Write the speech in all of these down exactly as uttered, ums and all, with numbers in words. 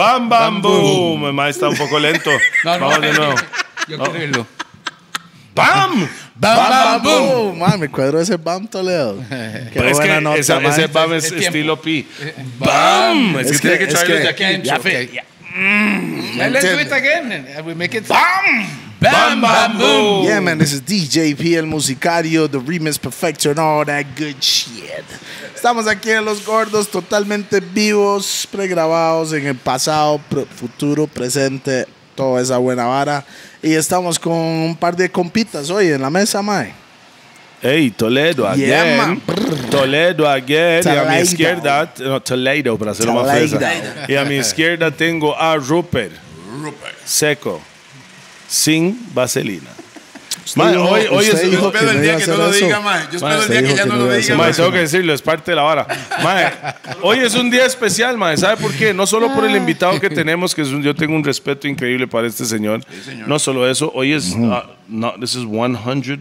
¡Bam, bam, bam boom! boom. Más está un poco lento. No, no, vamos de nuevo. Yo no. quiero irlo. ¡Bam! ¡Bam, bam, bam boom! Man, me cuadro ese bam, Toledo. Qué buena es que nota, esa, ese bam es, es estilo Pi. ¡Bam! Es, es que, que tiene que traerlo de aquí. Ya, fe. Ya. Mm, let's do it again. We make it. ¡Bam! Bam, bam, boom. Yeah, man, this is D J P, el musicario, the remix perfecto and all that good shit. Estamos aquí en Los Gordos, totalmente vivos, pregrabados en el pasado, pre futuro, presente, toda esa buena vara. Y estamos con un par de compitas hoy en la mesa, mae. Hey, Toledo again. Yeah, Toledo again. Toledo. Y a mi izquierda, no, Toledo, para hacerlo más fresa. Y a mi izquierda tengo a Rupert. Rupert. Seco. Sin vaselina. Man, dijo, hoy, hoy es, yo espero el día que no lo diga, man. Yo espero el día que ya no lo diga, man. Tengo que decirlo, es parte de la vara. Man, hoy es un día especial, man. ¿Sabe por qué? No solo por el invitado que tenemos, que es un, yo tengo un respeto increíble para este señor. Sí, señor. No solo eso, hoy es. Uh-huh. uh, no, this is one hundred.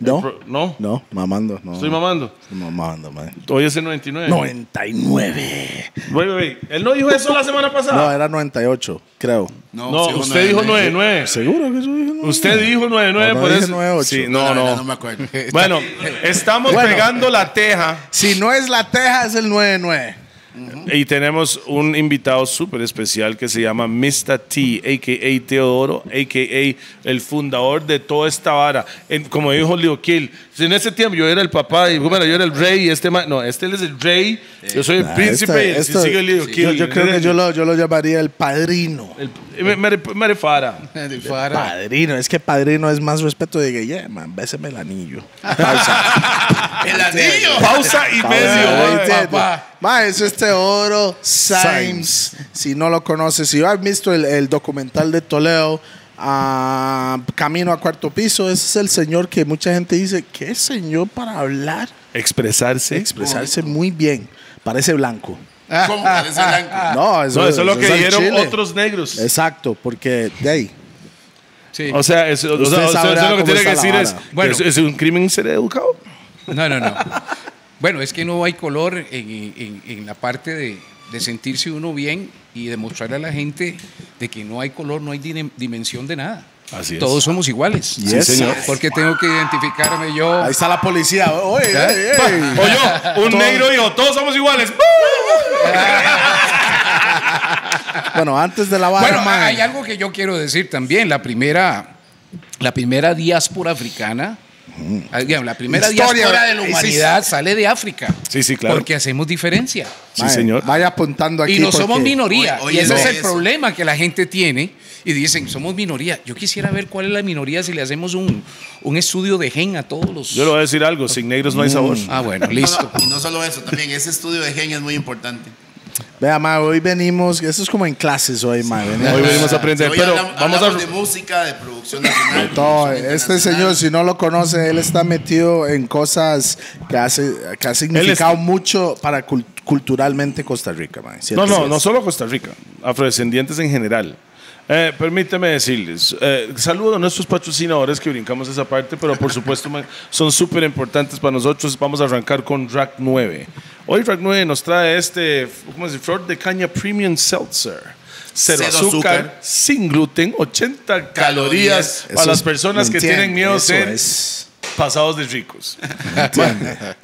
No, pro, no, no, mamando. No. Estoy mamando. Estoy mamando, man. Hoy es el noventa y nueve. noventa y nueve. Wait, wait, wait. Él no dijo eso la semana pasada. No, era noventa y ocho, creo. No, no sí, usted dijo noventa y nueve. ¿Seguro que eso dijo noventa y nueve? Usted dijo noventa y nueve, no, por no eso. noventa y ocho. Sí, no, no, no, no. No me acuerdo. Bueno, estamos bueno, pegando la teja. Si no es la teja, es el noventa y nueve. Uh-huh. Y tenemos un invitado súper especial que se llama mister T, a k a. Teodoro, a k a el fundador de toda esta vara. En, como dijo Leo Kill, en ese tiempo yo era el papá, y, bueno, yo era el rey, y este no, este es el rey, sí. Yo soy el nah, príncipe, esto, esto, y sigue Leo sí, Kill. Yo, yo creo que yo lo, yo lo llamaría el padrino. El, mere, mere fara. El padrino, es que padrino es más respeto de que, yeah, man, béseme el anillo. Pausa. El anillo. Pausa y medio. Papá. Ma, eso es Teodoro Symes. Si no lo conoces, si has visto el, el documental de Toledo, uh, Camino a Cuarto Piso, ese es el señor que mucha gente dice, ¿qué señor para hablar? Expresarse. Expresarse oh, muy bien. Parece blanco. ¿Cómo parece blanco? No, eso, no, eso es lo eso que dijeron otros negros. Exacto, porque de ahí. Sí. O sea, eso, o sea, o sea, eso lo que tiene que decir es, bueno, ¿es, ¿es un crimen ser educado? No, no, no. Bueno, es que no hay color en, en, en la parte de, de sentirse uno bien y demostrarle a la gente de que no hay color, no hay dimensión de nada. Así es. Todos somos iguales. Sí, señor. Porque tengo que identificarme yo. Ahí está la policía. Oye, ¿eh? Ey, ey. O yo, un negro dijo, todos somos iguales. Bueno, antes de la barra. Bueno, man, hay algo que yo quiero decir también. La primera, la primera diáspora africana. La primera diáspora de la humanidad sí, sí. sale de África. Sí, sí, claro. Porque hacemos diferencia. Sí, vaya, señor. Vaya apuntando aquí. Y no somos minoría. Hoy, hoy y ese no. es el problema que la gente tiene. Y dicen, somos minoría. Yo quisiera ver cuál es la minoría si le hacemos un, un estudio de gen a todos los. Yo le voy a decir algo: sin negros no hay sabor. Mm. Ah, bueno, listo. No, no, y no solo eso, también ese estudio de gen es muy importante. Vea, ma, hoy venimos, esto es como en clases hoy, ma. Sí, venimos, hoy venimos a aprender, hoy pero hablamos, vamos hablamos a... de música, de producción nacional. De todo, producción este señor, si no lo conoce, él está metido en cosas que, hace, que ha significado es... mucho para cult culturalmente Costa Rica, ma. No, no, no solo Costa Rica, afrodescendientes en general. Eh, permíteme decirles, eh, saludo a nuestros patrocinadores que brincamos esa parte, pero por supuesto man, son súper importantes para nosotros. Vamos a arrancar con Rack nueve. Hoy Rack nueve nos trae este, ¿cómo se dice? Flor de Caña Premium Seltzer. Cero, cero azúcar, azúcar, sin gluten, ochenta calorías, calorías. Para eso las personas que entiendo, tienen miedo de ser pasados de ricos.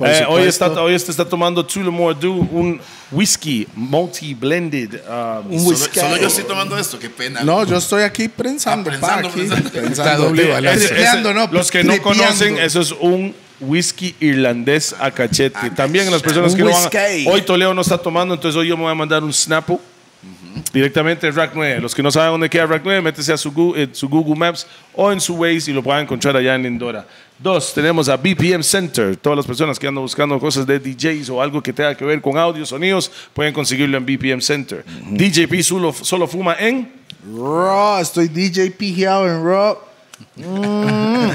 eh, hoy, está, hoy está, está tomando Tullamore Dew, un whisky multi-blended. Um, un whisky. Solo, solo yo estoy tomando esto, qué pena. No, yo estoy aquí prensando. Los que no conocen, eso es un whisky irlandés a cachete. También las personas que no van a, hoy Toledo no está tomando, entonces hoy yo me voy a mandar un Snapple. Directamente Rack nueve. Los que no saben dónde queda Rack nueve, métese a su Google, su Google Maps o en su Waze y lo pueden encontrar allá en Lindora. Dos, tenemos a B P M Center. Todas las personas que andan buscando cosas de D Js o algo que tenga que ver con audio, sonidos, pueden conseguirlo en B P M Center. Uh-huh. D J P solo, solo fuma en Raw. Estoy D J P guiado en Raw. Mm.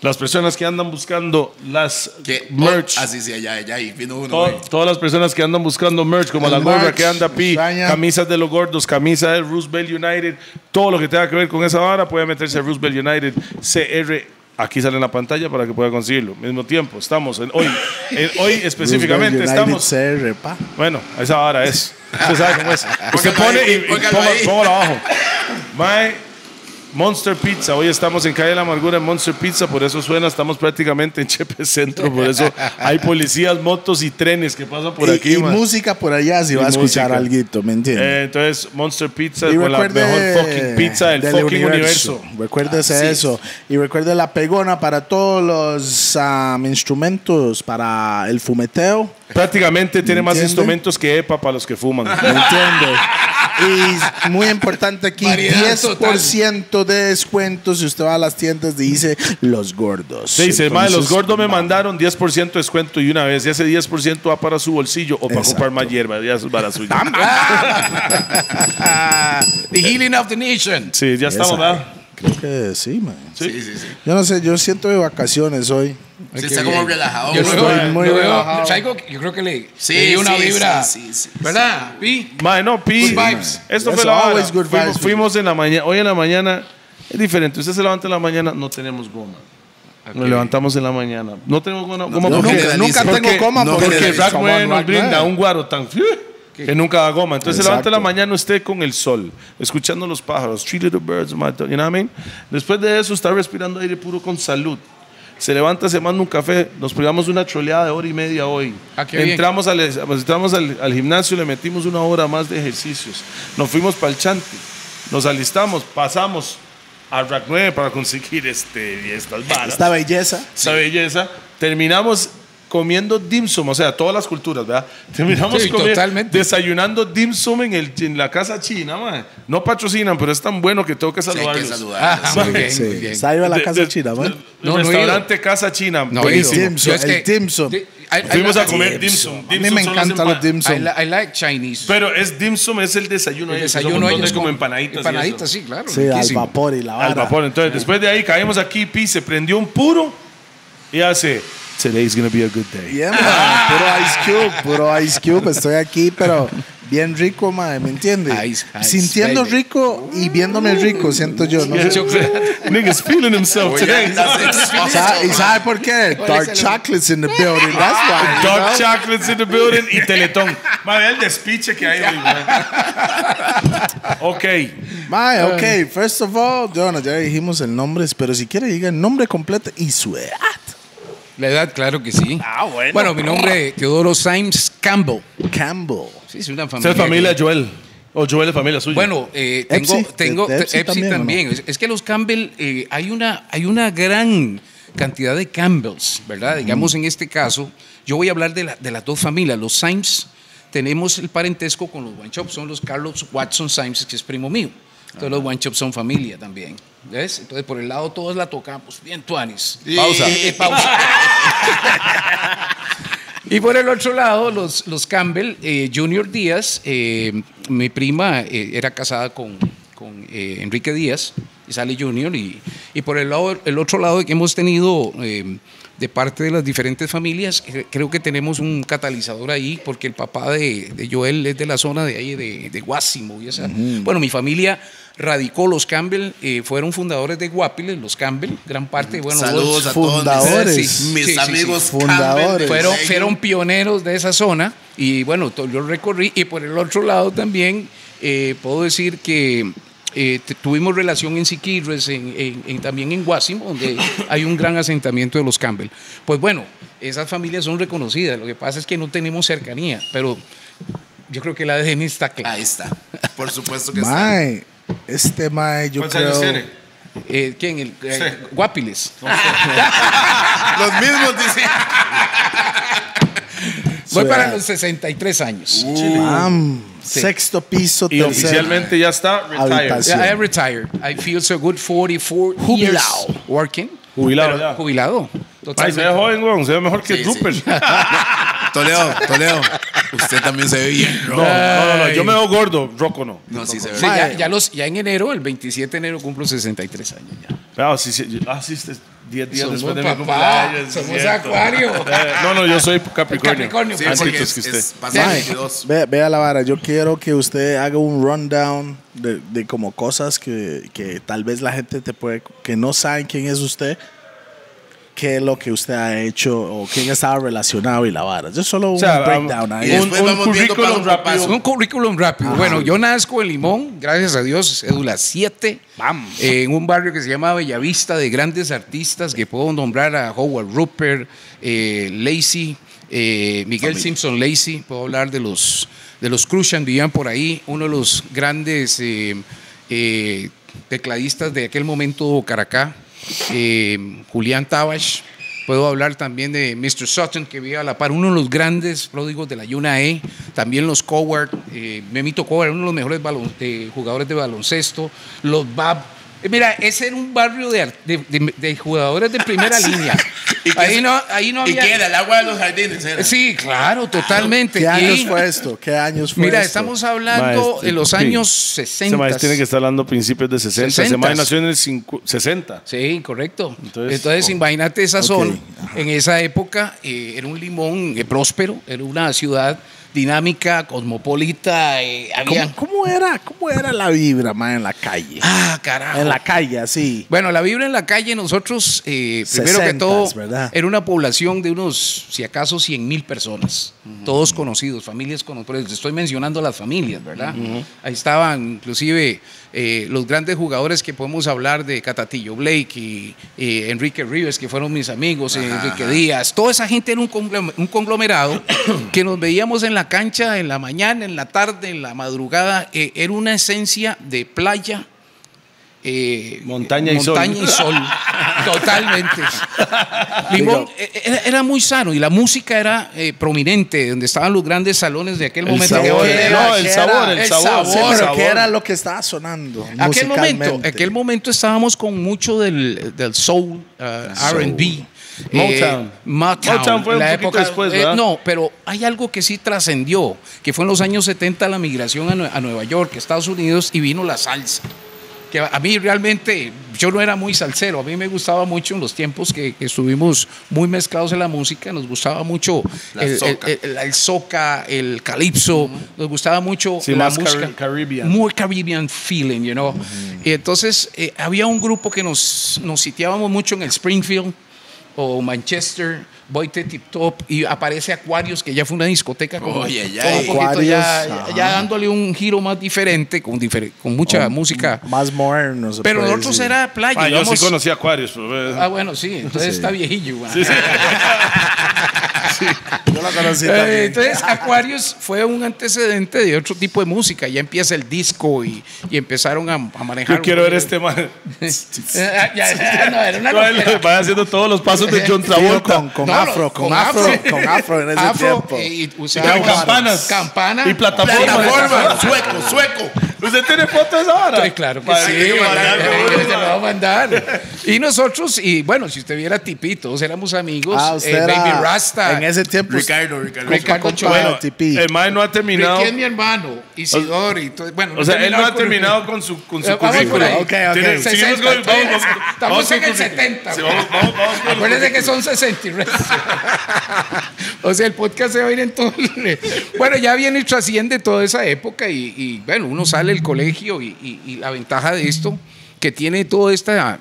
Las personas que andan buscando las ¿Qué? merch, así ah, sí, allá, allá, ahí vino uno, Tod güey. Todas las personas que andan buscando merch, como el la gorra que anda Pi, camisas de los gordos, camisas de Roosevelt United, todo lo que tenga que ver con esa vara, puede meterse a Roosevelt United C R. Aquí sale en la pantalla para que pueda conseguirlo. Mismo tiempo, estamos en hoy, en hoy específicamente estamos. C R, pa. Bueno, esa vara es. Usted sabe cómo es. Usted pone ahí, y, y ponga, póngalo abajo. Mae, Monster Pizza. Hoy estamos en Calle de la Amargura en Monster Pizza. Por eso suena. Estamos prácticamente en Chepe Centro. Por eso hay policías, motos y trenes que pasan por y, aquí. Y man. música por allá si y va a escuchar música. alguito, ¿me entiendes? Eh, entonces, Monster Pizza es la mejor fucking pizza del, del fucking universo. universo. Recuérdese ah, eso. Sí. Y recuerde la pegona para todos los um, instrumentos, para el fumeteo. Prácticamente tiene más instrumentos que E P A para los que fuman. ¿Me entiendes? Y muy importante aquí, diez por ciento de descuento si usted va a las tiendas y dice Los Gordos. Se dice, mae, Los Gordos me mandaron diez por ciento de descuento y una vez, y ese diez por ciento va para su bolsillo o para Exacto. comprar más hierba, ya es para suya. The healing of the nation. Sí, ya estamos, ¿verdad? Creo que sí, man. Sí, sí, sí, sí. Yo no sé, yo siento de vacaciones hoy. Usted está como relajado. Yo estoy muy relajado. Yo creo que le di una vibra. ¿Verdad? Pi. No, Pi. Esto fue la hora. Fuimos en la mañana. Hoy en la mañana es diferente. Usted se levanta en la mañana, no tenemos goma. Nos levantamos en la mañana. No tenemos goma. Nunca tengo goma porque Rackman nos brinda un guaro tan que nunca da goma. Entonces Exacto. se levanta en la mañana usted con el sol, escuchando los pájaros, three little birds, my dog, you know what I mean? Después de eso está respirando aire puro con salud. Se levanta, se manda un café, nos pegamos una troleada de hora y media hoy. Ah, entramos al, entramos al, al gimnasio, le metimos una hora más de ejercicios. Nos fuimos para el chante, nos alistamos, pasamos a Rack nueve para conseguir este, estas balas. Esta belleza. Esta sí. belleza. Terminamos comiendo dim sum, o sea, todas las culturas, ¿verdad? Terminamos sí, comiendo, desayunando dim sum en, el, en la casa china, man. No patrocinan, pero es tan bueno que tengo que saludarlos. Sí, que saludarlos. Ah, muy bien, sí. muy bien. Salve a la de, casa de, china, man. No, el no restaurante ido. Casa China, no, buenísimo. Dim sum, es que, el dim sum. Di, I, Fuimos I a comer dim sum. Dim sum. A mí me encantan los dim sum. I, la, I like Chinese. Pero es dim sum, es el desayuno. El desayuno es como empanaditas. Empanaditas, sí, claro. Sí, al vapor y la vara. Al vapor. Entonces, después de ahí, caímos aquí, Pi, se prendió un puro y hace... Today's gonna be a good day. Yeah, man. Puro Ice Cube, puro Ice Cube. Estoy aquí, pero bien rico, mae, ¿me entiendes? Ice, ice, Sintiendo baby. rico y viéndome rico, siento yo. ¿No? Niggas feeling himself today. ¿Y sabe por qué? Dark chocolates in the building. That's why. Dark chocolates in the building y Teletón. Mae, el despiche que hay hoy, mae. Ok. Mae, ok. First of all, Jonas, ya dijimos el nombre, pero si quiere diga el nombre completo y su edad. La edad, claro que sí. Ah, bueno. Bueno, mi nombre es Teodoro Symes Campbell. Campbell. Sí, es una familia. Es familia de Joel. O Joel es familia suya. Bueno, eh, tengo, Epsi, tengo de, de Epsi, Epsi también. también. No? Es, es que los Campbell, eh, hay, una, hay una gran cantidad de Campbells, ¿verdad? Uh-huh. Digamos, en este caso, yo voy a hablar de, la, de las dos familias. Los Symes, tenemos el parentesco con los Wanchop, son los Carlos Watson Symes, que es primo mío. Entonces, uh-huh. los Wanchop son familia también. ¿Ves? Entonces, por el lado todos la tocamos. Bien, tuanis. Y... Pausa. Eh, pausa. Y por el otro lado, los, los Campbell, eh, Junior Díaz, eh, mi prima eh, era casada con, con eh, Enrique Díaz, y sale Junior. Y, y por el, lado, el otro lado que hemos tenido eh, de parte de las diferentes familias, creo que tenemos un catalizador ahí, porque el papá de, de Joel es de la zona de ahí, de, de Guásimo. Y esa. Uh-huh. Bueno, mi familia... radicó los Campbell, eh, fueron fundadores de Guapiles, los Campbell, gran parte. Bueno, saludos a todos fundadores, sí, mis sí, amigos sí, sí. fundadores. Fueron, fueron pioneros de esa zona y bueno, yo recorrí. Y por el otro lado también eh, puedo decir que eh, tuvimos relación en Siquirres, en, en, en, también en Guásimo, donde hay un gran asentamiento de los Campbell. Pues bueno, esas familias son reconocidas, lo que pasa es que no tenemos cercanía, pero yo creo que la de Jenny está clara. Ahí está, por supuesto que está. Este mae, yo creo... ¿Cuántos años tiene? Eh, ¿Quién? El, eh, sí. Guapiles. Los mismos dicen... Voy para los sesenta y tres años. Uh, sí. Sexto piso, tercero. Y oficialmente ya está retired. Yeah, I am retired. I feel so good, forty-four jubilado. Years working. Jubilado ya. Jubilado. Ay, se ve joven, weón. Se ve mejor que sí, Rupert. Sí. Toledo, Toledo. Usted también se ve bien. No, no, no, yo me veo gordo, Rocco no. No, sí se ve. Sí, ya, ya, los, ya en enero, el veintisiete de enero, cumplo sesenta y tres años ya. Claro, sí, sí, así es. diez días somos después de papá, mi cumpleaños. Somos acuario. No, no, yo soy Capricornio. Capricornio. Sí, porque es, que usted. Es veintidós. Mae, ve, vea la vara. Yo quiero que usted haga un rundown de, de como cosas que, que tal vez la gente te puede... que no saben quién es usted. qué es lo que usted ha hecho o quién estaba relacionado y la vara. Yo solo un o sea, breakdown ahí. Un, un, un currículum rápido. Un currículum rápido. Ajá. Bueno, yo nazco en Limón, gracias a Dios, cédula siete. Vamos. Eh, en un barrio que se llama Bellavista, de grandes artistas que puedo nombrar a Howard Rupert, eh, Lacey, eh, Miguel Simpson Lacey. Puedo hablar de los, de los Crucian, vivían por ahí, uno de los grandes eh, eh, tecladistas de aquel momento, Caracá. Eh, Julián Tabash, puedo hablar también de mister Sutton, que vive a la par, uno de los grandes pródigos de la Yunae, también los Coward, eh, Memito Coward, uno de los mejores balon, eh, jugadores de baloncesto, los Bab. Eh, mira, ese era un barrio de, de, de, de jugadores de primera línea. ¿Y ahí, no, ahí no había. ¿Y qué era? El agua de los jardines era. Sí, claro, totalmente. ¿Qué años y, fue esto? ¿Qué años fue mira, esto? Estamos hablando maestro, en los años okay. sesenta. Maestro tiene que estar hablando principios de sesenta. Se nació en el sesenta. Sí, correcto. Entonces, Entonces oh, imagínate esa zona. Okay. En esa época eh, era un Limón eh, próspero, era una ciudad dinámica, cosmopolita. Eh, había... ¿Cómo, cómo, era, ¿Cómo era la vibra, man, en la calle? Ah, carajo. En la calle, sí. Bueno, la vibra en la calle, nosotros, eh, primero sesentas, que todo, ¿verdad? Era una población de unos, si acaso, cien mil personas. Uh-huh. Todos conocidos, familias conocidas. Estoy mencionando las familias, ¿verdad? Uh-huh. Ahí estaban, inclusive, eh, los grandes jugadores que podemos hablar de Catatillo Blake y eh, Enrique Rivers, que fueron mis amigos, ajá, Enrique Díaz. Toda esa gente era un conglomerado que nos veíamos en la cancha, en la mañana, en la tarde, en la madrugada, eh, era una esencia de playa, eh, montaña, eh, y, montaña sol. y sol. Totalmente. Limón era, era muy sano y la música era eh, prominente, donde estaban los grandes salones de aquel el momento. Sabor, hoy, eh, no, el, sabor, era, el sabor, el sabor. Sí, pero sabor. ¿Qué era lo que estaba sonando? Aquel momento, aquel momento estábamos con mucho del, del soul, uh, R and B. Motown. Eh, Motown. Motown fue la un época después, ¿verdad? Eh, no, pero hay algo que sí trascendió, que fue en los años setenta la migración a, Nue a Nueva York, Estados Unidos, y vino la salsa. Que a mí realmente, yo no era muy salsero, a mí me gustaba mucho en los tiempos que, que estuvimos muy mezclados en la música, nos gustaba mucho el, soca. El, el, el soca, el calipso, mm-hmm. nos gustaba mucho sí, la música. Car Caribbean. Muy Caribbean feeling, you know. Mm-hmm. Y entonces eh, había un grupo que nos, nos sitiábamos mucho en el Springfield, o Manchester, Boite Tip Top, y aparece Acuarios, que ya fue una discoteca como oh, yeah, yeah. Un poquito, ya, ya dándole un giro más diferente, con, difer con mucha oh, música más moderno. Pero nosotros decir. Era playa. Ah, íbamos... Yo sí conocí Acuarios. Pero... Ah, bueno, sí, entonces sí. Está viejillo. Sí, sí. Sí, yo la conocí también. Entonces Acuarios fue un antecedente de otro tipo de música. Ya empieza el disco y, y empezaron a, a manejar. Yo quiero ver este man. Vaya haciendo todos los pasos de John Travolta. Con, con, no, afro, no, con, con afro, afro, con afro en ese afro, tiempo. Y, y, y campanas, campanas y plataformas. Sueco, sueco. ¿Usted tiene fotos ahora? Estoy claro que vale, sí, que vale, vale, vale, vale. Se lo va a mandar. Y nosotros, y bueno, si usted viera Tipi, todos éramos amigos. Ah, usted eh, era Baby Rasta. En ese tiempo. Ricardo, Ricardo. Ricardo Choa. El man no ha terminado. Ricky es mi hermano, Isidoro. Y todo, bueno, no o sea, él no ha terminado con su, con su currículum. Okay, okay. Estamos en el setenta. Sí, vamos, vamos, vamos, acuérdense que son sesenta y resto. O sea, el podcast se va a ir en todo. Bueno, ya viene y trasciende toda esa época y, y bueno, uno sale el colegio y, y, y la ventaja de esto que tiene toda esta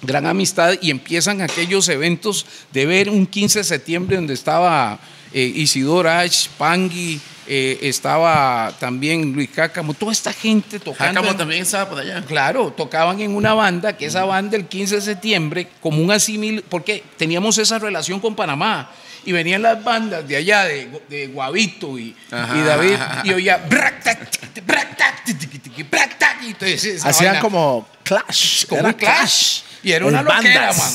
gran amistad y empiezan aquellos eventos de ver un quince de septiembre donde estaba eh, Isidoro Ash, Pangui, eh, estaba también Luis Cácamo, toda esta gente tocando. Cácamo también estaba por allá. Claro, tocaban en una banda, que esa banda el quince de septiembre, como un asimil, porque teníamos esa relación con Panamá. Y venían las bandas de allá, de, de Guavito y, y David, y oía. Hacían como Clash. Como era Clash. Clash. Y era una loquera, man.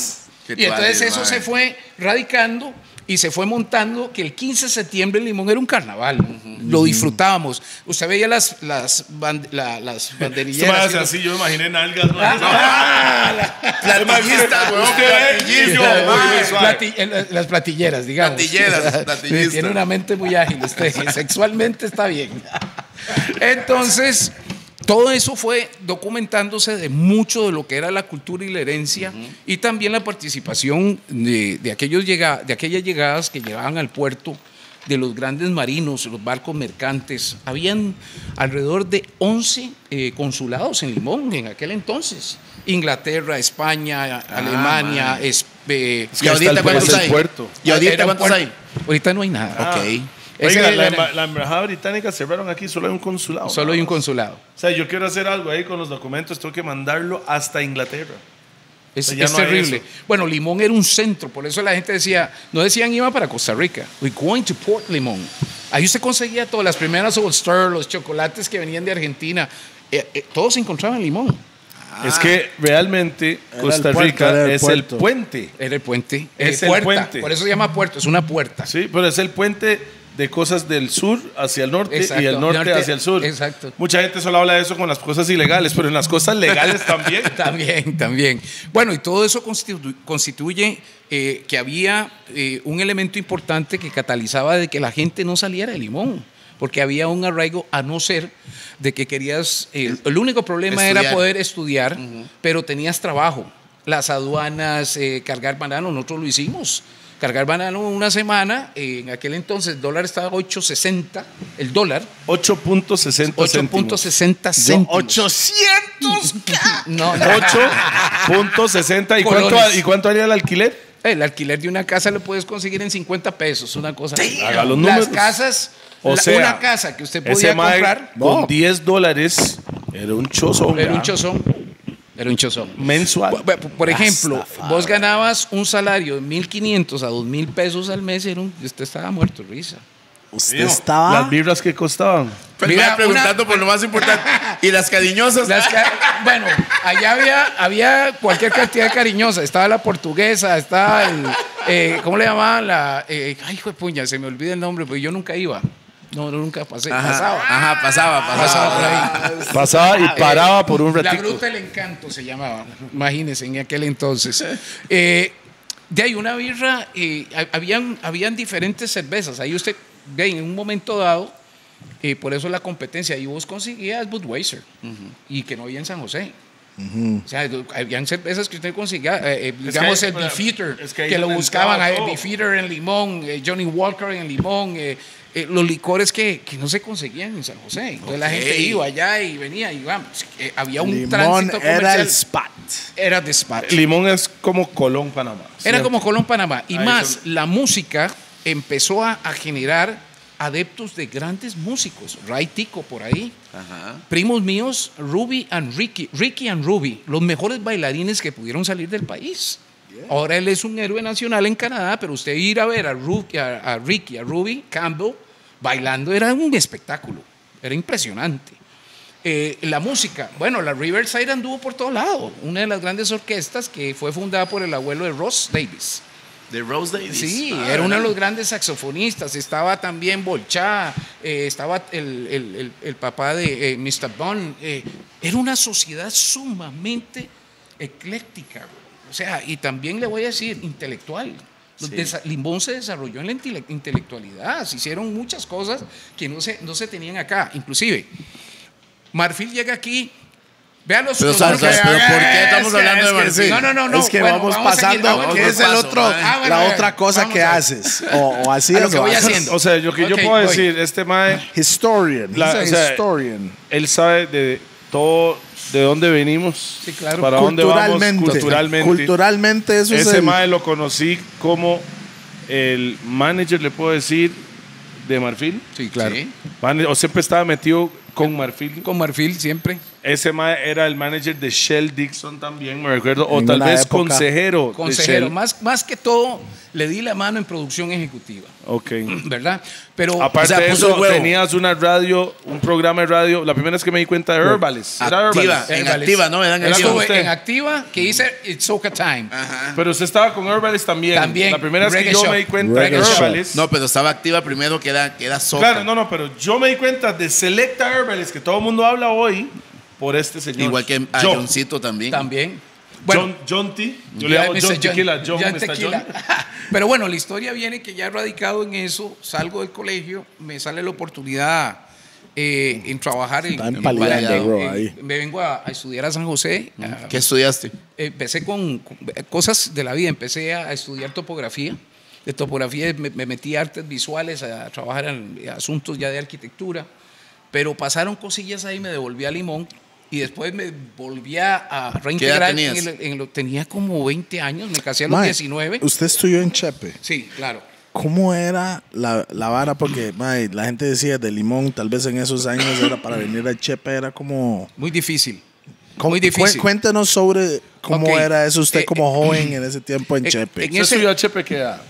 Y entonces eso man. Se fue radicando y se fue montando que el quince de septiembre el Limón era un carnaval. Uh-huh. Lo disfrutábamos. Usted veía las, las, band, la, las banderilleras. Más así, yo imaginé nalgas. Las platilleras, digamos. Platilleras, platilleras. Tiene una mente muy ágil usted. Sexualmente está bien. Entonces... Todo eso fue documentándose de mucho de lo que era la cultura y la herencia, uh-huh. y también la participación de, de, aquellos llega, de aquellas llegadas que llevaban al puerto de los grandes marinos, los barcos mercantes. Habían alrededor de once eh, consulados en Limón en aquel entonces. Inglaterra, España, Alemania, ah, es, eh, es que ¿y ahorita cuántos hay? ¿Y ahorita cuántos hay? Ahorita no hay nada. Ah. Okay. Oiga, es, la, la, la embajada británica cerraron aquí, solo hay un consulado. Solo ¿no? hay un consulado. O sea, yo quiero hacer algo ahí con los documentos, tengo que mandarlo hasta Inglaterra. Es, o sea, es no terrible. Bueno, Limón era un centro, por eso la gente decía, no decían iba para Costa Rica, we're going to Port Limón. Ahí usted conseguía todas las primeras Old Star, los chocolates que venían de Argentina, eh, eh, todos se encontraban en Limón. Ah, es que realmente Costa Rica puerta, es el puente. Era el puente. Es, es el puente. Por eso se llama puerto, es una puerta. Sí, pero es el puente de cosas del sur hacia el norte, exacto, y del norte, norte hacia el sur. Exacto. Mucha gente solo habla de eso con las cosas ilegales, pero en las cosas legales también. También, también. Bueno, y todo eso constitu constituye eh, que había eh, un elemento importante que catalizaba de que la gente no saliera de Limón, porque había un arraigo, a no ser de que querías... Eh, el único problema estudiar. era poder estudiar, uh-huh. pero tenías trabajo. Las aduanas, eh, cargar banano, nosotros lo hicimos. Cargar banano una semana, en aquel entonces el dólar estaba ocho sesenta, el dólar. ocho punto sesenta céntimos. ocho punto sesenta céntimos. ¡ochocientos K! No, no. ocho punto sesenta. ¿Y cuánto, ¿Y cuánto haría el alquiler? El alquiler de una casa lo puedes conseguir en cincuenta pesos, una cosa. Haga los números. Las casas, o sea, una casa que usted podía comprar. Con no. diez dólares era un chozón. Era un chozón. Era un chozón. Mensual. Por, por ejemplo, Astafada. vos ganabas un salario de mil quinientos a dos mil pesos al mes, era un, usted estaba muerto, risa. Usted Mío, estaba. Las vibras que costaban. Mira, preguntando una... por lo más importante. ¿Y las cariñosas? Las ca... Bueno, allá había, había cualquier cantidad de cariñosas. Estaba la portuguesa, estaba el. Eh, ¿Cómo le llamaban? La, eh, ay, hijo de puña, se me olvida el nombre, porque yo nunca iba. No, no, nunca pasé. Ajá, pasaba. Ajá, pasaba, pasaba por ahí. Pasaba y paraba por un ratito. La Gruta del Encanto se llamaba, imagínense, en aquel entonces. Eh, de ahí una birra, eh, habían, habían diferentes cervezas. Ahí usted, de ahí, en un momento dado, eh, por eso la competencia, ahí vos conseguías Budweiser, uh-huh. y que no había en San José. Uh-huh. O sea, habían cervezas que usted conseguía, eh, digamos que, el Beefeater, es que, que lo buscaban, el Beefeater en Limón, eh, Johnny Walker en Limón, eh, eh, los licores que, que no se conseguían en San José. Entonces okay. la gente iba allá y venía y vamos, eh, había un Limón tránsito comercial. Era el spot. Era de spot. Limón es como Colón, Panamá. Era sí. como Colón, Panamá. Y Ahí más, son... la música empezó a, a generar adeptos de grandes músicos, Ray Tico por ahí, Ajá. primos míos, Ruby and Ricky, Ricky and Ruby, los mejores bailarines que pudieron salir del país. Yeah. Ahora él es un héroe nacional en Canadá, pero usted ir a ver a, Ruby, a, a Ricky, a Ruby Campbell bailando era un espectáculo, era impresionante. Eh, la música, bueno, la Riverside anduvo por todo lado, una de las grandes orquestas que fue fundada por el abuelo de Ross Davis. De Rose Davis. Sí, ah, era uno de los grandes saxofonistas. Estaba también Bolchá, eh, estaba el, el, el, el papá de eh, mister Bond. Eh, era una sociedad sumamente ecléctica. O sea, y también le voy a decir, intelectual. Sí. Limón se desarrolló en la intele intelectualidad. Se hicieron muchas cosas que no se, no se tenían acá. Inclusive, Marfil llega aquí. Vean los pero, sabes, que... pero ¿por qué estamos es hablando que, de Marfil? No, no, no, no. Es que bueno, vamos, vamos pasando. Seguir, vamos, ¿Qué es paso, el otro, ah, bueno, la otra cosa que haces? O, o así es lo que voy haciendo. O sea, yo que okay, yo puedo voy. decir, este mae historian, la, o sea, historian. Él sabe de todo, de dónde venimos, sí, claro. para dónde vamos culturalmente. Culturalmente eso es. Ese el... mae lo conocí como el manager, le puedo decir, de Marfil. Sí, claro. Sí. O siempre estaba metido con Marfil. Con Marfil siempre. Ese era el manager de Shell Dixon también, me recuerdo, o tal vez época. consejero. Consejero, más, más que todo, le di la mano en producción ejecutiva. Ok. ¿Verdad? Pero, aparte o sea, de eso, tenías una radio, un programa de radio. La primera vez que me di cuenta de Herbales. Activa, Herbales. En Herbales. Activa, ¿no? Era Estuve en Activa, que hice It's Soca Time. Ajá. Pero usted estaba con Herbales también. También. La primera vez Reggae que yo Shop. me di cuenta Reggae de Herbales. Shop. No, pero estaba Activa primero que era, que era Soca. Claro, no, no, pero yo me di cuenta de Selecta Herbales, que todo el mundo habla hoy. Por este señor. Igual que a John. Johncito también. También. Bueno, John, John T. Yo le llamo John Tequila. John, John Tequila. Pero bueno, la historia viene que ya radicado en eso, salgo del colegio, me sale la oportunidad eh, en trabajar. En, en, Valladolid, en, ahí. Me vengo a, a estudiar a San José. Mm. A, ¿Qué estudiaste? Empecé con, con cosas de la vida. Empecé a, a estudiar topografía. De topografía me, me metí a artes visuales, a, a trabajar en asuntos ya de arquitectura. Pero pasaron cosillas ahí, me devolví a Limón. y después me volví a reintegrar. ¿Qué edad tenías? En el, en lo, tenía como veinte años, me casé a los diecinueve. ¿Usted estudió en Chepe? Sí, claro. ¿Cómo era la, la vara? Porque mae, la gente decía de Limón, tal vez en esos años era para venir a Chepe, era como... Muy difícil. Muy difícil. Cuéntanos sobre cómo okay. era eso usted eh, como joven eh, en ese tiempo en eh, Chepe. ¿En ese... subió a Chepe qué edad?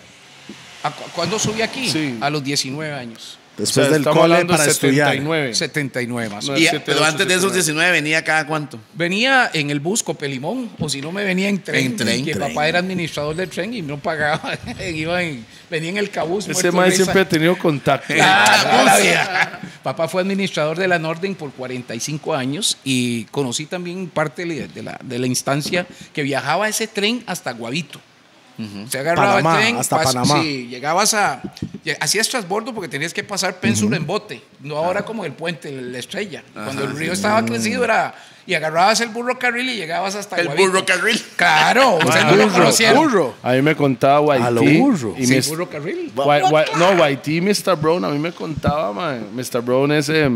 ¿Cuándo subí aquí? Sí. A los diecinueve años. Después o sea, del cole para setenta y nueve. Estudiar. setenta y nueve más. No, y, setenta y nueve, pero antes de esos diecinueve, ¿venía cada cuánto? Venía en el bus Copelimón, o si no me venía en tren. En tren. Que tren. Papá era administrador del tren y no pagaba. Iba en, venía en el cabús. Ese man siempre ha tenido contacto. Ah, papá fue administrador de la Norden por cuarenta y cinco años y conocí también parte de la, de la instancia que viajaba ese tren hasta Guavito. Uh-huh. Se agarraba Panamá, el tren hasta pas, Panamá. Sí, llegabas a hacías transbordo porque tenías que pasar Pénsulo uh-huh. en bote, no ahora uh-huh. como el puente la Estrella, uh-huh. cuando el río estaba uh-huh. crecido era y agarrabas el burro carril y llegabas hasta el Guavito. Burro carril, claro, o sea, burro, no lo burro. A mí me contaba Guaití, a lo burro, y sí, me, burro carril. Guay, guay, no, Guaití, mister Brown, a mí me contaba, man, mister Brown es eh,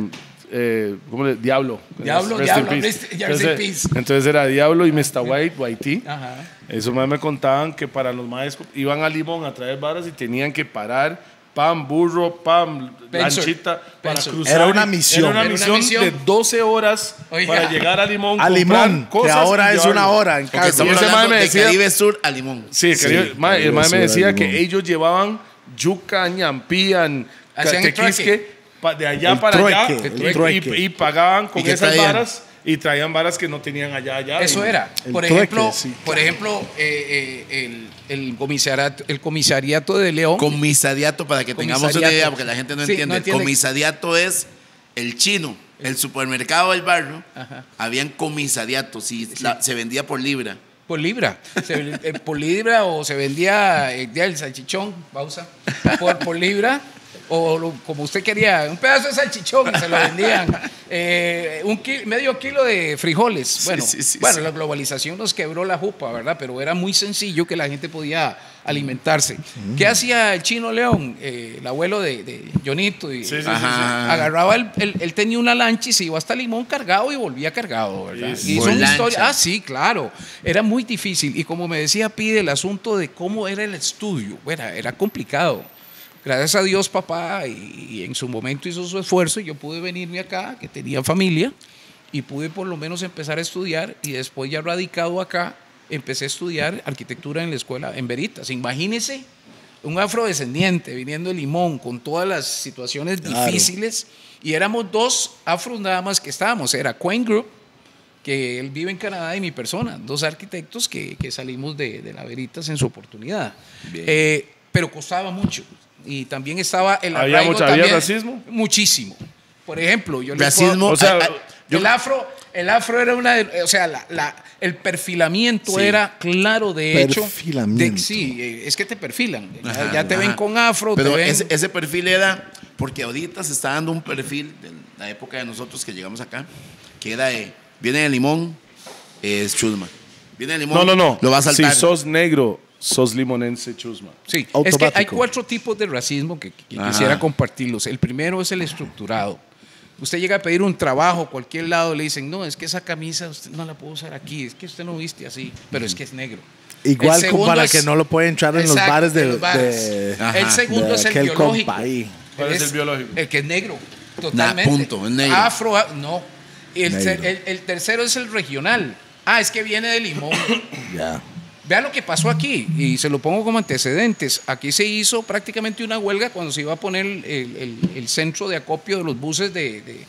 eh, ¿cómo le Diablo? Diablo, Rest Diablo, in Peace. Rest, entonces, in Peace. Entonces era Diablo y mister White, Guaití. Ajá. Esos más me contaban que para los maestros iban a Limón a traer varas y tenían que parar, pam, burro, pam, lanchita, para cruzar. Era una misión. Era una misión, era una misión de doce horas. Oiga. Para llegar a Limón. A Limón, cosas que ahora es una hora. En caso. Estamos hablando de Caribe Sur a Limón. Sí, sí Caribe, el mae me decía que ellos llevaban yuca, ñampía, catequisque, de allá el para trueque, allá. El trueque. Y, y pagaban con ¿Y esas varas. Y traían varas que no tenían allá, allá. Eso era. Por ejemplo, trueque, sí. por ejemplo eh, eh, el, el, comisariato, el comisariato de León. Comisariato, para que comisariato. tengamos una idea, porque la gente no, sí, entiende. no entiende. El comisariato es el chino, el supermercado del barrio. Ajá. Habían comisariatos y sí. la, se vendía por libra. Por libra. Se, eh, por libra o se vendía eh, el salchichón, pausa. Por, por libra. O lo, como usted quería, un pedazo de salchichón y se lo vendían, eh, un kilo, medio kilo de frijoles. Bueno, sí, sí, sí, bueno sí. la globalización nos quebró la jupa, ¿verdad? Pero era muy sencillo que la gente podía alimentarse. Mm. ¿Qué hacía el chino León? Eh, el abuelo de, de Jonito. Y, sí, sí, sí, sí. Agarraba, el, el, él tenía una lancha y se iba hasta Limón cargado y volvía cargado, ¿verdad? Sí, sí. Y hizo una historia. Ah, sí, claro. Era muy difícil. Y como me decía Pide, el asunto de cómo era el estudio, bueno, era complicado. Gracias a Dios, papá, y, y en su momento hizo su esfuerzo y yo pude venirme acá, que tenía familia, y pude por lo menos empezar a estudiar y después ya radicado acá, empecé a estudiar arquitectura en la escuela, en Veritas. Imagínese un afrodescendiente viniendo de Limón con todas las situaciones claro. difíciles y éramos dos afros nada más que estábamos, era Quain Group, que él vive en Canadá y mi persona, dos arquitectos que, que salimos de, de la Veritas en su oportunidad, eh, pero costaba mucho. Y también estaba el ¿Había, mucho, también, ¿había racismo? Muchísimo. Por ejemplo, yo racismo, le puedo, o sea, a, a, yo, el afro, el afro era una, o sea, la, la, el perfilamiento sí, era claro de hecho. De, sí, es que te perfilan, ajá, ya te ajá. ven con afro. Pero te ven. Ese, ese perfil era porque ahorita se está dando un perfil de la época de nosotros que llegamos acá, que era de, viene de Limón, es chusma. Viene de Limón. No, no, no. Lo vas a saltar. Si sos negro, sos limonense, chusma. Sí, automático. Es que hay cuatro tipos de racismo que, que quisiera compartirlos. El primero es el estructurado. Usted llega a pedir un trabajo a cualquier lado, le dicen, no, es que esa camisa usted no la puede usar aquí, es que usted no viste así, pero es que es negro. Igual como para es, que no lo puede entrar en exacto, los bares de, de los bares. De, ajá, el segundo es el biológico. ¿Cuál es el biológico? El que es negro, totalmente. Nah, punto, es negro. Afro, no. El, negro. El, el tercero es el regional. Ah, es que viene de Limón. Ya. yeah. Vean lo que pasó aquí, y se lo pongo como antecedentes. Aquí se hizo prácticamente una huelga cuando se iba a poner el, el, el centro de acopio de los buses de, de,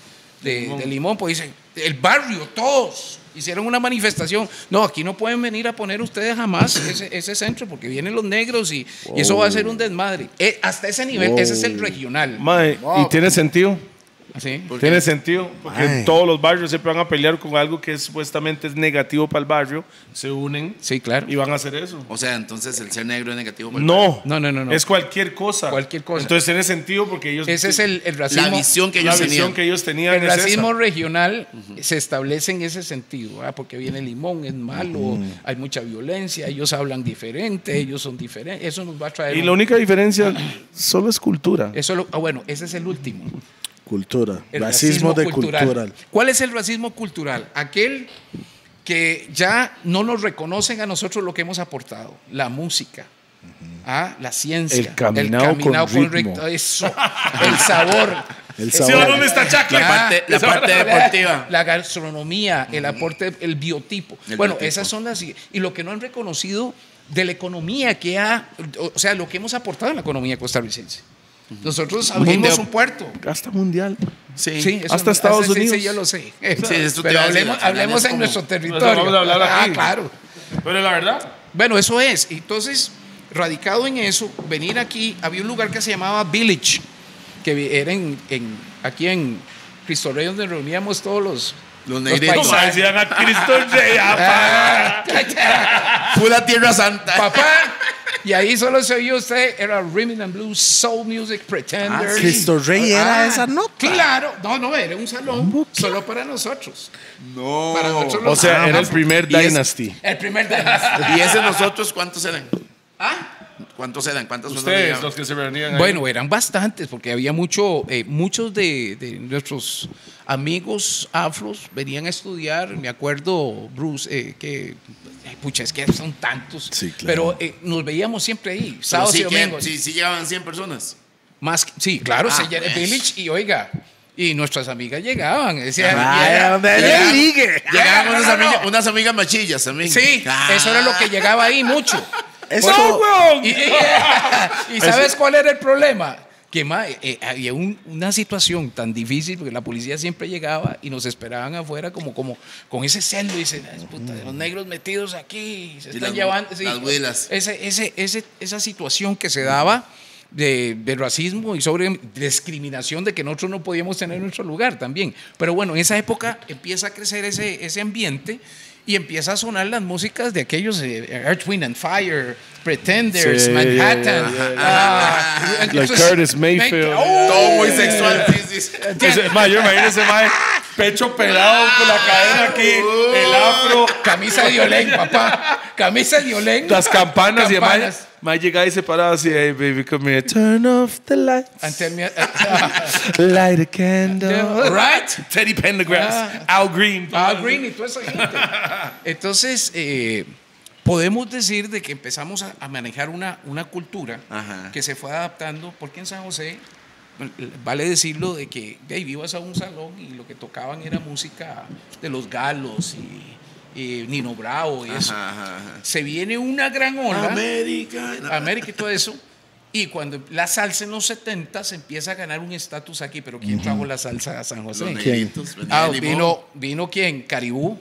de, Limón. de Limón. Pues dicen, el barrio, todos hicieron una manifestación. No, aquí no pueden venir a poner ustedes jamás ese, ese centro porque vienen los negros y, wow. y eso va a ser un desmadre. Eh, hasta ese nivel, wow. ese es el regional. Mae, wow. ¿Y tiene sentido? ¿Sí? Tiene sentido, porque Ay. todos los barrios siempre van a pelear con algo que es, supuestamente es negativo para el barrio, se unen sí, claro. y van a hacer eso. O sea, entonces el ser negro es negativo para el no, barrio. No, no, no, no. Es cualquier cosa. Cualquier cosa. Entonces tiene sentido porque ellos... Ese es el, el racismo. La visión que ellos, la visión tenían. Que ellos tenían. El racismo esa. regional uh-huh. se establece en ese sentido, ¿verdad? Porque viene Limón, es malo, uh-huh. hay mucha violencia, ellos hablan diferente, ellos son diferentes, eso nos va a traer... Y un... la única diferencia solo es cultura. Eso lo... ah, bueno, ese es el último. Cultura. El racismo, racismo de cultural. cultural. ¿Cuál es el racismo cultural? Aquel que ya no nos reconocen a nosotros lo que hemos aportado. La música, uh-huh. ¿ah? la ciencia, el caminado, el caminado con, con ritmo. Recto, eso, el sabor. El sabor. ¿Dónde está Chacle? La parte, la parte deportiva. La gastronomía, el aporte, el biotipo. El bueno, biotipo. Esas son las... Y lo que no han reconocido de la economía que ha... O sea, lo que hemos aportado en la economía costarricense. Nosotros abrimos un puerto. Hasta mundial. Sí, sí hasta no, Estados hasta, Unidos. Sí, sí, yo lo sé. Sí, eso Pero hablemos, hablemos en como, nuestro territorio. Vamos a hablar aquí. Ah, claro. Pero la verdad... Bueno, eso es. Entonces, radicado en eso, venir aquí... Había un lugar que se llamaba Village, que era en, en, aquí en Cristo Rey, donde reuníamos todos los... Los negritos. Como decían a Cristo Rey, papá. Pura Tierra Santa. Papá. Y ahí solo se oía usted, era Rhythm and Blues, Soul Music, Pretenders. Ah, Cristo Rey era ah, esa nota. Claro. No, no, era un salón solo para nosotros. No. Para nosotros o sea, ah, era el primer Dynasty. Es, el primer Dynasty. ¿Y ese nosotros cuántos eran? ¿Ah? ¿Cuántos eran? ¿Cuántas ¿Ustedes los que se reunían? Bueno, ahí eran bastantes, porque había mucho, eh, muchos de, de nuestros amigos afros venían a estudiar. Me acuerdo, Bruce, eh, que ay, pucha, es que son tantos. Sí, claro. Pero eh, nos veíamos siempre ahí, sábados sí, y domingos. Sí, sí llegaban cien personas. Más, sí, claro, ah, se, el Village y oiga. Y nuestras amigas llegaban. Decían, ah, llegaban, llegaban, llegaban unas, amigas, unas amigas machillas también. Sí, ah. eso era lo que llegaba ahí mucho. Eso, no, y, y, y sabes cuál era el problema, que más, eh, había un, una situación tan difícil porque la policía siempre llegaba y nos esperaban afuera como, como con ese celo y dicen, puta, los negros metidos aquí se y están las, llevando sí, las ese, ese, ese, esa situación que se daba de, de racismo y sobre discriminación de que nosotros no podíamos tener nuestro lugar también, pero bueno, en esa época empieza a crecer ese, ese ambiente. Y empieza a sonar las músicas de aquellos eh, Earth, Wind and Fire, Pretenders, sí, Manhattan. Yeah, yeah, yeah. Uh, like Curtis Mayfield. Oh, todo muy sexual. Yo imagino ese mae, pecho pelado con la cadena aquí, el afro. Camisa de violín, papá. Camisa de violín. Las campanas, campanas. y demás. Mae llegaba y se paraba así, hey baby, come here, turn off the lights. And tell me, uh, uh, light a candle. Right? Teddy Pendergrass, uh, Al Green. Al Green y toda esa gente. Entonces, eh, podemos decir de que empezamos a, a manejar una, una cultura Ajá. que se fue adaptando, porque en San José, vale decirlo, de que de ahí vivas a un salón y lo que tocaban era música de los galos y... Eh, Nino Bravo y eso. Ajá, ajá. Se viene una gran ola. América. América y todo eso. Y cuando la salsa en los setenta se empieza a ganar un estatus aquí. Pero ¿quién uh-huh. trajo la salsa a San José? ¿Quién? Ah, vino, vino ¿quién? Caribú.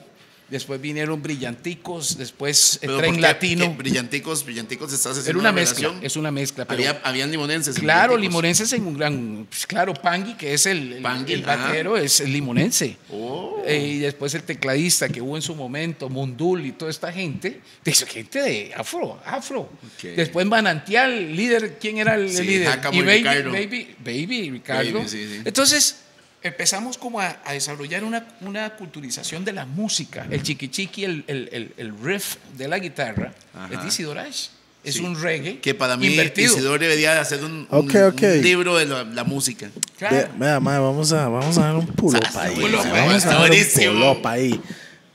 Después vinieron Brillanticos, después el Tren Latino. Brillanticos, Brillanticos, estás haciendo una, una mezcla. Es una mezcla. Pero Había, habían limonenses. Claro, limonenses en un gran. Pues, claro, Pangui, que es el, el, Pangui, el batero, es el limonense. Oh. Eh, y después el tecladista que hubo en su momento, Mundul y toda esta gente. De esa gente de afro, afro. Okay. Después Manantial, líder. ¿Quién era el, sí, el líder? Y Baby, Ricardo. Baby, Baby, Ricardo. Baby, sí, sí. Entonces. Empezamos como a, a desarrollar una, una culturización de la música. El chiquichiqui, el, el, el, el riff de la guitarra, Ajá. es de Isidore Ash. Es sí. un reggae que para mí invertido. Isidore debería hacer un, okay, un, okay. un libro de la, la música. Claro. De, mira, madre, vamos a vamos a dar un pulo para ahí. Pulo, vamos a dar un pulo para ahí.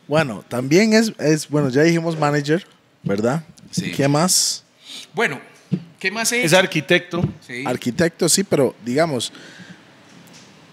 Bueno, también es, es... Bueno, ya dijimos manager, ¿verdad? Sí. ¿Qué más? Bueno, ¿qué más es? Es arquitecto. Sí. Arquitecto, sí, pero digamos...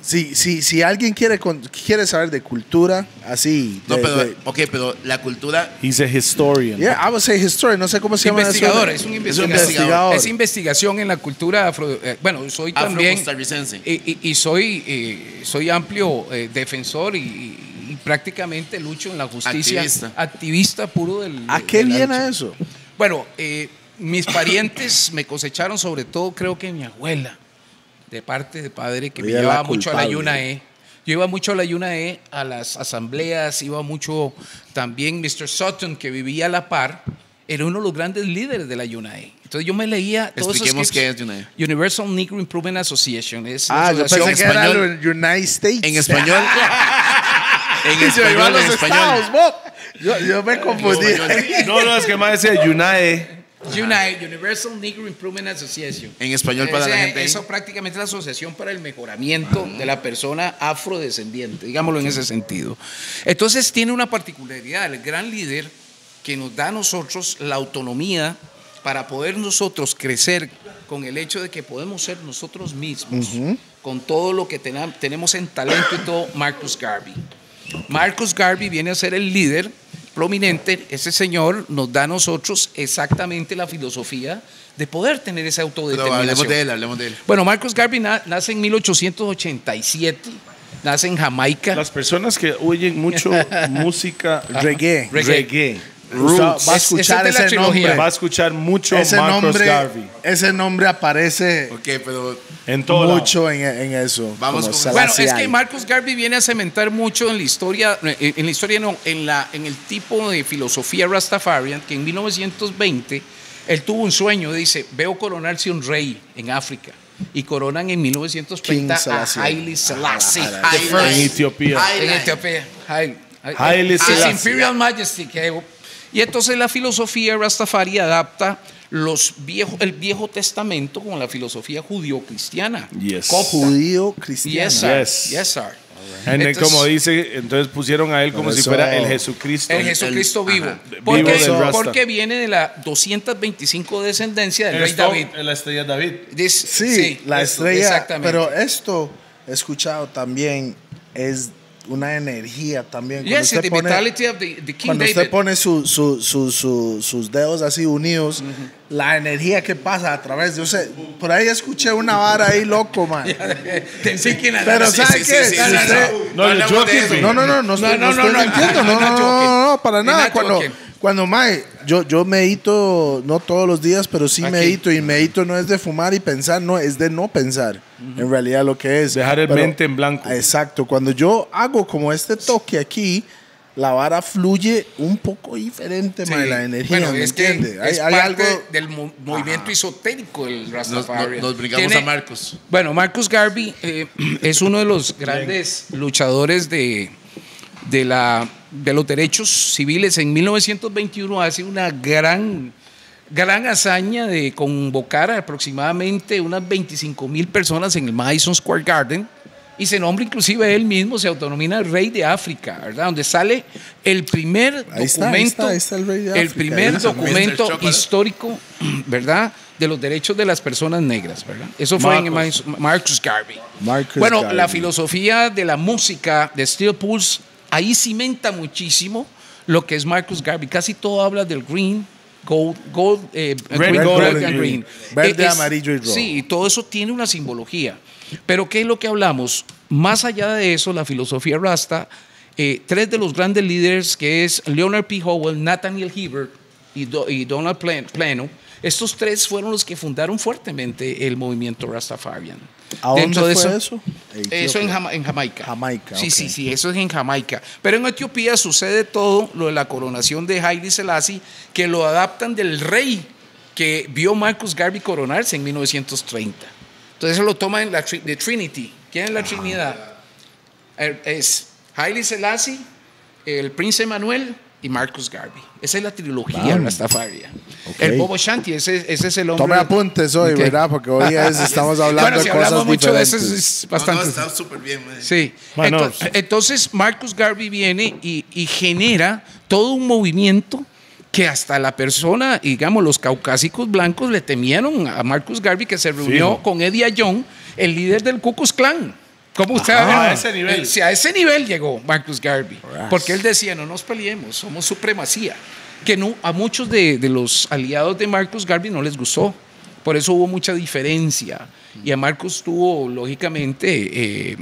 Si, si, si alguien quiere, quiere saber de cultura, así. De, no, pero, de, ok, pero la cultura. He's a historian. Yeah, I would say historian. No sé cómo se llama. Investigador, es un investigador. Es, un investigador. es investigación en la cultura afro. Eh, bueno, soy también. Afro-costarricense. Y, y, y soy, eh, soy amplio eh, defensor y, y prácticamente lucho en la justicia. Activista. Activista puro del. ¿A qué viene eso? Bueno, eh, mis parientes me cosecharon, sobre todo, creo que mi abuela. De parte de padre que me llevaba mucho a la Yunae. Yo iba mucho a la Yunae, a las asambleas, iba mucho también mister Sutton, que vivía a la par, era uno de los grandes líderes de la Yunae. Entonces yo me leía todos Expliquemos esos qué es Yunae. Universal Negro Improvement Association. Es ah, yo pensé que era United States. En español. en español. Yo, yo me confundí. No, no, es que más decía Yunae. UNITE, Universal Negro Improvement Association. En español para o sea, la gente. Eso prácticamente es la asociación para el mejoramiento Ajá. de la persona afrodescendiente, digámoslo en ese sentido. Entonces tiene una particularidad, el gran líder que nos da a nosotros la autonomía para poder nosotros crecer con el hecho de que podemos ser nosotros mismos, uh-huh. con todo lo que ten- tenemos en talento y todo, Marcus Garvey. Marcus Garvey viene a ser el líder prominente, ese señor nos da a nosotros exactamente la filosofía de poder tener esa autodeterminación. Pero hablemos de él, hablemos de él. Bueno, Marcus Garvey na- nace en mil ochocientos ochenta y siete, nace en Jamaica. Las personas que oyen mucho música reggae, reggae. reggae. Roots. Va a escuchar es, ese, ese nombre, va a escuchar mucho ese Marcus nombre, Garvey. Ese nombre aparece okay, pero en todo mucho en, en eso. Vamos con Salazar. Bueno, es que Marcus Garvey viene a cementar mucho en la historia, en la historia no, en la en el tipo de filosofía rastafarian que en mil novecientos veinte él tuvo un sueño, dice, veo coronarse un rey en África. Y coronan en mil novecientos treinta a Haile Selassie en Etiopía. En Etiopía. Haile Selassie. Imperial Majesty que Y entonces la filosofía Rastafari adapta los viejo, el Viejo Testamento con la filosofía judío-cristiana. Yes. Judío-cristiana. Yes, sir. Yes. Yes, sir. Right. Entonces, entonces, como dice, entonces pusieron a él como si fuera el Jesucristo. El Jesucristo el, vivo. Ajá, porque, vivo porque viene de la doscientos veinticinco descendencia del el rey Stone, David. La estrella David. This, sí, sí, la esto, estrella. Exactamente. Pero esto, he escuchado también, es... una energía también. Cuando yes, usted pone, the, the cuando usted pone su, su, su, su, sus dedos así unidos, mm-hmm. la energía que pasa a través de usted. Por ahí escuché una vara ahí loco, man. Pero ¿sabe qué? No, no, no, no, no, no, no, no, no entiendo, no, no, no, para nada. Cuando, cuando mae, yo, yo medito, no todos los días, pero sí Aquí. medito, y medito no es de fumar y pensar, no, es de no pensar. Uh-huh. En realidad lo que es. Dejar el pero, mente en blanco. Exacto. Cuando yo hago como este toque aquí, la vara fluye un poco diferente, sí. mae, la energía. Bueno, ¿me es entiende? Que hay, es hay parte algo del mo- movimiento Ajá. esotérico del Rastafari. Nos, nos, nos brincamos a Marcus. Bueno, Marcus Garvey eh, es uno de los grandes Bien. luchadores de, de la... de los derechos civiles. En mil novecientos veintiuno hace una gran gran hazaña de convocar a aproximadamente unas veinticinco mil personas en el Madison Square Garden y se nombra inclusive él mismo, se autonomina el Rey de África, ¿verdad? Donde sale el primer ahí documento está, ahí está, ahí está el, Rey de África, el primer ahí documento histórico, ¿verdad? De los derechos de las personas negras, ¿verdad? Eso fue Marcus. en Marcus Garvey Marcus bueno, Garvey. La filosofía de la música de Steel Pulse ahí cimenta muchísimo lo que es Marcus Garvey. Casi todo habla del green, gold, gold, eh, Red, green, gold, gold and green. green. Verde, es, amarillo y rojo. Sí, todo eso tiene una simbología. Pero ¿qué es lo que hablamos? Más allá de eso, la filosofía Rasta, eh, tres de los grandes líderes que es Leonard P. Howell, Nathaniel Hibbert y, Do- y Donald Plano, estos tres fueron los que fundaron fuertemente el movimiento Rastafarian. ¿A dónde fue eso? Eso, eso en, Jama- en Jamaica. Jamaica. Sí, okay. sí, sí, eso es en Jamaica. Pero en Etiopía sucede todo lo de la coronación de Haile Selassie, que lo adaptan del rey que vio Marcus Garvey coronarse en mil novecientos treinta. Entonces lo toman en la tri- de Trinity. ¿Quién es la Ajá. Trinidad? Es Haile Selassie, el príncipe Manuel y Marcus Garvey. Esa es la trilogía rastafaria. Okay. El Bobo Shanti, ese, ese es el hombre. Tome apuntes hoy, okay. ¿verdad? Porque hoy es, estamos hablando bueno, si de cosas hablamos mucho diferentes. De eso es bastante. No, no, está súper bien. Man. Sí. Entonces, entonces, Marcus Garvey viene y, y genera todo un movimiento que hasta la persona, digamos, los caucásicos blancos le temieron a Marcus Garvey, que se reunió sí. con Eddie Young, el líder del Ku Klux Klan. ¿Cómo usted Ajá, va a, ver? a ese nivel? Si a ese nivel llegó Marcus Garvey, porque él decía, no nos peleemos, somos supremacía, que no, a muchos de, de los aliados de Marcus Garvey no les gustó, por eso hubo mucha diferencia, y a Marcus tuvo, lógicamente, eh,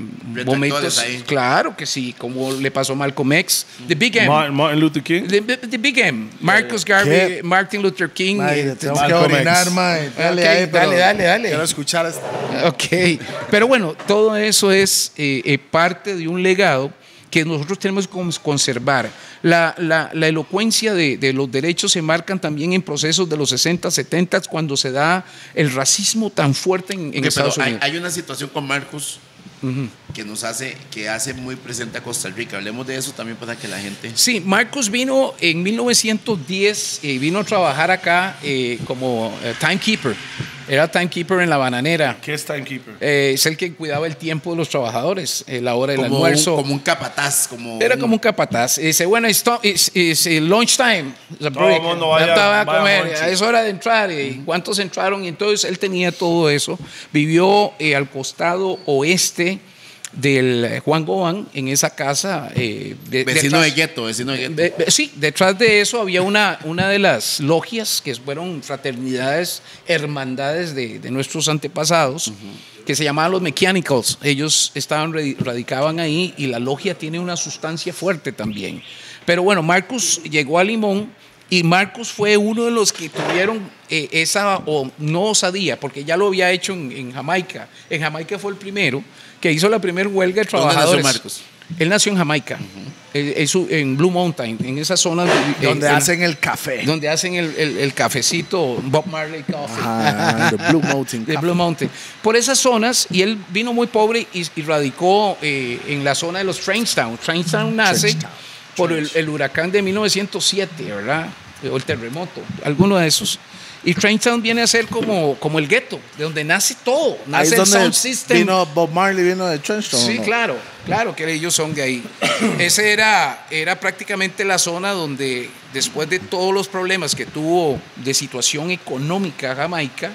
momentos, claro que sí, como le pasó a Malcolm X, The Big M, Martin, Martin Luther King, The, the Big M, Marcus Garvey, ¿Qué? Martin Luther King, Madre, eh, tengo que orinar, mae. Dale, okay, ahí, dale, dale, dale, quiero escuchar hasta... Ok, pero bueno, todo eso es eh, eh, parte de un legado que nosotros tenemos que conservar. La, la, la elocuencia de, de los derechos se marcan también en procesos de los sesenta, setenta, cuando se da el racismo tan fuerte en, en okay, Estados pero Unidos. Hay, hay una situación con Marcus Uh-huh. Que nos hace, que hace muy presente a Costa Rica. Hablemos de eso también para que la gente... Sí, Marcos vino en mil novecientos diez y eh, vino a trabajar acá eh, como eh, timekeeper. Era timekeeper en la bananera. ¿Qué es timekeeper? Eh, es el que cuidaba el tiempo de los trabajadores, eh, la hora del como almuerzo. Un, como un capataz. Como Era un... como un capataz. Dice, bueno, es lunch time. Todo el mundo vaya, vaya a comer. Es hora de entrar. ¿Y cuántos entraron? Y entonces él tenía todo eso. Vivió eh, al costado oeste del Juan Gobán, en esa casa. Eh, de, vecino, detrás, de gueto, vecino de gueto. De, de, sí, detrás de eso había una, una de las logias que fueron fraternidades, hermandades de, de nuestros antepasados, uh-huh, que se llamaban los Mechanicals. Ellos estaban, radicaban ahí, y la logia tiene una sustancia fuerte también. Pero bueno, Marcos llegó a Limón, y Marcos fue uno de los que tuvieron eh, esa, o no osadía, porque ya lo había hecho en, en Jamaica. En Jamaica fue el primero que hizo la primera huelga de trabajadores. ¿Dónde nació Marcos? Él nació en Jamaica, uh -huh. en Blue Mountain, en esa zona donde, donde eh, hacen el café. Donde hacen el, el, el cafecito, Bob Marley Coffee. Ah, the Blue Mountain. The Blue Mountain. Por esas zonas, y él vino muy pobre y, y radicó eh, en la zona de los Trainstown. Trainstown nace Trainstown. por el, el huracán de mil novecientos siete, ¿verdad? O el terremoto, alguno de esos. Y Trainstown viene a ser como, como el gueto, de donde nace todo. Nace el sound system. Vino Bob Marley, vino de Trainstown. Sí, ¿no? claro, claro que ellos son de ahí. Esa era, era prácticamente la zona donde, después de todos los problemas que tuvo de situación económica Jamaica,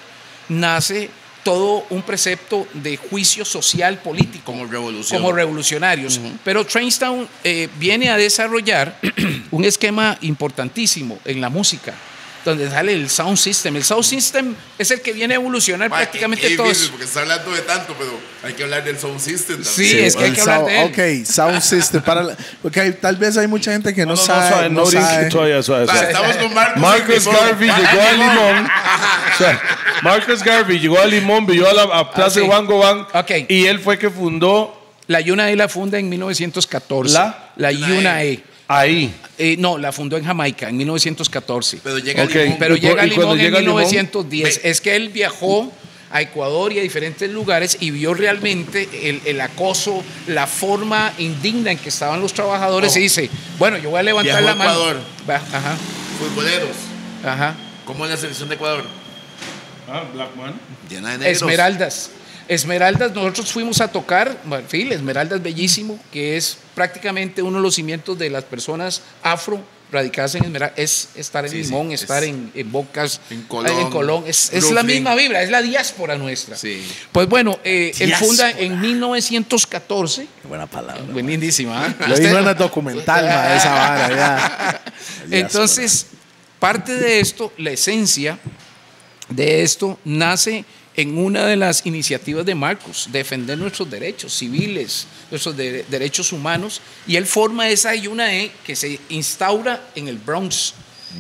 nace todo un precepto de juicio social político. Como, como revolucionarios. Uh-huh. Pero Trainstown eh, viene a desarrollar un esquema importantísimo en la música, donde sale el sound system. El sound system es el que viene a evolucionar Ma, prácticamente que, que todos. Porque está hablando de tanto, pero hay que hablar del sound system también. Sí, sí, es que hay que sound, hablar de él. Ok, sound system. Para la, porque hay, tal vez hay mucha gente que no, no, no sabe. No, no, no sabe. Todavía, suave, suave. Estamos con Marcos. Marcos Garvey llegó a Limón. O sea, Marcos Garvey llegó a Limón, vio a la a Plaza okay. Juan Gobán. Okay. Y él fue que fundó. La Yunae la funda en mil novecientos catorce. La, la Yunae. Ahí. Eh, no, la fundó en Jamaica en mil novecientos catorce. Pero llega okay. a Limón, Pero llega a Limón en llega mil novecientos diez. Limón, es que él viajó a Ecuador y a diferentes lugares y vio realmente el, el acoso, la forma indigna en que estaban los trabajadores. Oh. Y dice, bueno, yo voy a levantar viajó la mano. Ecuador. Ajá. Futboleros. Ajá. ¿Cómo es la selección de Ecuador? Ah, Black Man. Llena de negros. Esmeraldas. Esmeraldas, nosotros fuimos a tocar, bueno, sí, Esmeraldas bellísimo, que es prácticamente uno de los cimientos de las personas afro radicadas en Esmeraldas, es estar en sí, Limón, sí, estar es en, en Bocas, en Colón, en Colón. Es, es la misma vibra, es la diáspora nuestra. Sí. Pues bueno, eh, él funda en mil novecientos catorce. Buena palabra. Buenísima. ¿Eh? Lo digo en el documental, ma, esa vara. Ya. Entonces, parte de esto, la esencia de esto nace en una de las iniciativas de Marcos, defender nuestros derechos civiles, nuestros de derechos humanos, y él forma esa Yunae que se instaura en el Bronx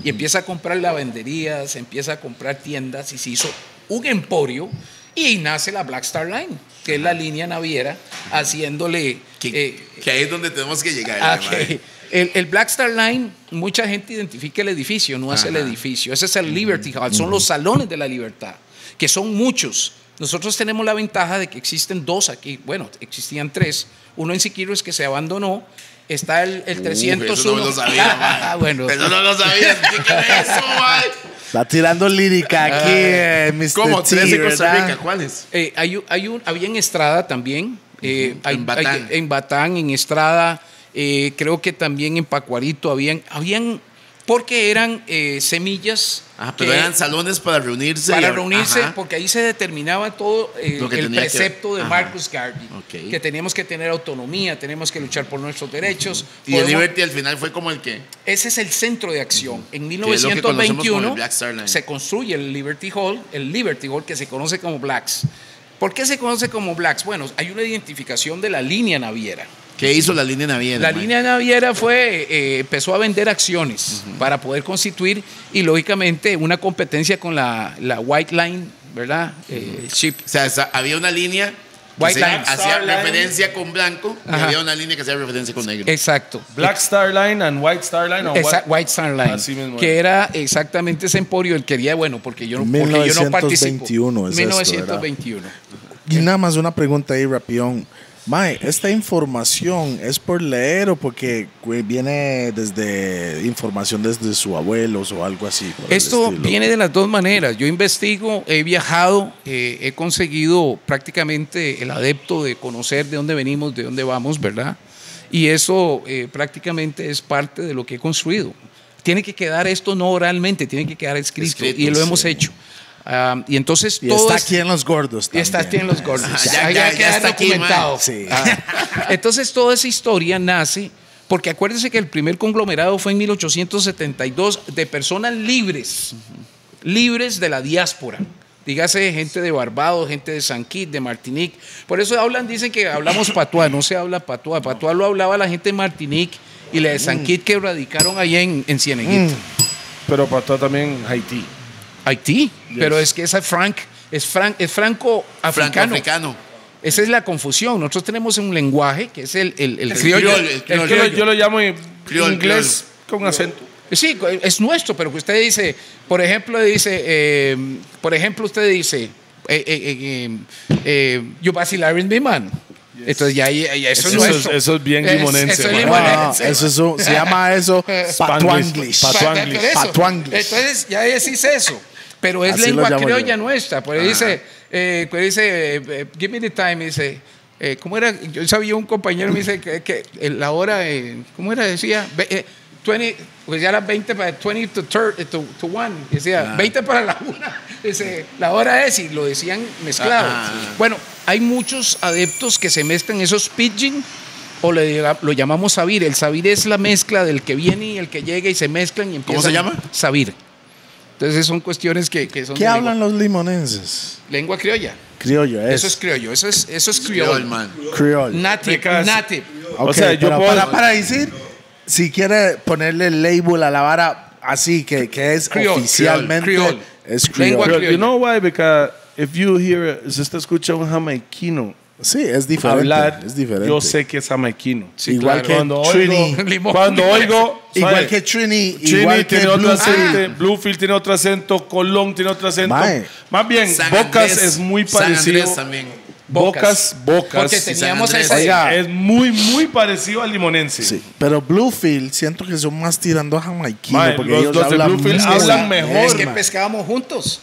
y empieza a comprar lavanderías, empieza a comprar tiendas y se hizo un emporio y nace la Black Star Line, que es la línea naviera haciéndole... Que, eh, que ahí es donde tenemos que llegar. Okay. El, el Black Star Line, mucha gente identifica el edificio, no es el edificio, ese es el Liberty Hall, son los salones de la libertad, que son muchos. Nosotros tenemos la ventaja de que existen dos aquí, bueno, existían tres, uno en Siquirres que se abandonó, está el, el trescientos uno. Eso no me lo sabía, bueno. Eso no lo sabía, eso, man. Está tirando lírica aquí, eh, mister ¿Cómo? T, ¿Tres en Costa Rica? ¿Cuáles? Eh, hay, hay un, había en Estrada también, eh, uh -huh. hay, en, Batán. Hay, en Batán, en Estrada, eh, creo que también en Pacuarito habían, habían porque eran eh, semillas. Ajá, pero eran salones para reunirse. Para y, reunirse, ajá. porque ahí se determinaba todo eh, el precepto que, de Marcus Garvey. Okay. Que teníamos que tener autonomía, teníamos que luchar por nuestros derechos. Y el Liberty al final fue como el que... Ese es el centro de acción. Uh-huh. En mil novecientos veintiuno se construye el Liberty Hall, el Liberty Hall que se conoce como Blacks. ¿Por qué se conoce como Blacks? Bueno, hay una identificación de la línea naviera. ¿Qué hizo la línea naviera? La man? línea naviera fue, eh, empezó a vender acciones uh-huh. para poder constituir y lógicamente una competencia con la, la White Line, ¿verdad? Uh-huh. eh, Ship. O sea, había una línea White que Line. hacía Star referencia Line. con blanco Ajá. y había una línea que hacía referencia con negro. Exacto. Black Star Line and White Star Line. O White? White Star Line. Así mismo. Que era exactamente ese emporio. Él quería, bueno, porque yo, porque mil novecientos veintiuno, yo no participo. mil novecientos veintiuno. Es esto, mil novecientos veintiuno. Y nada más una pregunta ahí, Rapión. Mae, esta información es por leer o porque viene desde información desde sus abuelos o algo así. Esto viene de las dos maneras. Yo investigo, he viajado, eh, he conseguido prácticamente el adepto de conocer de dónde venimos, de dónde vamos, ¿verdad? Y eso eh, prácticamente es parte de lo que he construido. Tiene que quedar esto no oralmente, tiene que quedar escrito, escrito y lo sí. hemos hecho. Um, y entonces y todo está es, aquí en Los Gordos también. Y está aquí en Los Gordos. Ah, ya, ya, ya, ya, ya está documentado. Aquí, sí. ah. Entonces toda esa historia nace, porque acuérdense que el primer conglomerado fue en mil ochocientos setenta y dos de personas libres, uh-huh. libres de la diáspora. Dígase gente de Barbados, gente de San Kitts, de Martinique. Por eso hablan, dicen que hablamos patuá, no se habla patuá. Patuá lo hablaba la gente de Martinique y la de San Kitts mm. que radicaron allá en, en Cieneguita. Mm. Pero patuá también Haití. Haití, yes. Pero es que esa Frank, es, Frank, es franco africano. Franco-africano. Esa es la confusión. Nosotros tenemos un lenguaje que es el, el, el, el criollo. criollo, el criollo. El criollo. Yo lo llamo en criollo, inglés criollo. con acento. Sí, es nuestro, pero que usted dice, por ejemplo, dice, eh, por ejemplo, usted dice, yo vacilar mi mano. Entonces ya, ya, ya eso, eso, es, eso es bien limonense, es, eso, no, eso es un, se llama eso patuanglish. Entonces ya decís eso, pero es así lengua criolla nuestra. Por ahí dice, eh, dice eh, give me the time, dice eh, ¿cómo era? Yo sabía un compañero me dice que, que la hora eh, ¿cómo era? Decía eh, veinte, pues ya las veinte para veinte to one, decía ah. veinte para la una, dice, la hora es, y lo decían mezclado. Ah. Bueno, hay muchos adeptos que se mezclan esos pidgin o le, lo llamamos sabir. El sabir es la mezcla del que viene y el que llega y se mezclan y empiezan. ¿Cómo se llama? Sabir. Entonces son cuestiones que, que son. ¿Qué hablan lengua? Los limonenses? Lengua criolla. Criollo, es. Eso es criollo, eso es, eso es criollo. Criol. Native. Because, native. Okay, o sea, yo para, puedo, para, para decir. Si quiere ponerle el label a la vara así que, que es Creole, oficialmente Creole, es Creole. You know why? Because if you hear, si usted escucha un jamaiquino, sí, es diferente, hablar, es diferente. Yo sé que es jamaiquino. Sí, igual, claro. Que Trini, oigo, cuando oigo, igual ¿sabes? Que Trini, Trini igual tiene que otro Blue, acento, ah. Bluefield tiene otro acento, Colón tiene otro acento. Mae. Más bien, San Bocas Andrés, es muy parecido. San Andrés también. Bocas, Bocas. Porque teníamos esa. Oiga, es muy, muy parecido al limonense. Sí, pero Bluefield siento que son más tirando a jamaiquino. Mae, porque los, ellos los hablan, de Bluefield hablan mejor. Es que pescábamos juntos.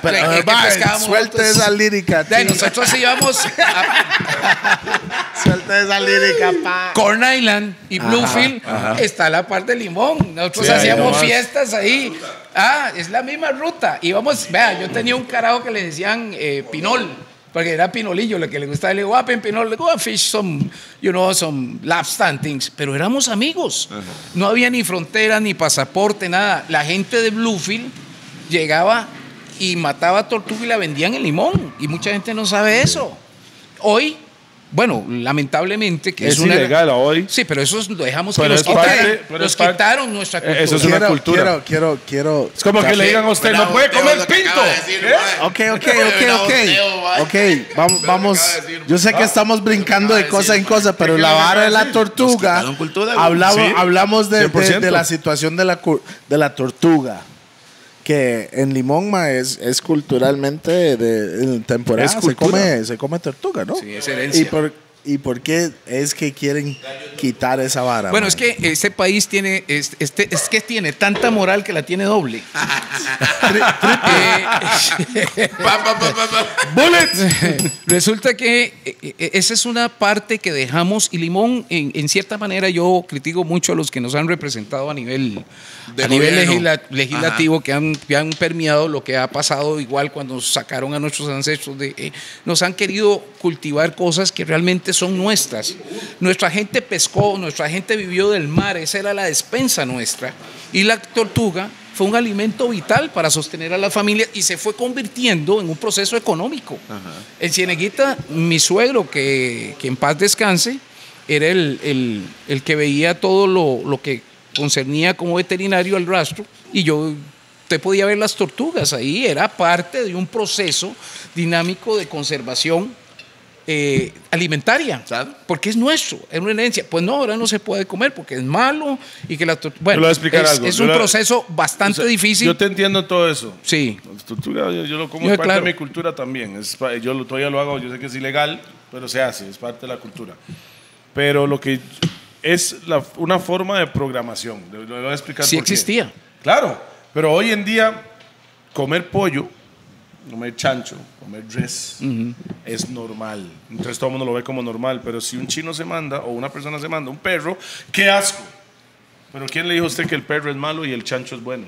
Pero, es que mae, pescábamos suelta juntos. Esa lírica. De, nosotros íbamos. A... suelta esa lírica, pa. Corn Island y Bluefield ajá, ajá. está a la par de Limón. Nosotros sí, hacíamos ahí fiestas ahí. Ah, es la misma ruta. Íbamos, vea, yo tenía un carajo que le decían eh, Pinol. Porque era pinolillo, lo que le gustaba, le digo, ah, pinol, le digo, ah, fish, some, you know, some lobster and things. Pero éramos amigos. Ajá. No había ni frontera, ni pasaporte, nada. La gente de Bluefield llegaba y mataba tortuga y la vendían en Limón. Y mucha gente no sabe eso. Hoy, bueno, lamentablemente. Que es, es una... ilegal hoy. Sí, pero eso dejamos pero que es nos, parte, quitaron, pero nos parte, quitaron nuestra cultura. Eso es una quiero, cultura. Quiero, quiero, quiero. Es como café. Que le digan a usted, bravo, no puede comer pinto. De decir, ¿eh? Ok, ok, ok, ok. Okay. Vamos, vamos. Yo sé que estamos brincando de cosa en cosa, pero la vara de la tortuga. Hablamos, hablamos de, de, de la situación de la, de la tortuga. Que en Limón, ma, es, es culturalmente de, de temporada es se, come, se come tortuga, ¿no? Sí, es herencia. ¿Y por, y por qué es que quieren quitar esa vara? Bueno, ma, es que este país tiene es, este, es que tiene tanta moral que la tiene doble. Resulta que esa es una parte que dejamos y Limón, en, en cierta manera yo critico mucho a los que nos han representado a nivel... De a nivel legisla legislativo que han, que han permeado lo que ha pasado, igual cuando nos sacaron a nuestros ancestros de, eh, nos han querido cultivar cosas que realmente son nuestras. Nuestra gente pescó, nuestra gente vivió del mar, esa era la despensa nuestra, y la tortuga fue un alimento vital para sostener a la familia y se fue convirtiendo en un proceso económico. Ajá. En Cieneguita, mi suegro, que, que en paz descanse, era el, el, el que veía todo lo, lo que concernía como veterinario al rastro, y yo te podía ver las tortugas ahí, era parte de un proceso dinámico de conservación eh, alimentaria, ¿sabes? Porque es nuestro, es una herencia. Pues no, ahora no se puede comer porque es malo y que la bueno, es, es un yo proceso la, bastante o sea, difícil. Yo te entiendo todo eso. Sí. Las tortugas, yo, yo lo como yo, parte claro. de mi cultura también. Es, yo todavía lo hago, yo sé que es ilegal. pero se hace, es parte de la cultura. Pero lo que es la, una forma de programación, le, le voy a explicar. Sí existía. Qué. Claro, pero hoy en día comer pollo, comer chancho, comer res, uh-huh, es normal. Entonces todo el mundo lo ve como normal, pero si un chino se manda o una persona se manda un perro, ¡qué asco! Pero ¿quién le dijo a usted que el perro es malo y el chancho es bueno?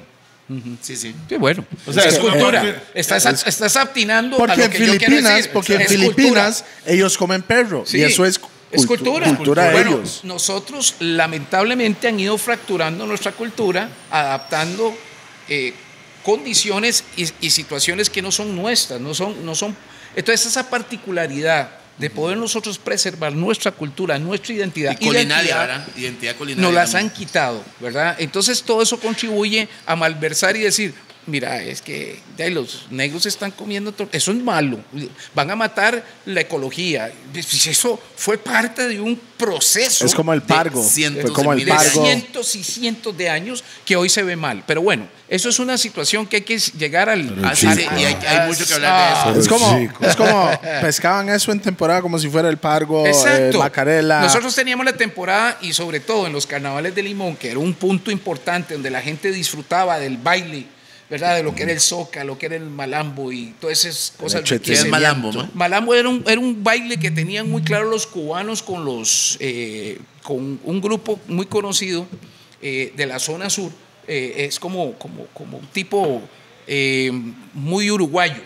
Uh-huh. Sí, sí. Qué bueno. O sea, es, es cultura. Una... Estás, es... estás aptinando porque a lo en que Filipinas, yo decir. Porque en Filipinas cultura. Ellos comen perro, sí, y eso es Es cultura. cultura bueno, ellos. Nosotros lamentablemente han ido fracturando nuestra cultura, adaptando eh, condiciones y, y situaciones que no son nuestras, no son, no son. Entonces esa particularidad de poder nosotros preservar nuestra cultura, nuestra identidad. Y culinaria, ¿verdad? Identidad culinaria. Nos las también. han quitado, ¿verdad? Entonces todo eso contribuye a malversar y decir, mira, es que ya los negros están comiendo todo, eso es malo, van a matar la ecología. Eso fue parte de un proceso. Es como el pargo, cientos, fue como el pargo. cientos y cientos de años que hoy se ve mal. Pero bueno, eso es una situación que hay que llegar al. al chico, y hay, hay mucho que hablar de eso. Es como, es como pescaban eso en temporada como si fuera el pargo, eh, macarela. Nosotros teníamos la temporada y sobre todo en los carnavales de Limón, que era un punto importante donde la gente disfrutaba del baile, ¿verdad? De lo que era el soca, lo que era el malambo y todas esas cosas. ¿Qué es malambo, no? Malambo era un, era un baile que tenían muy claro los cubanos con, los, eh, con un grupo muy conocido eh, de la zona sur. Eh, es como, como, como un tipo eh, muy uruguayo,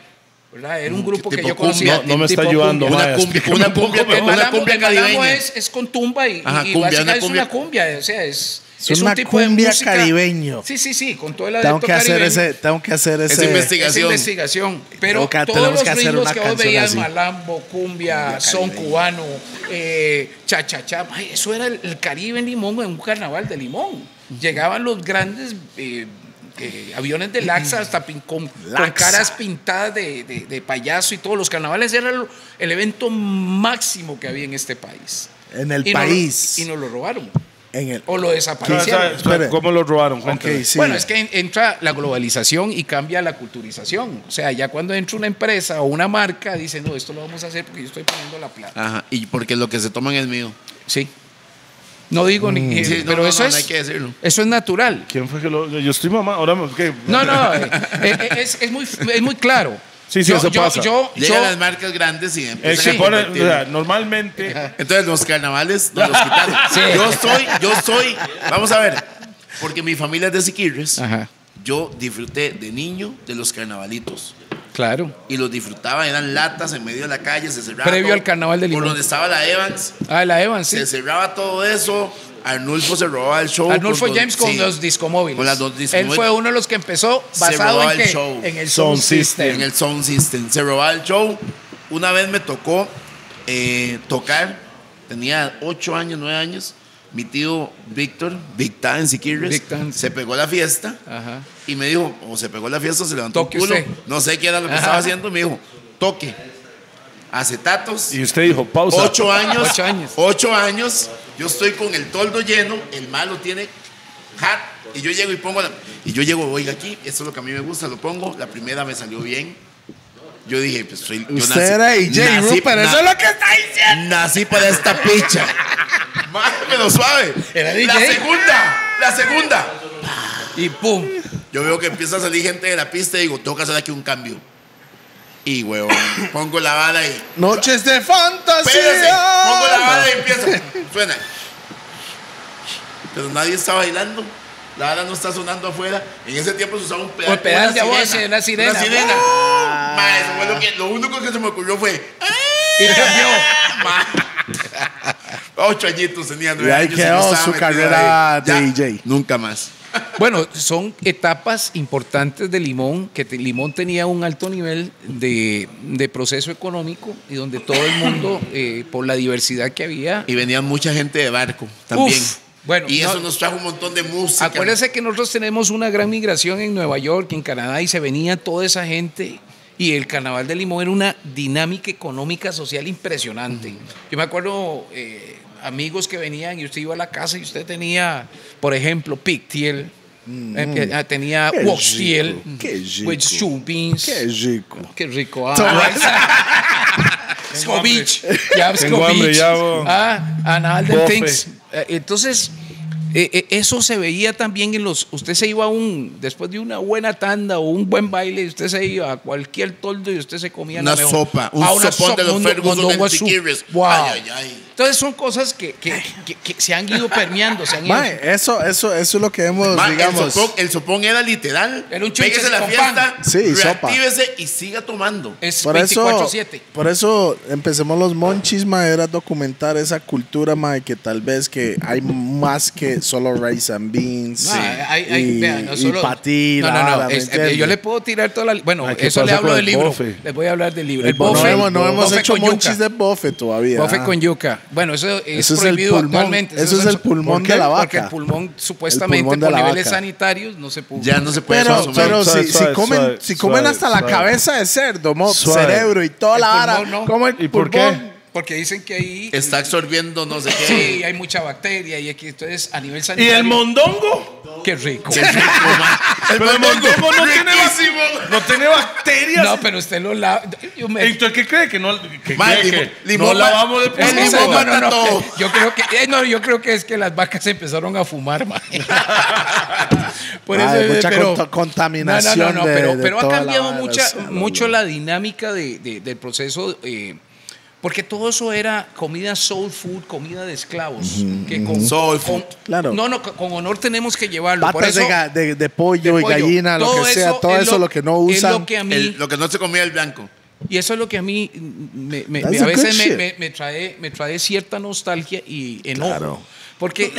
¿verdad? Era un grupo que yo conocía. No, no me está ayudando. Una cumbia, una cumbia, una cumbia, una cumbia caribeña. Es, es con tumba y, Ajá, y cumbia, básica, una es cumbia. una cumbia, o sea, es... Es, es una un tipo cumbia de caribeño. Sí, sí, sí, con todo el adentro caribeño. Tengo que hacer ese, esa investigación. Esa investigación. Pero Oca, todos los que hacer ritmos una que vos veías, malambo, cumbia, son cubano, eh, cha, cha, cha. Ay, eso era el, el Caribe en Limón, en un carnaval de Limón. Llegaban los grandes eh, eh, aviones de Laxa, hasta pin, con, Laxa. con caras pintadas de, de, de payaso y todos. Los carnavales era el, el evento máximo que había en este país. En el y país. No, y nos lo robaron. En el, o lo desaparecieron. O sea, ¿cómo lo robaron? Okay, sí. Bueno, es que entra la globalización y cambia la culturización. O sea, ya cuando entra una empresa o una marca, dicen, no, esto lo vamos a hacer porque yo estoy poniendo la plata. Ajá, y porque lo que se toman es mío. Sí. No digo mm. ni. Sí, pero no, no, eso no, no, es. No hay que decirlo. Eso es natural. ¿Quién fue que lo.? Yo estoy mamá. Ahora me. Okay. No, no. es, es, muy, es muy claro. Sí, sí, yo, eso yo, pasa. Yo, Llegan yo, las marcas grandes y empiezan sí, a o sea, normalmente. Entonces los carnavales nos los quitaron. Sí. Yo soy, yo soy, vamos a ver, porque mi familia es de Siquirres. Ajá. Yo disfruté de niño de los carnavalitos. Claro. Y los disfrutaba, eran latas en medio de la calle, se cerraba. Previo todo, al carnaval de Limón. Por donde estaba la Evans. Ah, la Evans, sí. Se cerraba todo eso. Arnulfo se robaba el show. Arnulfo con James con, sí, los discomóviles. Con las dos discomóviles. Él fue uno de los que empezó basado en, el, show. en el Sound System. System. En el Sound System. Se robaba el show. Una vez me tocó eh, tocar, tenía ocho años, nueve años. Mi tío Víctor, Victán en Siquirres, se pegó la fiesta. Ajá. Y me dijo, o se pegó la fiesta, se levantó toque el culo. Usted. No sé qué era lo que Ajá. estaba haciendo. Me dijo, toque acetatos. Y usted dijo, pausa. Ocho años. Ocho años. Ocho años. Yo estoy con el toldo lleno, el malo tiene hat, y yo llego y pongo, la, y yo llego, oiga aquí, esto es lo que a mí me gusta, lo pongo, la primera me salió bien. Yo dije, pues soy, yo Usted nací, era D J, nací, pero na, eso es lo que está diciendo. Nací para esta picha. Májamelo suave. Era D J. La segunda, la segunda. Y pum. Yo veo que empieza a salir gente de la pista y digo, tengo que hacer aquí un cambio. Y, weón, pongo la bala y... Noches de fantasía. Espérese, pongo la bala y empiezo. Suena. Pero nadie está bailando. La bala no está sonando afuera. En ese tiempo se usaba un pedazo de una sirena. Voz, una sirena. Una sirena. Ah. Ma, eso fue lo, que, lo único que se me ocurrió fue... Y cambió. Ocho añitos tenía, nueve años. Y ahí quedó su carrera de D J. Nunca más. Bueno, son etapas importantes de Limón, que te, Limón tenía un alto nivel de, de proceso económico y donde todo el mundo, eh, por la diversidad que había. Y venía mucha gente de barco también. Uf, bueno, y eso no, nos trajo un montón de música. Acuérdense que nosotros tenemos una gran migración en Nueva York, en Canadá, y se venía toda esa gente. Y el carnaval de Limón era una dinámica económica, social impresionante. Yo me acuerdo... Eh, amigos que venían y usted iba a la casa y usted tenía, por ejemplo, pigtail, mm. eh, tenía oxtail, with shoe beans. Qué rico. Qué rico. Ah, Scovich. Ya, Scovich. Ah, and all the things. Entonces, eh, eso se veía también en los. Usted se iba a un. Después de una buena tanda o un buen baile, usted se iba a cualquier toldo y usted se comía una mejor sopa. Un ah, una sopón sopa, de los Ferguson. Wow. Ay, ay, ay. Entonces, son cosas que, que, que, que se han ido permeando. Se han ido. Mae, eso, eso, eso es lo que hemos. Mae, digamos. El sopón, el sopón era literal. Era un pégase la fiesta. Pan. Sí, reactívese sopa. Y siga tomando. Es veinticuatro siete. Por eso empecemos los monchis, mae, era documentar esa cultura, mae, que tal vez que hay más que solo rice and beans. No, sí. hay, hay, y, vean, no solo, y patira. No, no, no. Es, yo le puedo tirar toda la. Bueno, eso le hablo del libro. Buffet. Les voy a hablar del libro. El buffet, no hemos, no buffet hemos hecho monchis de buffet todavía. Buffet ah. con yuca. Bueno, eso es prohibido actualmente. Eso es el pulmón de la vaca. Porque el pulmón, supuestamente, por niveles sanitarios, no se puede. Ya no se puede. Pero, pero si comen hasta la cabeza de cerdo, cerebro y toda la vara, ¿cómo el pulmón? ¿Y por qué? Porque dicen que ahí está absorbiendo no sé qué. Sí, hay mucha bacteria y aquí entonces a nivel sanitario. ¿Y el mondongo? Qué rico. Qué rico, el pero mondongo, el mondongo no, tiene no tiene bacterias. No, pero usted lo lava. Me... ¿Entonces qué cree que no? Que ma, cree limo, que limo, no ma, lavamos de el limón no, para no, todo. No, yo creo que eh, no, yo creo que es que las vacas empezaron a fumar. Por eso, ay, mucha pero, cont contaminación. No, no, no, de, pero, de pero ha cambiado la mucha, la mucho la dinámica de, de, del proceso. Eh, Porque todo eso era comida soul food, comida de esclavos. Mm, que con, soul food, con, claro. No, no, con honor tenemos que llevarlo. Patas por eso, de, de, de, pollo de pollo y gallina, todo lo que sea, todo eso lo, lo que no usan. Lo que, mí, el, lo que no se comía el blanco. Y eso es lo que a mí me, me, me, a veces me, me, me, trae, me trae cierta nostalgia y enojo. Claro. Porque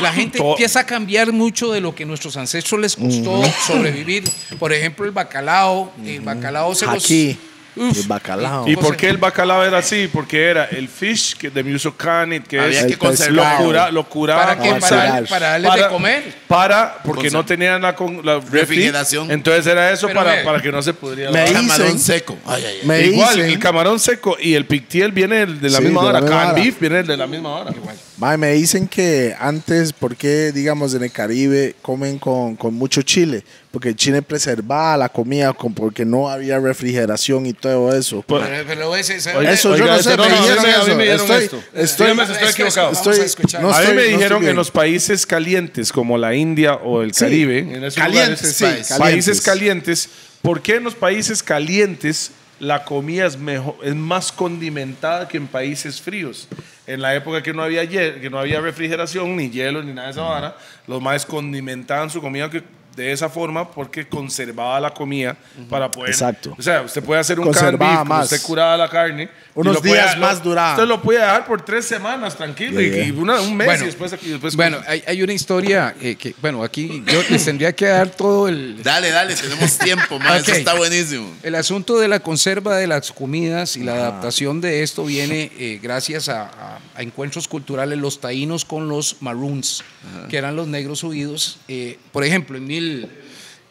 la gente empieza a cambiar mucho de lo que nuestros ancestros les costó mm. sobrevivir. Por ejemplo, el bacalao. Mm. El bacalao se Aquí. los... Uf, el bacalao. ¿Y por qué el bacalao era así? Porque era el fish que de Musocanit, que había es que conservar, lo, cura, lo curaba. ¿Para qué? Para, para darle para, de comer. Para, porque no tenían la, con, la refrigeración. Entonces era eso para, para que no se pudiera. El camarón seco. Ay, ay, ay. Me Igual, dicen. el camarón seco y el pigtiel viene de la sí, misma hora. Can beef viene de la misma hora. Igual. May, me dicen que antes, porque digamos en el Caribe comen con, con mucho chile? Porque el chile preservaba la comida con, porque no había refrigeración y todo eso. Pero, pero ese, ese, oiga, eso oiga, yo no sé, no, me no, dijeron eso. A mí me dijeron estoy, esto. Estoy, estoy, estoy equivocado. Estoy, a, no estoy, a mí me no dijeron que en los países calientes como la India o el Caribe, sí, en esos calientes, lugares, sí, países, calientes. países calientes, ¿por qué en los países calientes la comida es mejor, es más condimentada que en países fríos? En la época que no había hielo, que no había refrigeración, ni hielo, ni nada de esa vara, los más condimentaban su comida que, de esa forma porque conservaba la comida uh-huh. para poder... Exacto. O sea, usted puede hacer un can beef, más. usted curaba la carne. Unos días puede, más durada. Usted lo puede dejar por tres semanas, tranquilo, yeah, yeah. y una, un mes bueno, y después... Y después bueno, hay, hay una historia eh, que, bueno, aquí yo les tendría que dar todo el... Dale, dale, tenemos tiempo, man, okay. Eso está buenísimo. El asunto de la conserva de las comidas y la ah. adaptación de esto viene eh, gracias a, a, a encuentros culturales, los taínos con los maroons, uh-huh. que eran los negros huidos. Eh, por ejemplo, en mil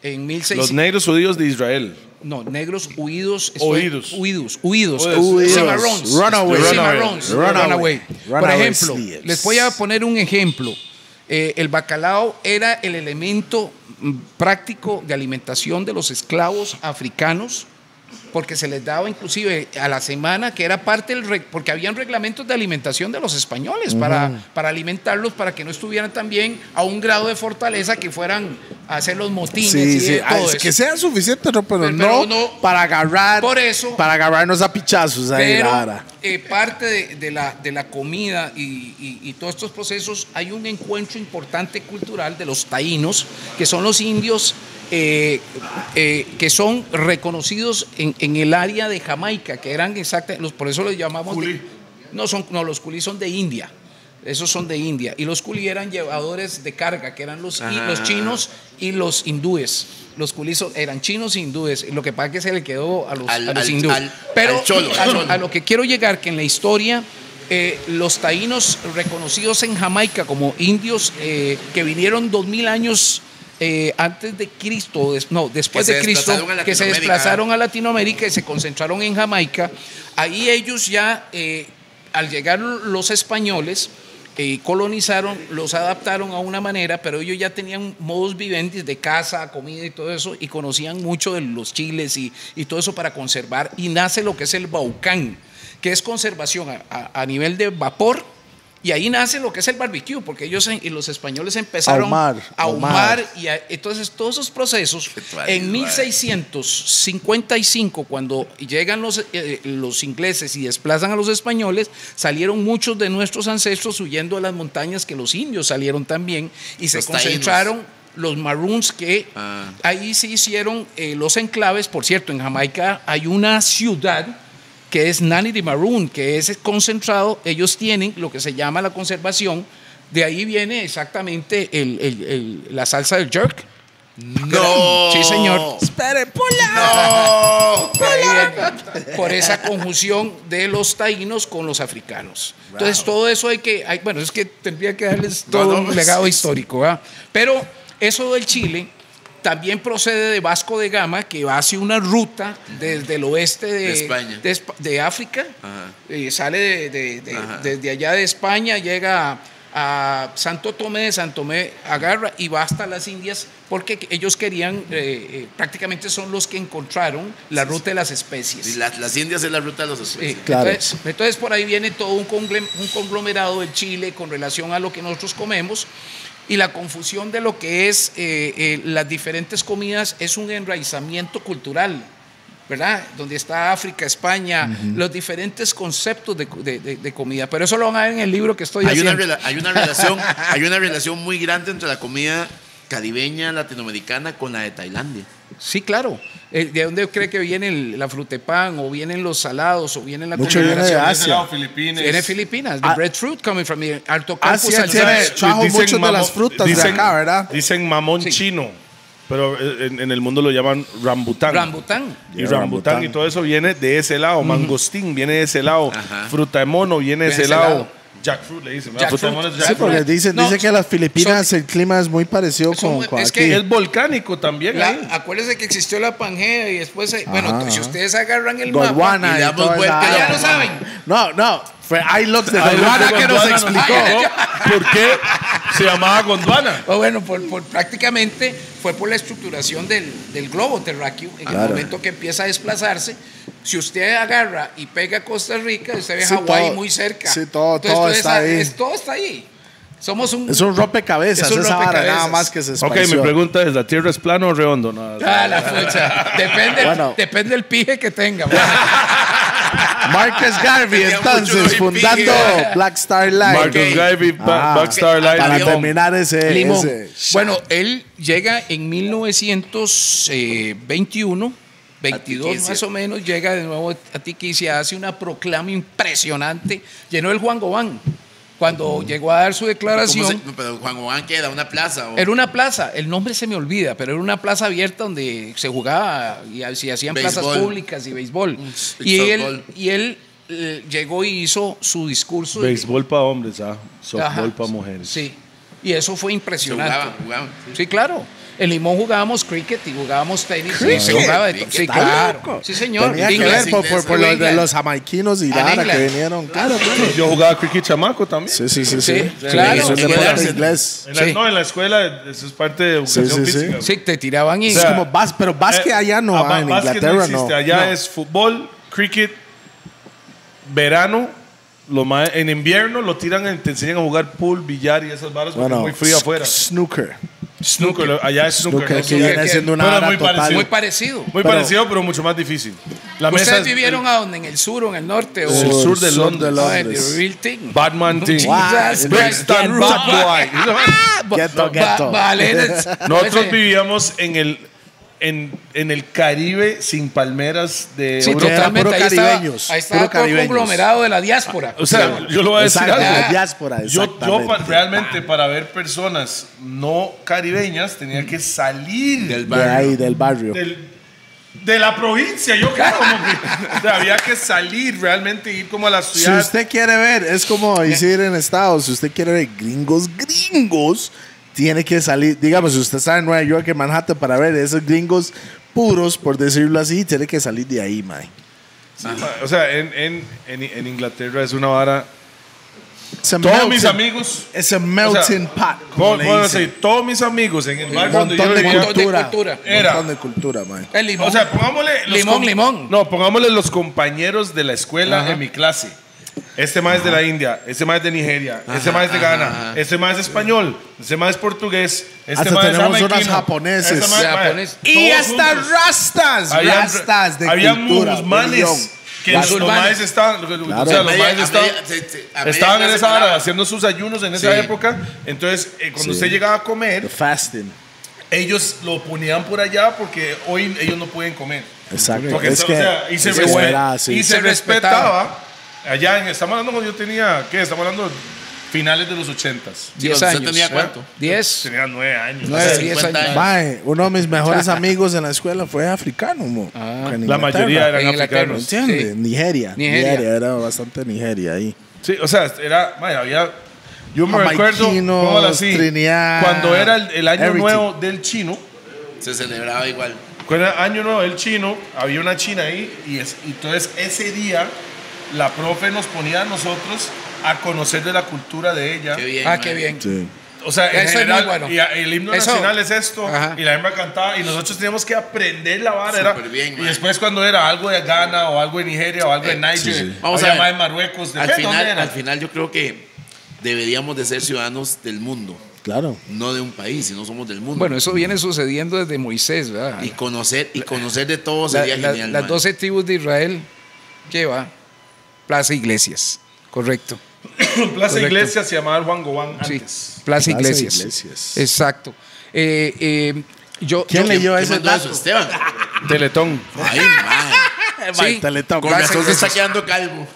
En mil seiscientos. Los negros huidos de Israel. No, negros huidos. Huidos. Huidos. Huidos. Cimarrones. Runaways. Runaway. Por ejemplo, les voy a poner un ejemplo. Eh, el bacalao era el elemento práctico de alimentación de los esclavos africanos, porque se les daba inclusive a la semana, que era parte del reg porque habían reglamentos de alimentación de los españoles mm. para, para alimentarlos, para que no estuvieran también a un grado de fortaleza que fueran a hacer los motines. Sí, y sí. De todo Ay, es eso. Que sean suficientes, pero, pero, pero no, no para agarrar, por eso, para agarrarnos a pichazos. Pero, ahí, eh, parte de, de, la, de la comida y, y, y todos estos procesos, hay un encuentro importante cultural de los taínos, que son los indios Eh, eh, que son reconocidos en, en el área de Jamaica, que eran exactamente, por eso los llamamos de, no, son, no, los culí son de India, esos son de India, y los culí eran llevadores de carga, que eran los, y, los chinos y los hindúes. Los culis eran chinos e hindúes, lo que pasa es que se le quedó a los, al, a los al, hindúes al, pero al cholo, al cholo. A, a lo que quiero llegar, que en la historia Eh, los taínos reconocidos en Jamaica como indios eh, que vinieron dos mil años Eh, antes de Cristo, no, después de Cristo, que se desplazaron a Latinoamérica y se concentraron en Jamaica. Ahí ellos ya, eh, al llegar los españoles, eh, colonizaron, los adaptaron a una manera, pero ellos ya tenían modus vivendi de casa, comida y todo eso, y conocían mucho de los chiles y, y todo eso para conservar, y nace lo que es el baucán, que es conservación a, a, a nivel de vapor, y ahí nace lo que es el barbecue, porque ellos en, y los españoles empezaron ahumar, a ahumar, ahumar. Y a, entonces todos esos procesos, trae, en mil seiscientos cincuenta y cinco, cuando llegan los, eh, los ingleses y desplazan a los españoles, salieron muchos de nuestros ancestros huyendo de las montañas, que los indios salieron también, y los se concentraron taínos. Los maroons, que ah. ahí se hicieron eh, los enclaves. Por cierto, en Jamaica hay una ciudad que es Nani de Maroon, que es concentrado, ellos tienen lo que se llama la conservación, de ahí viene exactamente el, el, el, la salsa del jerk. No. Sí, señor. Espere, pula. No. Pula. Por esa conjunción de los taínos con los africanos. Wow. Entonces, todo eso hay que, hay, bueno, es que tendría que darles todo no, no, un legado sí, histórico, ¿eh? Pero eso del Chile también procede de Vasco de Gama, que hace una ruta desde el oeste de, de España, de, de África, eh, sale de, de, de, desde allá de España, llega a, a Santo Tomé, de Santo Tomé agarra y va hasta las Indias, porque ellos querían, eh, eh, prácticamente son los que encontraron la ruta de las especies. Y la, las Indias es la ruta de las especies. Eh, claro. entonces, entonces por ahí viene todo un conglomerado de Chile con relación a lo que nosotros comemos. Y la confusión de lo que es eh, eh, las diferentes comidas es un enraizamiento cultural, ¿verdad? Donde está África, España, uh-huh. los diferentes conceptos de, de, de, de comida. Pero eso lo van a ver en el libro que estoy hay haciendo. Una, hay, una relación, hay una relación muy grande entre la comida caribeña, latinoamericana, con la de Tailandia. Sí, claro. ¿De dónde cree que viene el, la frutepán, o vienen los salados, o vienen la mucho viene de Asia, Filipinas. Viene Filipinas, the breadfruit coming from here. Alto Campus, trajo muchas de las frutas dicen, de acá, ¿verdad? Dicen mamón sí. chino, pero en, en el mundo lo llaman rambután. Rambután. Y yeah, rambután, rambután y todo eso viene de ese lado. Mm. Mangostín viene de ese lado. Ajá. Fruta de mono viene de ese, ese lado. lado. Jackfruit le dicen. Jack fruit. Jack sí, porque dicen, no, dicen que en las Filipinas son, el clima es muy parecido son, con, con es aquí. Que es volcánico también. La, acuérdense que existió la Pangea y después, ajá, bueno, si ustedes agarran el Gondwana, mapa y damos vuelta, ya lo no saben. No, no, fue Ilox de Gondwana que nos explicó por qué se llamaba Gondwana. Oh, bueno, por, por, prácticamente fue por la estructuración del, del globo terráqueo en claro. el momento que empieza a desplazarse. Si usted agarra y pega Costa Rica, usted ve sí, Hawái muy cerca. Sí, todo, entonces, todo, todo está esa, ahí. Es, todo está ahí. Somos un, es un rompecabezas, es un rompecabezas. Esa nada más que se esparció. Ok, mi pregunta es, ¿la Tierra es plana o redonda? No, ah, la fucha. Depende, bueno. depende el pije que tenga. Marcus Garvey, entonces, fundando Black Star Line. Marcus okay. Garvey, ah, Black Star Line. Para Limón. terminar ese, Limón. ese... Bueno, él llega en mil novecientos veintiuno... veintidós más o menos, llega de nuevo a Tiquicia, hace una proclama impresionante, llenó el Juan Gobán cuando uh-huh. llegó a dar su declaración. ¿Cómo se, pero Juan Gobán queda una plaza? ¿O? Era una plaza, el nombre se me olvida, pero era una plaza abierta donde se jugaba y se hacían béisbol. plazas públicas y béisbol. Y él, y él eh, llegó y hizo su discurso. Béisbol para hombres, ¿ah? softball para mujeres. Sí, y eso fue impresionante. Jugaban, jugaban, sí. sí, claro. En Limón jugábamos cricket y jugábamos tenis. ¿Cricket? Sí, jugaba de sí, claro. Loco. Sí, señor. Tenía que ver por, por, por los, de los jamaiquinos y Lara que vinieron. Claro, claro. Yo jugaba cricket chamaco también. Sí, sí, sí. sí. sí. sí. Claro. Sí. Claro. Inglés. En la, sí. No, en la escuela eso es parte de educación sí, sí, sí. física. Sí, te tiraban y... O sea, es como bas, pero básquet eh, allá no va, en Inglaterra no existe. No. Allá no. es fútbol, cricket, verano... Lo más, en invierno lo tiran, te enseñan a jugar pool, billar y esas barras bueno, porque es muy frío afuera. Snooker. Snooker, snooker. allá es snooker. snooker, snooker viene siendo una hora muy, total. Parecido. muy parecido. Muy pero, parecido, pero mucho más difícil. La ¿Ustedes mesa vivieron a dónde? ¿En el sur o en el norte? O? El sur de Londres. Londres. Real thing. Batman thing. Brixton Bad Boy. Ghetto, ghetto. Nosotros vivíamos en el... En, en el Caribe sin palmeras de sí, totalmente. Ahí caribeños, estaba, ahí estaba todo conglomerado de la diáspora. O sea, claro. yo lo voy a decir algo. La diáspora, yo, yo pa, realmente para ver personas no caribeñas tenía que salir del barrio. De ahí, del barrio. Del, de la provincia, yo creo. Como que, había que salir realmente, ir como a la ciudad. Si usted quiere ver, es como decir en Estados, si usted quiere ver gringos, gringos. Tiene que salir, digamos, si usted está en Nueva York, en Manhattan, para ver esos gringos puros, por decirlo así, tiene que salir de ahí, mae. Sí, o sea, en, en, en, en Inglaterra es una vara It's a todos melting, mis amigos. Es un melting o sea, pot. Puedo, puedo decir, todos mis amigos en el bar cuando yo vivía, de cultura. Era. Un montón de cultura, man. El limón. O sea, pongámosle. Los limón, limón. No, pongámosle los compañeros de la escuela ajá. en mi clase. Este más es de la India, este más es de Nigeria, ajá, este más es de Ghana, ajá. este más es español, este más es portugués, este más es tenemos unas japoneses. Este japonés. Y hasta juntos. rastas. Habían, rastas de había cultura. Había musulmanes. Que los maes estaban, claro. o sea, los media, estaban, media, se, se, estaban en esa hora haciendo sus ayunos en esa sí. época. Entonces, eh, cuando sí. usted llegaba a comer, fasting. ellos lo ponían por allá porque hoy ellos no pueden comer. Exacto. Porque, es o sea, que, y se, respet buena, sí. y se, se respetaba. respetaba. Allá, en, estamos hablando cuando yo tenía, ¿qué? Estamos hablando finales de los ochentas. ¿Diez años? ¿Tenía cuánto? ¿Diez? Tenía nueve años. Nueve, diez años. Mae, uno de mis mejores amigos en la escuela fue africano, mo. Ah, la mayoría eran en africanos. ¿Entiendes? Sí. Nigeria, Nigeria. Nigeria. Era bastante Nigeria ahí. Sí, o sea, era, mae, había... Yo me recuerdo, así, Trinidad, cuando era el, el año everything. nuevo del chino. Se celebraba igual. Cuando era año nuevo del chino, había una china ahí. Y es, entonces, ese día, la profe nos ponía a nosotros... a conocer de la cultura de ella. Qué bien, ah, man. qué bien. Sí. O sea, en eso general, es bueno. y el himno eso. nacional es esto, ajá. y la hembra cantaba, y nosotros teníamos que aprender la vara. Era, bien, y después cuando era algo de Ghana, o algo de Nigeria, o algo de eh, Nigeria, sí, sí. vamos a llamar de Marruecos. De al, final, al final yo creo que deberíamos de ser ciudadanos del mundo. Claro. No de un país, sino somos del mundo. Bueno, eso viene sucediendo desde Moisés, ¿verdad? Y conocer, y conocer de todo sería la, genial. La, las doce tribus de Israel, lleva Plaza Iglesias. Correcto. Plaza Correcto. Iglesias se llamaba Juan Gobán antes. Sí, Plaza, Plaza Iglesias. Iglesias. Exacto. Eh, eh, yo, ¿Quién yo, leyó ese dato? Eso, Esteban. Teletón. Ay, man. Sí, Teletón. Con razón se está quedando calvo.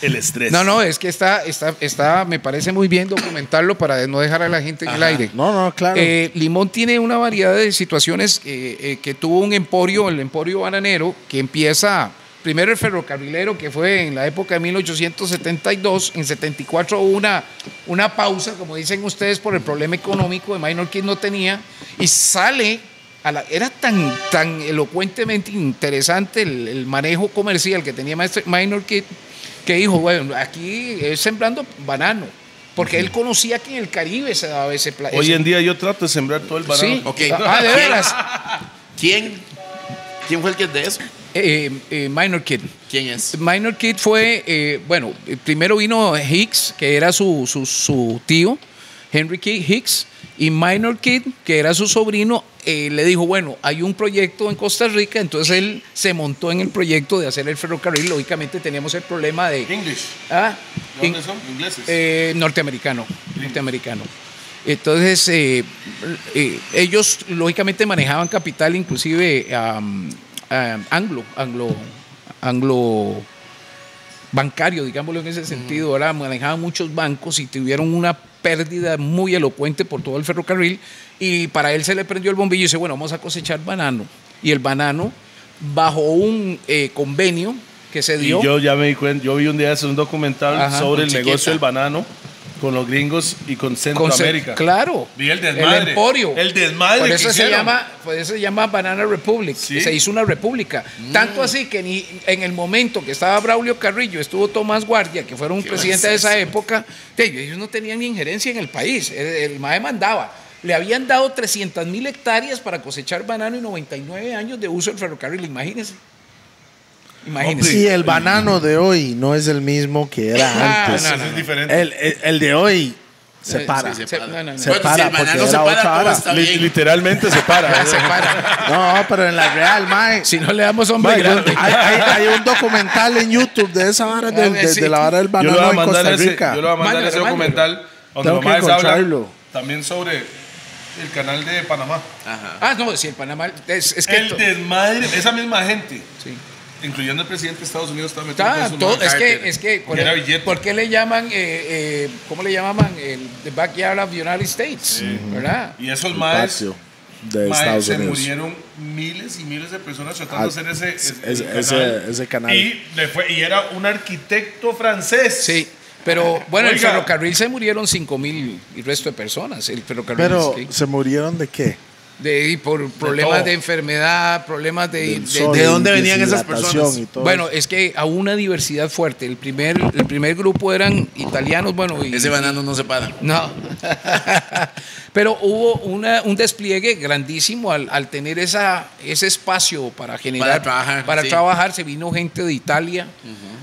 El estrés. No, no, es que está, está, está, me parece muy bien documentarlo para no dejar a la gente en ajá. el aire. No, no, claro. Eh, Limón tiene una variedad de situaciones eh, eh, que tuvo un emporio, el emporio bananero, que empieza... Primero el ferrocarrilero, que fue en la época de mil ochocientos setenta y dos. En setenta y cuatro hubo una, una pausa, como dicen ustedes, por el problema económico de Minor King no tenía. Y sale, a la, era tan, tan elocuentemente interesante el, el manejo comercial que tenía Minor King, que dijo, bueno, aquí es sembrando banano. Porque él conocía que en el Caribe se daba ese plato. Hoy en día yo trato de sembrar todo el banano. Sí, okay. Ah, de veras. ¿Quién, ¿Quién fue el que de eso? Eh, eh, Minor Kid. ¿Quién es? Minor Kid fue, eh, bueno, primero vino Hicks, que era su, su, su tío, Henry Kidd Hicks, y Minor Kid, que era su sobrino, eh, le dijo, bueno, hay un proyecto en Costa Rica, entonces él se montó en el proyecto de hacer el ferrocarril. Lógicamente teníamos el problema de... English. ¿Ah? ¿De dónde son? ¿Ingleses? Eh, norteamericano, English. norteamericano. Entonces, eh, eh, ellos lógicamente manejaban capital, inclusive... Um, Um, anglo, anglo, anglo bancario, digámoslo en ese sentido. Uh-huh. Ahora manejaban muchos bancos y tuvieron una pérdida muy elocuente por todo el ferrocarril, y para él se le prendió el bombillo y dice, bueno, vamos a cosechar banano. Y el banano, bajo un eh, convenio que se dio. Y yo ya me di cuenta, yo vi un día un documental ajá, sobre el chiqueta. negocio del banano. Con los gringos y con Centroamérica. Claro. Y el desmadre. El emporio. El desmadre por eso que se llama, por eso se llama Banana Republic. ¿Sí? Se hizo una república. Mm. Tanto así que ni en el momento que estaba Braulio Carrillo, estuvo Tomás Guardia, que fueron un presidente de esa época, ellos no tenían injerencia en el país. El, el M A E mandaba. Le habían dado trescientas mil hectáreas para cosechar banano y noventa y nueve años de uso del ferrocarril. Imagínense. Imagínese. Sí, el banano de hoy no es el mismo que era antes. Ah, no, no, no. Es diferente. El, el, el de hoy se para. Sí, se para. No, no, no. Se bueno, para si porque era se para, otra hora. Literalmente se para. se para. No, pero en la real, mae. Si no le damos hombre mae, grande. Hay, hay, hay un documental en YouTube de esa vara, de, de, de la vara del banano en Costa Rica. Ese, yo le voy a mandar Mano, ese documental donde mamá les habla también sobre... El canal de Panamá. Ajá. Ah, no, sí, el Panamá. Es, es que el desmadre, esa misma gente. Sí. Incluyendo el presidente de Estados Unidos, está metido en su todo, es que, es que por, el, ¿por qué le llaman, eh, eh, cómo le llamaban? El the backyard of the United States, sí. ¿verdad? Y esos maes, de maes se Unidos. murieron miles y miles de personas tratando ah, de hacer ese, ese, ese, ese canal. Ese, ese canal. Y, le fue, y era un arquitecto francés. Sí. Pero bueno, Oiga. el ferrocarril se murieron cinco mil y resto de personas. El ferrocarril. Pero, ¿se murieron de qué? de, y por problemas de, de enfermedad, problemas de... De, sol, de, de dónde venían esas personas. Bueno, es que a una diversidad fuerte. El primer, el primer grupo eran italianos, bueno... Y, ese banano no se para. No. Pero hubo una, un despliegue grandísimo al, al tener esa, ese espacio para generar... Para trabajar. Para sí. trabajar. Se vino gente de Italia.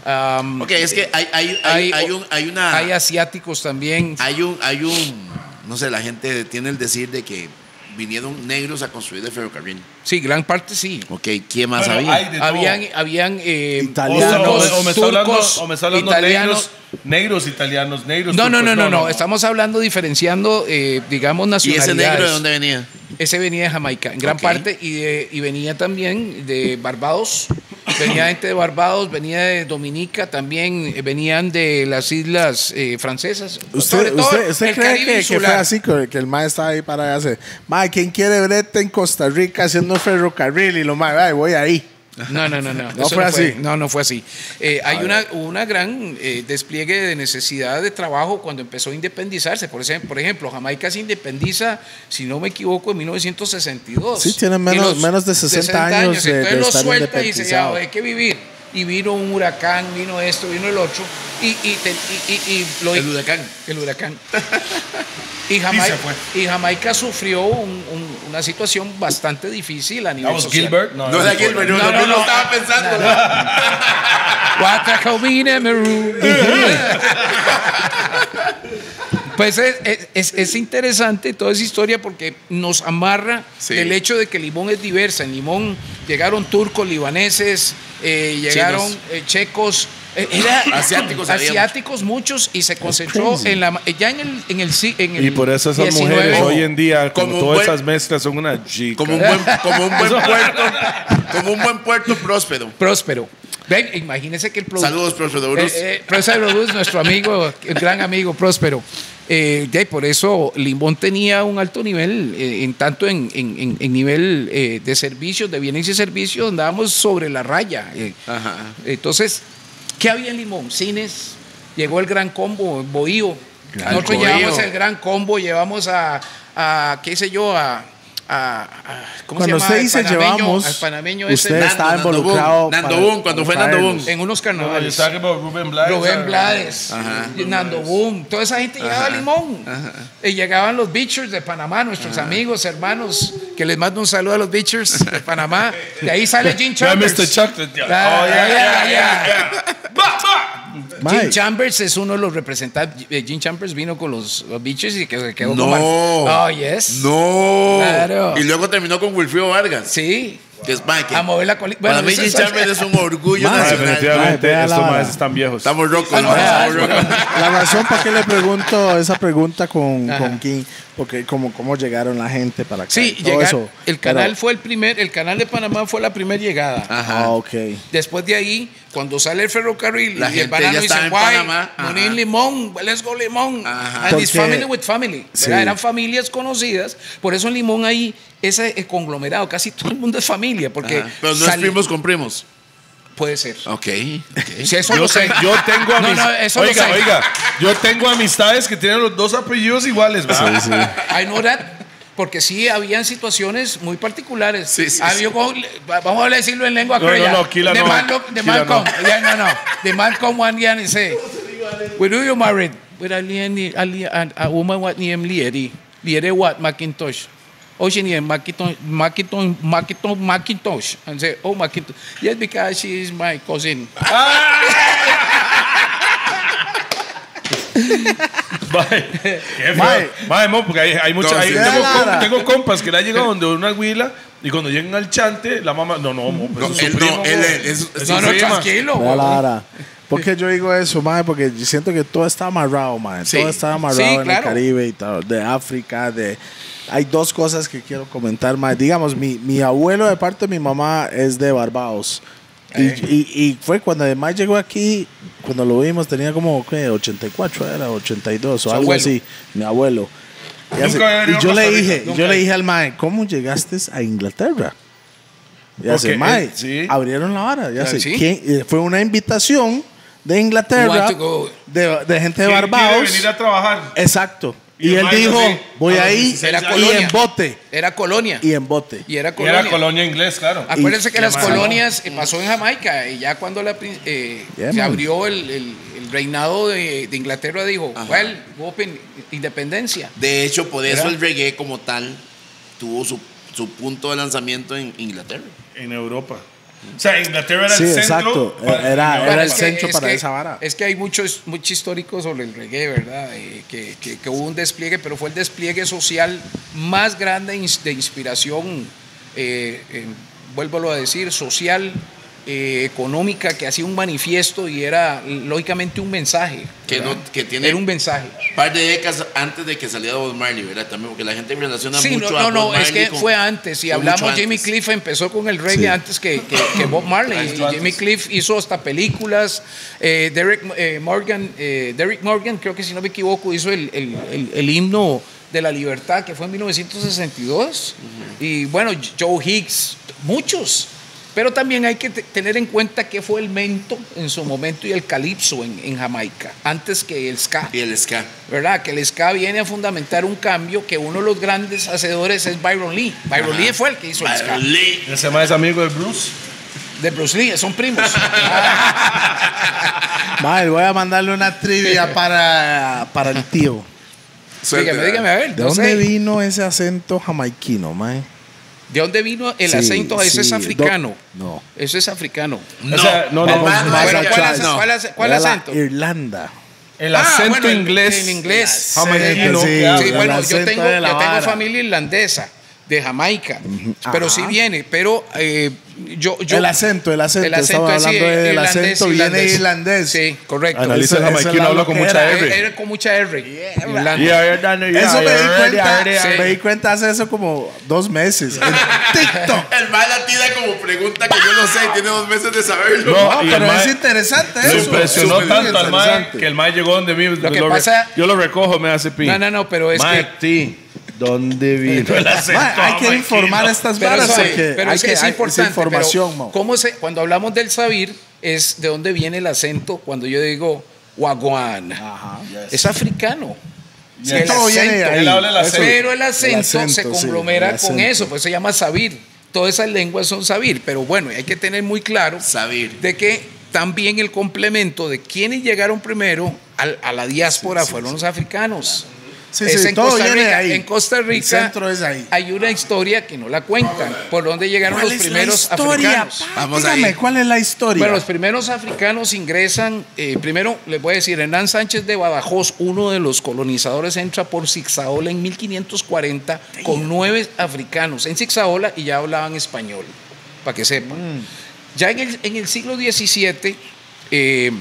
Uh-huh. um, ok, es que hay, hay, hay, hay, hay, un, hay una... Hay asiáticos también. Hay un... Hay un no sé, la gente tiene el decir de que vinieron negros a construir el ferrocarril. Sí, gran parte sí. Ok, ¿quién más bueno, había? Habían, habían eh, italianos, o, o, o me está turcos, hablando, o me está hablando italianos. Negros, negros, italianos, negros. No, turcos, no, no, no, no, no, estamos hablando diferenciando, eh, digamos, nacionalidades. ¿Y ese negro de dónde venía? Ese venía de Jamaica, en gran okay. parte, y, de, y venía también de Barbados. Venía gente de Barbados, venía de Dominica, también venían de las islas eh, francesas. ¿Usted, usted, usted cree que, que fue así, que el mae estaba ahí para hacer? Mae, ¿quién quiere verte en Costa Rica haciendo ferrocarril? Y lo mae, voy ahí. No, no, no, no. No fue así. No, no fue así. Eh, hay una, una gran eh, despliegue de necesidad de trabajo cuando empezó a independizarse. Por ejemplo, Jamaica se independiza, si no me equivoco, en mil novecientos sesenta y dos. Sí, tienen menos, menos de sesenta años de, de estar independizado. Y se llama, hay que vivir. Y vino un huracán, vino esto, vino el otro. Y, y, y, y, y lo, el huracán. El huracán. Y Jamaica, y Jamaica sufrió un, un, una situación bastante difícil a nivel social. Gilbert? No, no era Gilbert, no, no, no, no, no estaba pensando. No, no. Pues es, es, es interesante toda esa historia porque nos amarra sí. el hecho de que Limón es diversa. En Limón llegaron turcos, libaneses, eh, llegaron eh, checos. Era asiáticos, asiáticos muchos, y se concentró en la ya en el, en el, en el y por eso esas diecinueve mujeres hoy en día como, como todas buen, esas mezclas son una chica. Como un buen, como un buen puerto, como un buen puerto próspero. Próspero. Ven, imagínense que el productor. Saludos, Próspero Bruce. Eh, eh, Próspero Bruce, nuestro amigo, el gran amigo Próspero. Eh, yeah, por eso Limón tenía un alto nivel, eh, en tanto en, en, en nivel eh, de servicios, de bienes y servicios, andábamos sobre la raya. Eh. Ajá. Entonces. ¿Qué había en Limón? Cines, llegó el Gran Combo, Bohío. Gran Nosotros Bohío. Llevamos el Gran Combo, llevamos a, a qué sé yo, a... a, a ¿cómo cuando se llama? Usted dice panameño, llevamos, al panameño ese, usted Nando, estaba Nando involucrado. Nando Boom, cuando fue Nando Boom. En unos carnavales. No, Rubén Blades. Rubén Blades, Nando Boom. Toda esa gente llegaba a Limón. Ajá. Y llegaban los Beachers de Panamá, nuestros ajá. amigos, hermanos, que les mando un saludo a los Beachers de Panamá. De ahí sale Jim Chambers. mister Chocolate. Yeah. Oh, yeah, yeah, yeah. yeah, yeah. Jim Chambers es uno de los representantes. Jim Chambers vino con los, los Beachers y que se quedó no. con oh, yes. No. Claro. Y luego terminó con Wilfrido Vargas. Sí. Que es Mike. A mover la colita. Bueno, para mí Jim Chambers es un orgullo nacional. Definitivamente estos más están viejos. Estamos rocos. Ah, no, estamos rocos. La razón para que le pregunto esa pregunta con, con King, porque como cómo llegaron la gente para acá. Sí, todo llegar, eso. El canal Pero, fue el primer, el canal de Panamá fue la primera llegada. Ajá. Ah, ok. Después de ahí, cuando sale el ferrocarril, la y gente el banano dice, guay, Monín Limón, let's go Limón. Ajá. And this family with family. Sí. Eran familias conocidas, por eso en Limón ahí ese es conglomerado, casi todo el mundo es familia, porque ajá. Pero no es primos con primos. Puede ser. Ok. okay. Si eso yo, sé. yo tengo amistades. No, no, eso oiga, lo sé. oiga, yo tengo amistades que tienen los dos apellidos iguales. Sí, sí. I know that, porque sí, habían situaciones muy particulares. Sí, sí, Había, sí. Vamos a decirlo en lengua criolla. No, no, no, de no. Malcolm, de Malcolm, no. Yeah, no, no. De Malcolm, one year, say, when you married with a, a, a woman named Lieri, Lieri what? McIntosh. Oceania Macintosh, Macintosh, Macintosh, Macintosh, and say, oh, Macintosh. Yes, because she is my cousin. Mae, mae, mae, porque hay, hay muchas. Hay, tengo, tengo compas que le han llegado donde una huila y cuando llegan al chante, la mamá. No, no, no, es su primo, no, él es, es no, no, tranquilo. ¿Por qué yo digo eso, mae? Porque siento que todo está amarrado, mae. Sí. Todo está amarrado sí, en claro. el Caribe y todo, de África, de... Hay dos cosas que quiero comentar, mae. Digamos, mi, mi abuelo de parte de mi mamá es de Barbados. Eh. Y, y, y fue cuando además llegó aquí, cuando lo vimos, tenía como, ¿qué? ochenta y cuatro, era ochenta y dos o algo abuelo. así. Mi abuelo. Y, hace, y yo le dije, yo le dije al mae, ¿cómo llegaste a Inglaterra? Ya okay. sé, mae, sí. abrieron la vara. Ya sé, ¿Sí? fue una invitación de Inglaterra, de, de gente de Barbados. Quiere venir a trabajar. Exacto. Y, y él dijo, sí. voy ah, ahí y en bote. Era colonia. Y en bote. Y era colonia, y era colonia inglés, claro. Acuérdense y, que las colonias no. pasó en Jamaica. Y ya cuando la, eh, yeah, se abrió el, el, el reinado de, de Inglaterra, dijo, ajá. well, open, independencia. De hecho, por eso era. el reggae como tal tuvo su, su punto de lanzamiento en Inglaterra. En Europa. O sea, Inglaterra era sí, el centro. Exacto. Para, era, era el centro es para que, esa vara. Es que hay mucho, mucho histórico sobre el reggae, ¿verdad? Eh, que, que, que hubo un despliegue, pero fue el despliegue social más grande de inspiración, eh, eh, vuélvalo a decir, social, eh, económica, que hacía un manifiesto y era lógicamente un mensaje. Que, no, que tiene era un mensaje. Un par de décadas antes de que saliera Bob Marley, ¿verdad? También porque la gente relaciona sí, mucho no, no, a Bob Marley. Sí, no, no, es que fue antes. Si hablamos, Jimmy antes. Cliff empezó con el reggae sí. antes que, que, que Bob Marley. Y Jimmy Cliff hizo hasta películas. Eh, Derek, eh, Morgan, eh, Derek Morgan, creo que si no me equivoco, hizo el, el, el, el himno de la libertad, que fue en mil novecientos sesenta y dos. Uh-huh. Y bueno, Joe Hicks, muchos. Pero también hay que tener en cuenta que fue el mento en su momento y el calipso en, en Jamaica, antes que el ska. Y el ska. ¿Verdad? Que el ska viene a fundamentar un cambio que uno de los grandes hacedores es Byron Lee. Byron Ajá. Lee fue el que hizo Byron el ska. Byron Lee. Ese más es amigo de Bruce. De Bruce Lee, son primos. Madre, voy a mandarle una trivia para, para el tío. Dígame, dígame, a ver. ¿De no dónde sé? vino ese acento jamaiquino, mae? ¿De dónde vino el sí, acento? Eso sí, es africano. Do, no. Eso es africano. No. O sea, no, no. Más, más bueno, ¿cuál, es, no. ¿Cuál, es, cuál acento? Irlanda. El ah, acento bueno, inglés. En inglés. Jamaiquino. Sí, sí, bueno, yo tengo, yo tengo familia irlandesa de Jamaica. Uh-huh. Pero Ajá. sí viene, pero eh, yo, yo. El acento, el acento. El acento Estaba hablando sí, del acento viene irlandés. Sí, correcto. Analiza el jamaiquino, habla con mucha R. Era con mucha R. Eso me di cuenta. Me di cuenta hace eso como dos meses. En TikTok. El mal la tira como pregunta que yo no sé, tiene dos meses de saberlo. No, pero es interesante eso. Me impresionó tanto al mal que el mal llegó donde mí. Yo lo recojo, me hace pin. No, no, no, pero es que. ¿Dónde vino el acento? Ma, hay que informar a estas varas. Pero, que, pero hay es que es hay importante. Información, pero, ¿cómo se, cuando hablamos del sabir, es de dónde viene el acento cuando yo digo Wagwan. Ajá, yes. Es africano. Yes. El acento, él habla el acento. Pero el acento, el acento se conglomera sí, con eso, pues se llama sabir. Todas esas lenguas son sabir, pero bueno, hay que tener muy claro sabir. de que también el complemento de quienes llegaron primero al, a la diáspora sí, sí, fueron sí, los africanos. Claro. Sí, es sí, en, todo Costa Rica, viene ahí. en Costa Rica es ahí. hay una historia que no la cuentan. ¿Por dónde llegaron los primeros africanos? Vamos Dígame, ¿cuál es la historia? Bueno, los primeros africanos ingresan. Eh, primero, les voy a decir, Hernán Sánchez de Badajoz, uno de los colonizadores, entra por Sixaola en mil quinientos cuarenta Damn. con nueve africanos en Sixaola y ya hablaban español, para que sepan. Mm. Ya en el, en el siglo diecisiete eh,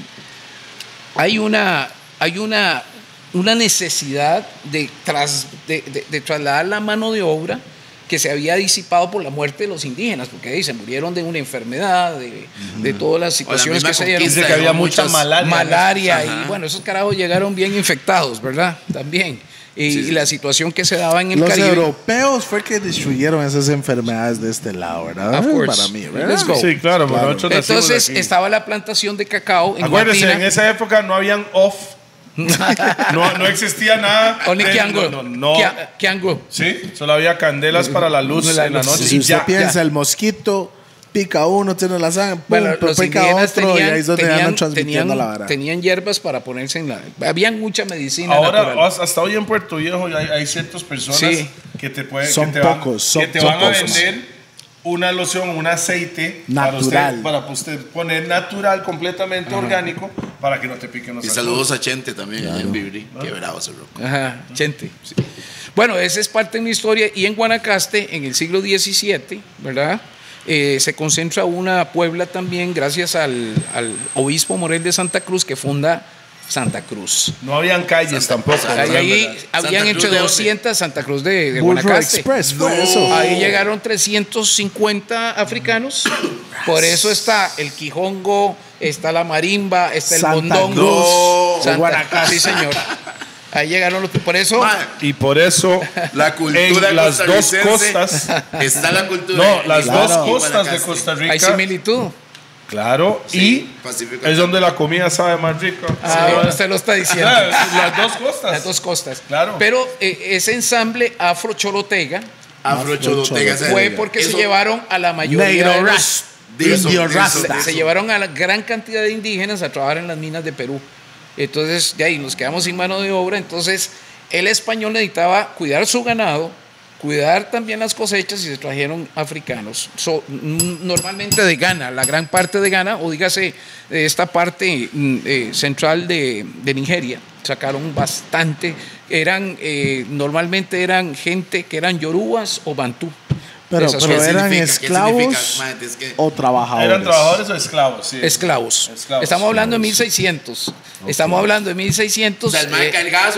hay una. Hay una una necesidad de, tras, de, de, de trasladar la mano de obra que se había disipado por la muerte de los indígenas, porque ahí se murieron de una enfermedad, de, uh-huh. de todas las situaciones la que se dieron. Dice que había mucha malaria. Malaria, ¿no? Y bueno, esos carajos llegaron bien infectados, ¿verdad? También. Y, sí, sí. y la situación que se daba en el Los Caribe. Los europeos fue que destruyeron esas enfermedades de este lado, ¿verdad? Para mí, ¿verdad? Sí, claro. claro. Entonces, estaba la plantación de cacao en Acuérdense, Guatina. En esa época no habían off. no, no existía nada. Only de, Kiango. No, no, no. Kiango. Sí, solo había candelas para la luz la, en la noche. Si y usted ya, piensa, ya. el mosquito pica uno, tiene la sangre, bueno, pum, pica otro, tenían, y ahí es donde tenían, transmitiendo tenían, la vara. Tenían hierbas para ponerse en la. Habían mucha medicina. Ahora, natural. hasta hoy en Puerto Viejo hay, hay ciertas personas sí. que te pueden. Son que te pocos, van, son, que te son van pocos. a vender una loción, un aceite natural. Para usted, para usted poner natural, completamente Ajá. orgánico. Para que no te piquen los Y saludos a Chente también, claro. en Vibri. Claro. Qué bravo ese roco. Ajá, Chente. Sí. Bueno, esa es parte de mi historia. Y en Guanacaste, en el siglo diecisiete, ¿verdad? Eh, se concentra una puebla también, gracias al, al obispo Morel de Santa Cruz, que funda Santa Cruz. No habían calles Santa, tampoco. Santa, ahí, ahí habían entre doscientas Santa Cruz de, de Guanacaste. Express, no. eso. Ahí llegaron trescientos cincuenta africanos. Por eso está el Quijongo, está la marimba, está el mondongo. Santa Guanacaste. Sí, señor. Ahí llegaron los. Por eso. Man, y por eso. La cultura en las dos costas. Está la cultura. No, las claro. dos costas de Costa Rica. Hay similitud. Claro, sí, y Pacífico es donde la comida sabe más rica. Ah, sí, bueno, usted lo está diciendo. Las dos costas. Las dos costas. Claro. Pero eh, ese ensamble afro-chorotega afro-chorotega fue porque eso, se llevaron a la mayoría de los, de eso, indio rasta. Eso, eso. Se llevaron a la gran cantidad de indígenas a trabajar en las minas de Perú. Entonces, de ahí nos quedamos sin mano de obra. Entonces, el español necesitaba cuidar su ganado, cuidar también las cosechas, y se trajeron africanos. So, normalmente de Ghana, la gran parte de Ghana, o dígase de esta parte eh, central de, de Nigeria, sacaron bastante. Eran, eh, normalmente eran gente que eran yorubas o bantú. Pero, pero eran esclavos o trabajadores. Eran trabajadores o esclavos, sí. Esclavos. esclavos. Estamos hablando de mil seiscientos. Okay. Estamos hablando de mil seiscientos. Eh,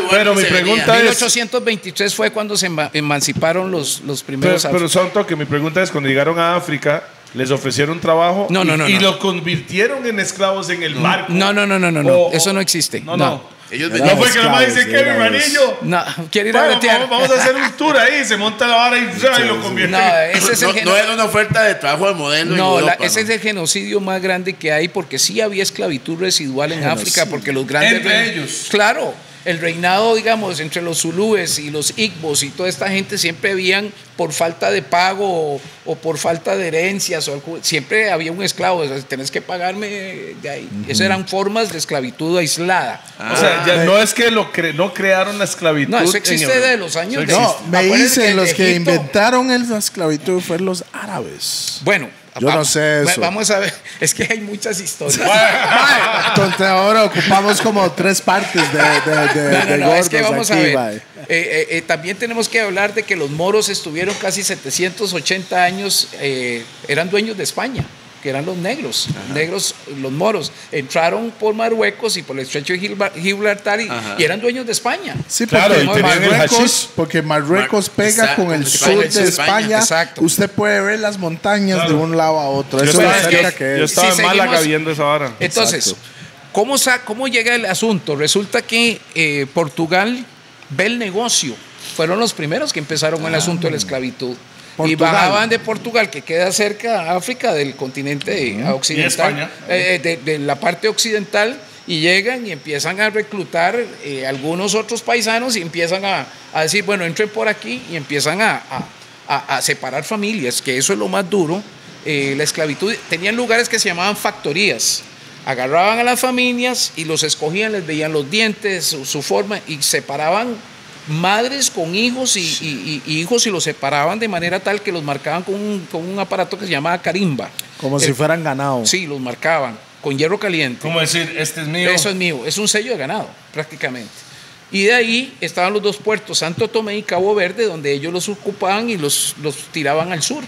pero mi pregunta es... mil ochocientos veintitrés fue cuando se emanciparon los, los primeros... Pero, pero Santo, que mi pregunta es, cuando llegaron a África... ¿Les ofrecieron trabajo no, no, no, y, no. y lo convirtieron en esclavos en el barco? No, no, no, no, no, o, eso no existe. No, no. no. Ellos no fue esclavos, que nomás dicen que mi manillo. No, quiere ir bueno, a vetear. Vamos, vamos a hacer un tour ahí, se monta la vara y, y lo convierte. No, ese es el no, no era una oferta de trabajo de modelo. No, en Europa, la, ese no. es el genocidio más grande que hay, porque sí había esclavitud residual en genocidio. África, porque los grandes. Entre reinos, ellos. Claro. El reinado, digamos, entre los zulúes y los igbos y toda esta gente siempre habían, por falta de pago o, o por falta de herencias, o algo, siempre había un esclavo, o sea, tenés que pagarme de ahí. Uh-huh. Esas eran formas de esclavitud aislada. Ah, o sea, ya no es que lo cre no crearon la esclavitud. No, eso existe desde los años. No, me dicen los que inventaron la esclavitud fueron los árabes. Bueno. Yo vamos, no sé eso. Vamos a ver, es que hay muchas historias. Entonces ahora ocupamos como tres partes de, de, de, no, no, de no, gordos. Es que vamos aquí, a ver. Eh, eh, eh, también tenemos que hablar de que los moros estuvieron casi setecientos ochenta años, eh, eran dueños de España, que eran los negros. Ajá. Negros, los moros entraron por Marruecos y por el estrecho de Gibraltar y, y eran dueños de España. Sí, claro, porque Marruecos, porque Marruecos Mar pega exacto, con el sur de España. España. Usted puede ver las montañas claro. de un lado a otro. Yo Eso estaba, yo, que yo estaba si en Málaga viendo esa hora. Entonces, ¿cómo, ¿cómo llega el asunto? Resulta que eh, Portugal ve el negocio. Fueron los primeros que empezaron ah, el asunto de la esclavitud. Portugal. Y bajaban de Portugal, que queda cerca a África, del continente uh-huh. occidental, eh, de, de la parte occidental, y llegan y empiezan a reclutar eh, algunos otros paisanos y empiezan a, a decir, bueno, entren por aquí, y empiezan a, a, a, a separar familias, que eso es lo más duro. Eh, la esclavitud, tenían lugares que se llamaban factorías, agarraban a las familias y los escogían, les veían los dientes, su, su forma, y separaban madres con hijos y, sí. y, y hijos, y los separaban de manera tal que los marcaban con un, con un aparato que se llamaba carimba. Como el, si fueran ganado. Sí, los marcaban con hierro caliente. Como decir, este es mío. Eso es mío, es un sello de ganado prácticamente. Y de ahí estaban los dos puertos, Santo Tomé y Cabo Verde, donde ellos los ocupaban y los, los tiraban al sur.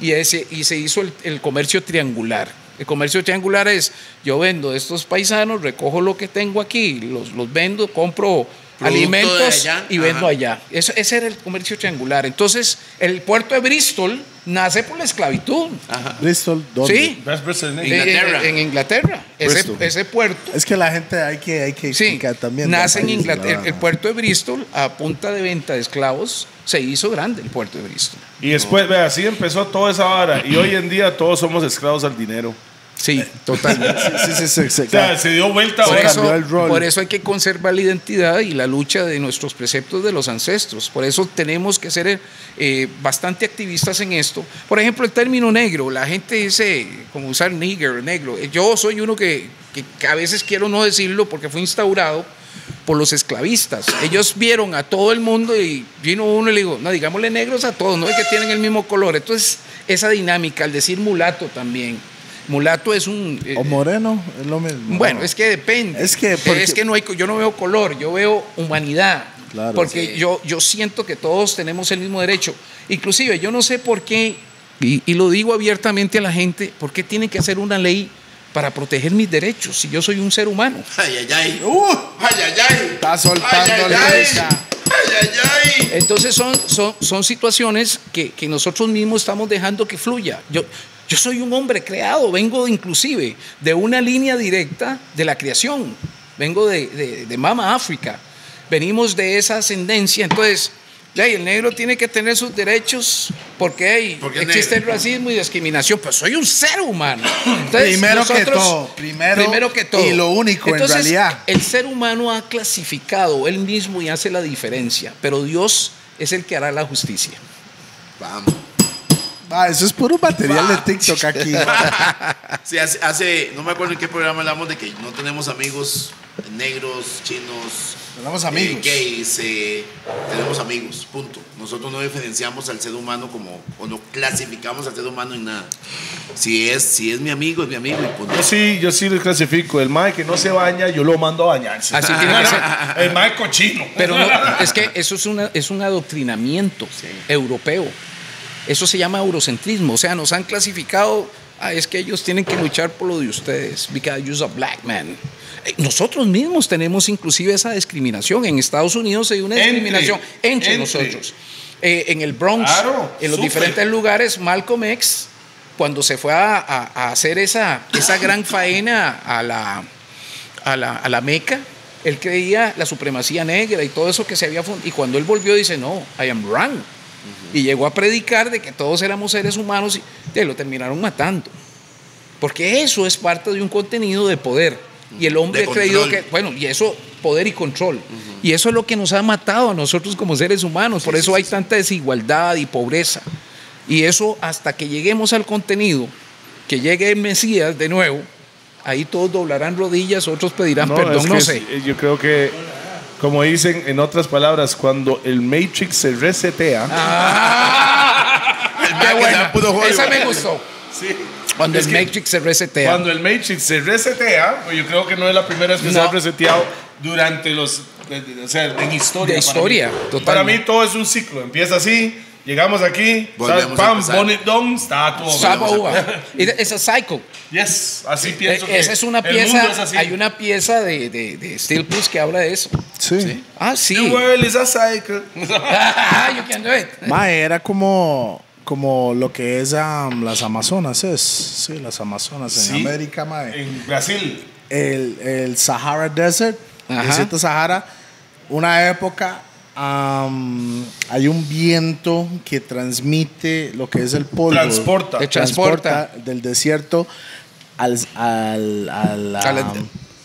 Y, ese, y se hizo el, el comercio triangular. El comercio triangular es, yo vendo de estos paisanos, recojo lo que tengo aquí, los, los vendo, compro... alimentos y vendo Ajá. allá. Eso, ese era el comercio triangular. Entonces, el puerto de Bristol nace por la esclavitud. Ajá. Bristol, ¿dónde? Sí. En Inglaterra. En, en Inglaterra. Ese, ese puerto. Es que la gente hay que, hay que explicar sí, también. Nace en Inglaterra. El, el puerto de Bristol, a punta de venta de esclavos, se hizo grande el puerto de Bristol. Y después, no. vea, así empezó toda esa vara. Y hoy en día todos somos esclavos al dinero. Sí, totalmente. sí, sí, sí, sí, claro. O sea, se dio vuelta por eso, el rol. Por eso hay que conservar la identidad y la lucha de nuestros preceptos de los ancestros. Por eso tenemos que ser eh, bastante activistas en esto. Por ejemplo, el término negro. La gente dice, como usar nigger, negro. Yo soy uno que, que a veces quiero no decirlo porque fue instaurado por los esclavistas. Ellos vieron a todo el mundo y vino uno y le digo, no, digámosle negros a todos, no es que tienen el mismo color. Entonces, esa dinámica, al decir mulato también. Mulato es un... Eh, o moreno, es lo mismo. Bueno, es que depende. Es que, porque, es que no hay, yo no veo color, yo veo humanidad. Claro, porque sí. yo, yo siento que todos tenemos el mismo derecho. Inclusive, yo no sé por qué, y, y lo digo abiertamente a la gente, ¿por qué tienen que hacer una ley para proteger mis derechos si yo soy un ser humano? ¡Ay, ay, ay! ¡Uh! ¡Ay, ay, ay! Está soltando ay, la ay, ay. Ay, ay, ay. Entonces son, son, son situaciones que, que nosotros mismos estamos dejando que fluya. Yo... Yo soy un hombre creado, vengo inclusive de una línea directa de la creación, vengo de, de, de Mama África, venimos de esa ascendencia, entonces Hey, el negro tiene que tener sus derechos porque, hey, porque existe el racismo y discriminación. Pues soy un ser humano. Entonces, primero nosotros, que todo. Primero, primero que todo. Y lo único. Entonces, en realidad, el ser humano ha clasificado él mismo y hace la diferencia. Pero Dios es el que hará la justicia. Vamos. Ah, eso es puro material bah. de TikTok aquí. Sí, hace, hace, no me acuerdo en qué programa hablamos de que no tenemos amigos negros, chinos, tenemos amigos. Eh, gays, eh, tenemos amigos, punto. Nosotros no diferenciamos al ser humano como, o no clasificamos al ser humano en nada. Si es, si es mi amigo, es mi amigo. Y punto. Yo sí, yo sí lo clasifico. El mae que no se baña, yo lo mando a bañarse. Así tiene que ser. El mae cochino. Pero no, es que eso es, una, es un adoctrinamiento sí. europeo. Eso se llama eurocentrismo, o sea, nos han clasificado, ah, es que ellos tienen que luchar por lo de ustedes, because you're a black man. Nosotros mismos tenemos inclusive esa discriminación, en Estados Unidos hay una discriminación entre, entre, entre. nosotros. Eh, en el Bronx, claro, en los super. diferentes lugares, Malcolm X, cuando se fue a, a, a hacer esa, esa gran faena a la, a la, a la Meca, él creía la supremacía negra y todo eso que se había fundado, y cuando él volvió dice, no, I am wrong. Y llegó a predicar de que todos éramos seres humanos y, y lo terminaron matando. Porque eso es parte de un contenido de poder. Y el hombre ha creído que, bueno, y eso, poder y control. Uh-huh. Y eso es lo que nos ha matado a nosotros como seres humanos. Sí, Por eso sí, hay sí. tanta desigualdad y pobreza. Y eso, hasta que lleguemos al contenido, que llegue el Mesías de nuevo, ahí todos doblarán rodillas, otros pedirán no, perdón, es que no sé. Es, yo creo que... Como dicen, en otras palabras, cuando el Matrix se resetea. Ah, qué bueno. Esa me gustó. Sí. Cuando es el Matrix se resetea. Cuando el Matrix se resetea, pues yo creo que no es la primera vez que no. se ha reseteado durante los. O sea, en historia. De historia, para mí. Totalmente. Para mí todo es un ciclo. Empieza así, llegamos aquí, sal, pam, bonnet down, estatua. Es un cycle. Yes, así eh, pienso. Esa que es una pieza. Es hay una pieza de, de, de Steel Plus que habla de eso. Sí. sí. Ah, sí. The world is a cycle. You can do it. Ma, era como, como lo que es um, las Amazonas, es. Sí, las Amazonas en sí. América, ma. En Brasil. El, el Sahara Desert, el desierto Sahara, una época. Um, hay un viento que transmite lo que es el polvo. Transporta. Transporta, transporta del desierto al, al, al, al a,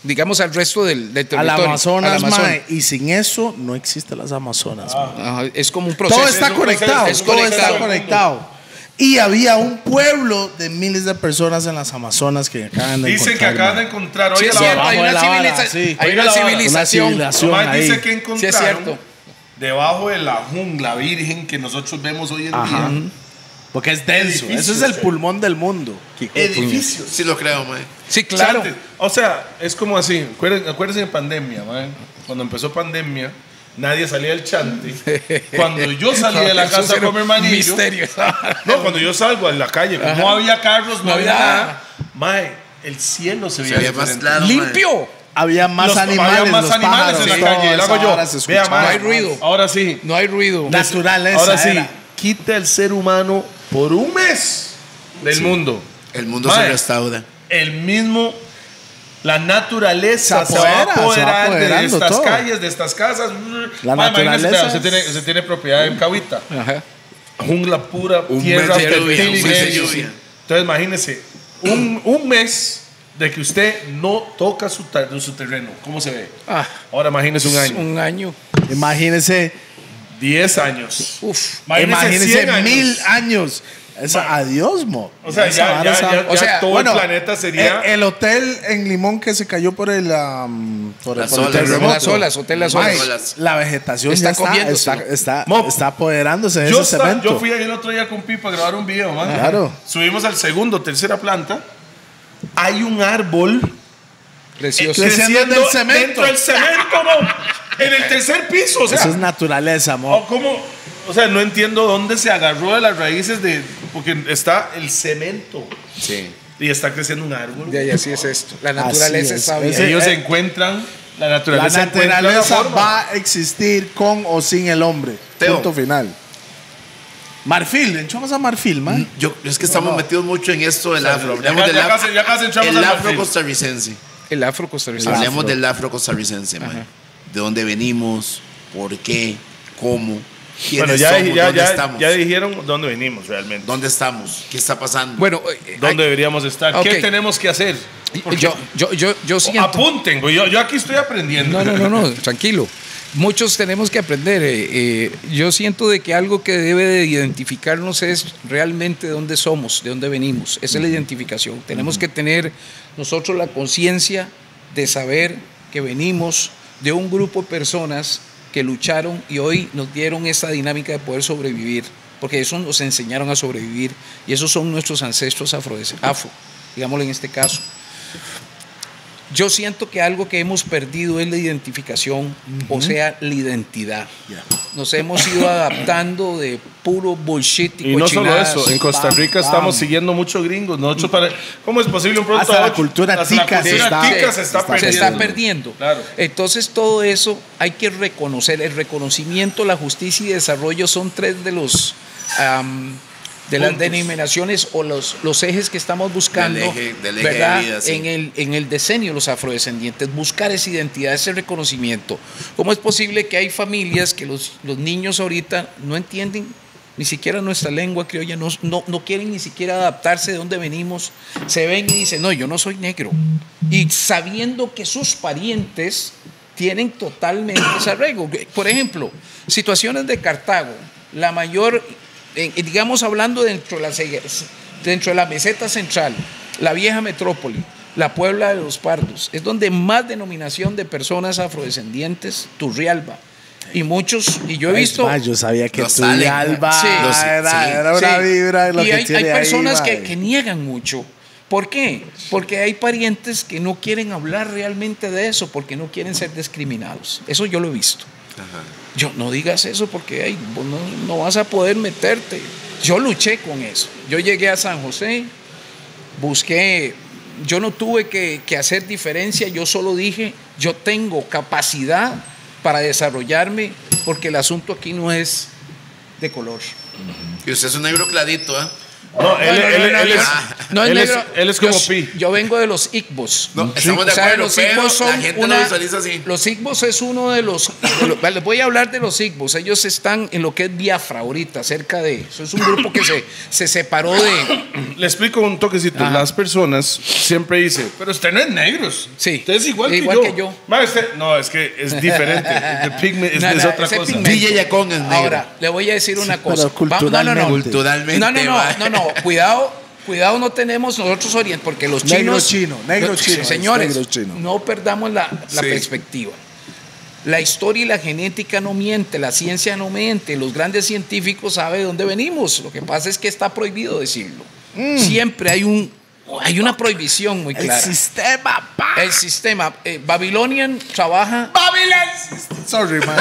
digamos al resto del, del territorio. Al Amazonas, al Amazonas. Mae, y sin eso no existen las Amazonas. Ah. Es como un proceso. Todo está es conectado. Proceso, es todo conectado. Está conectado. Y había un pueblo de miles de personas en las Amazonas que acaban de dicen encontrar. Dicen que acaban de encontrar. Oiga, sí, la hay, una la bala, sí. hay una civilización. Una civilización ahí. Dice que encontraron. Sí, es cierto. Debajo de la jungla virgen que nosotros vemos hoy en Ajá. día. Porque es denso. Edificios, eso es el pulmón del mundo. Edificio. Sí lo creo, mae. Sí, claro. O sea, es como así. Acuérdense, acuérdense de pandemia, mae. Cuando empezó pandemia, nadie salía del chante. Cuando yo salí de la casa con mi hermanillo. No, cuando yo salgo a la calle, Ajá. no había carros, no, no había nada. Mae, el cielo se, se veía más claro, limpio. Había más los, animales, había más los animales pájaros, en la sí. calle. Lo hago yo. Ahora se escucha. Vea, man, no hay ruido. Ahora sí. No hay ruido. Naturaleza. Ahora sí. Era. Quita el ser humano por un mes del sí. mundo. El mundo man, se restaura. El mismo. La naturaleza se, apodera, se va a apoderar se va de estas todo. calles, de estas casas. La man, naturaleza. Usted tiene, usted tiene propiedad en Cahuita. Ajá. Jungla pura, un tierra fertil y lluvia. Entonces, imagínese, un, un mes. De que usted no toca su, su terreno. ¿Cómo se ve? Ah, ahora imagínese un año. Un año. Imagínese diez años. Uf. Imagínese mil años. años. Esa, adiós, mo. O sea, esa, ya, esa, ya, ya, o sea ya todo bueno, el planeta sería... El, el hotel en Limón que se cayó por el... Um, por las, el, por olas, el las olas, hotel Las Olas. Olas. La vegetación está ya está, está, está, está apoderándose de yo ese está, cemento. Yo fui el otro día con Pipa a grabar un video, man. Claro. Subimos al segundo, tercera planta. Hay un árbol precioso. Creciendo en el cemento. Dentro del cemento, no. En el tercer piso. O sea, eso es naturaleza, amor. O, como, o sea, no entiendo dónde se agarró de las raíces de. Porque está el cemento. Sí. Y está creciendo un árbol. Y así es esto. La naturaleza es sabia. Ellos se encuentran. La naturaleza, la naturaleza la va a existir con o sin el hombre. Teo. Punto final. Marfil, entramos a Marfil, man. Yo, es que estamos no, no. metidos mucho en esto del o sea, afro. Hablamos ya, ya del casi, ya casi entramos el afro costarricense. El afro costarricense. Hablemos del afro costarricense, man. De dónde venimos, por qué, cómo. Bueno, ya, somos, ya, dónde ya, estamos. Ya dijeron dónde venimos realmente. ¿Dónde estamos? ¿Qué está pasando? Bueno, eh, ¿dónde hay... deberíamos estar? Okay. ¿Qué tenemos que hacer? Yo, yo, yo, yo siento... Apunten, yo, yo aquí estoy aprendiendo. No, no, no, no, tranquilo. Muchos tenemos que aprender. Eh, eh, yo siento de que algo que debe de identificarnos es realmente de dónde somos, de dónde venimos. Esa es la identificación. Tenemos que tener nosotros la conciencia de saber que venimos de un grupo de personas que lucharon y hoy nos dieron esa dinámica de poder sobrevivir, porque eso nos enseñaron a sobrevivir y esos son nuestros ancestros afro, afro digámoslo en este caso. Yo siento que algo que hemos perdido es la identificación, uh-huh. o sea, la identidad. Yeah. Nos hemos ido adaptando de puro bullshit y, y no solo eso, en Costa Rica bam, estamos bam. siguiendo muchos gringos. Nosotros para, ¿cómo es posible un producto? Hasta la cultura tica se está, se está perdiendo. Se está perdiendo. Claro. Entonces, todo eso hay que reconocer. El reconocimiento, la justicia y desarrollo son tres de los... Um, de las denominaciones o los, los ejes que estamos buscando del eje, del eje de vida, sí. en, el, en el decenio los afrodescendientes, buscar esa identidad, ese reconocimiento. ¿Cómo es posible que hay familias que los, los niños ahorita no entienden ni siquiera nuestra lengua criolla, no, no, no quieren ni siquiera adaptarse de dónde venimos, se ven y dicen, no, yo no soy negro, y sabiendo que sus parientes tienen totalmente desarraigo? Por ejemplo, situaciones de Cartago, la mayor... digamos hablando dentro de, la, dentro de la meseta central, la vieja metrópoli, la Puebla de los Pardos, es donde más denominación de personas afrodescendientes, Turrialba, y muchos, y yo he visto... Ay, yo sabía que Turrialba sí, era, sí, era una sí. vibra de lo y que hay, tiene hay personas ahí, que, que niegan mucho. ¿Por qué? Porque hay parientes que no quieren hablar realmente de eso, porque no quieren ser discriminados. Eso yo lo he visto. Ajá. Yo, no digas eso porque hey, vos no, no vas a poder meterte. Yo luché con eso. Yo llegué a San José, busqué, yo no tuve que, que hacer diferencia, yo solo dije, yo tengo capacidad para desarrollarme porque el asunto aquí no es de color. Y usted es un negro clarito, ¿eh? No, él es, él es como yo, Pi. Yo vengo de los Igbos. No, estamos de acuerdo, o sea, los Igbos son la gente una, lo visualiza así. Los Igbos es uno de los... de los voy a hablar de los Igbos. Ellos están en lo que es Biafra ahorita, cerca de... Eso es un grupo que se, se separó de... Le explico un toquecito. Ajá. Las personas siempre dicen, pero usted no es negro. Sí. Usted es igual, es igual que yo. Que yo. Ma, usted, no, es que es diferente. El pigment es, no, no, es otra cosa. Pigmento. D J Yacón es negro. Ahora, le voy a decir una sí, cosa. Culturalmente. No, no, no. Culturalmente, no, no, no, no, no. Cuidado, cuidado, no tenemos nosotros oriente, porque los negro chinos. Chino, negro los, chino, señores, negro chino. No perdamos la, la sí. perspectiva. La historia y la genética no miente, la ciencia no miente, los grandes científicos saben de dónde venimos. Lo que pasa es que está prohibido decirlo. Mm. Siempre hay un, hay una prohibición muy clara. El sistema, pa. El sistema. Eh, Babylonian trabaja. Babylon. Sorry, man.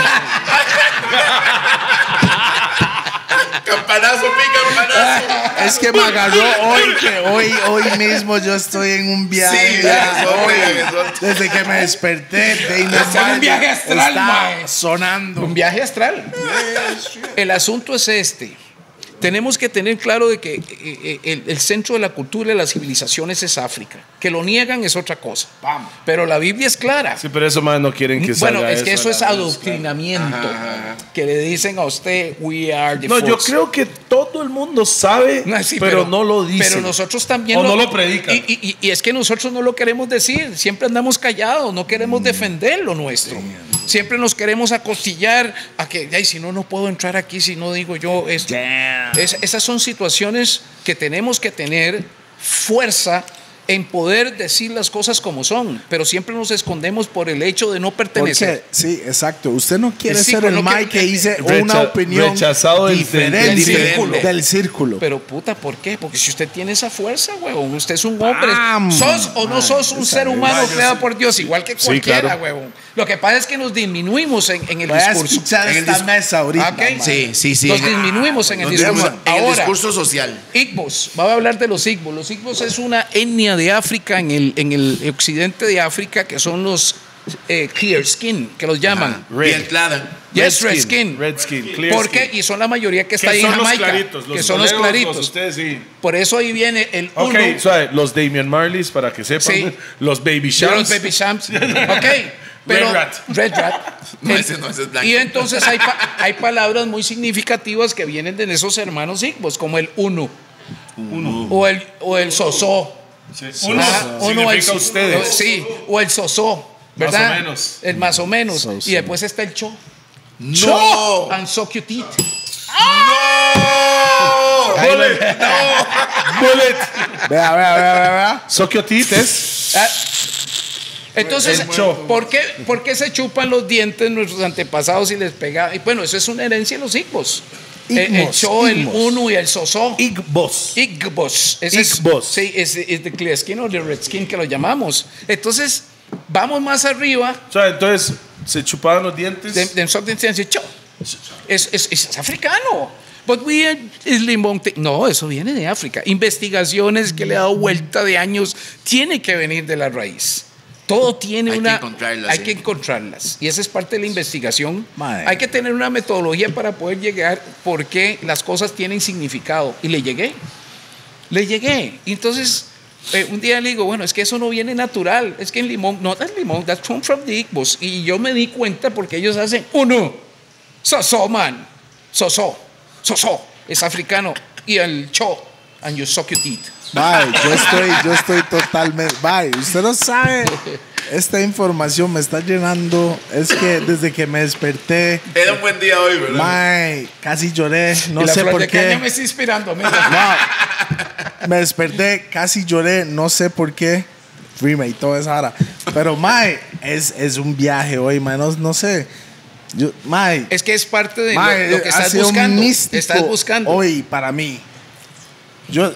Campanazo, mi campanazo. Es que me agarró hoy, que hoy, hoy mismo yo estoy en un viaje. Sí, ya, hoy, desde que me desperté, de inmediato, un viaje astral, está sonando. Un viaje astral. El asunto es este. Tenemos que tener claro de que el, el centro de la cultura y las civilizaciones es África. Que lo niegan es otra cosa. Bam. Pero la Biblia es clara. Sí, pero eso más no quieren que salga. Bueno, es que eso, eso es adoctrinamiento. Ajá. Que le dicen a usted, we are the No, force. Yo creo que todo el mundo sabe, no, sí, pero, pero no lo dicen. Pero nosotros también. O lo, no lo predican. Y, y, y es que nosotros no lo queremos decir. Siempre andamos callados. No queremos mm. defender lo nuestro. Sí. Siempre nos queremos acostillar a que, ay, si no, no puedo entrar aquí, si no digo yo esto. Es, esas son situaciones que tenemos que tener fuerza en poder decir las cosas como son, pero siempre nos escondemos por el hecho de no pertenecer. Porque, sí, exacto. Usted no quiere sí, ser el Mike que, que dice recha, una opinión rechazado diferente, del, diferente. Círculo. del círculo. Pero puta, ¿por qué? Porque si usted tiene esa fuerza, huevón, usted es un hombre. Bam, sos o man, no sos un ser humano creado sí. por Dios, igual que cualquiera, sí, claro. huevón. Lo que pasa es que nos disminuimos en, en el Voy discurso. En el discurso. mesa ahorita. Okay. Sí, sí, sí. Nos disminuimos en nos el discurso. En el discurso social. Igbos, vamos a hablar de los Igbos. Los Igbos es una etnia de África, en el, en el occidente de África, que son los eh, clear skin, que los llaman. Piel clara. Yes, red skin. Red skin, red skin clear porque, skin. Y son la mayoría que está ahí en Jamaica. Los los que son los claritos. Los ustedes, sí. Por eso ahí viene el uno. Ok, so, los Damian Marleys, para que sepan. Sí. Los Baby Shams. Los Baby Shams. Ok. Pero, Red Rat. Red Rat. No, ese no, ese es blanco. Y entonces hay, pa hay palabras muy significativas que vienen de esos hermanos igbos, como el unu. Uno. O el, o el sosó. Sí, sí. Uno. Uno significa el, ustedes. Sí, o el sosó. ¿Verdad? Más o menos. El más o menos. So, so. Y después está el cho. No. Cho. And so cute it. No. Bullet. No. Bullet. Vea, vea, vea, vea. So cute it es. Entonces, ¿por qué, ¿por qué se chupan los dientes nuestros antepasados y les pegan? Y bueno, eso es una herencia de los igbos. Igbos, el, el cho, igbos. El unu y el sosó. Igbos. Igbos. Ese igbos. Es, sí, es, es de clear skin o de red skin que lo llamamos. Entonces, vamos más arriba. O sea, entonces, se chupaban los dientes. De, de se cho. Es, es, es africano. But we are no, eso viene de África. Investigaciones que le ha dado vuelta de años. Tiene que venir de la raíz. Todo tiene hay una... Hay que encontrarlas. Hay sí. que encontrarlas. Y esa es parte de la investigación. Madre. Hay que tener una metodología para poder llegar porque las cosas tienen significado. Y le llegué. Le llegué. Y entonces, eh, un día le digo, bueno, es que eso no viene natural. Es que en Limón... No, that's Limón. That's come from the igbos. Y yo me di cuenta porque ellos hacen... Uno. Sosó, man. Sosó. Sosó. Es africano. Y el cho. And you suck your teeth. Bye, yo estoy, yo estoy totalmente. Bye, usted lo sabe. Esta información me está llenando. Es que desde que me desperté. Era un buen día hoy, ¿verdad? Bye, casi lloré. No sé por qué. Caña me está inspirando, mira. No, me desperté, casi lloré. No sé por qué. Rime y toda esa hora. Pero, mae, es, es un viaje hoy, mae. No, no sé. Yo, mae, es que es parte de mae, lo, lo que estás buscando. Estás buscando. Hoy, para mí. Yo.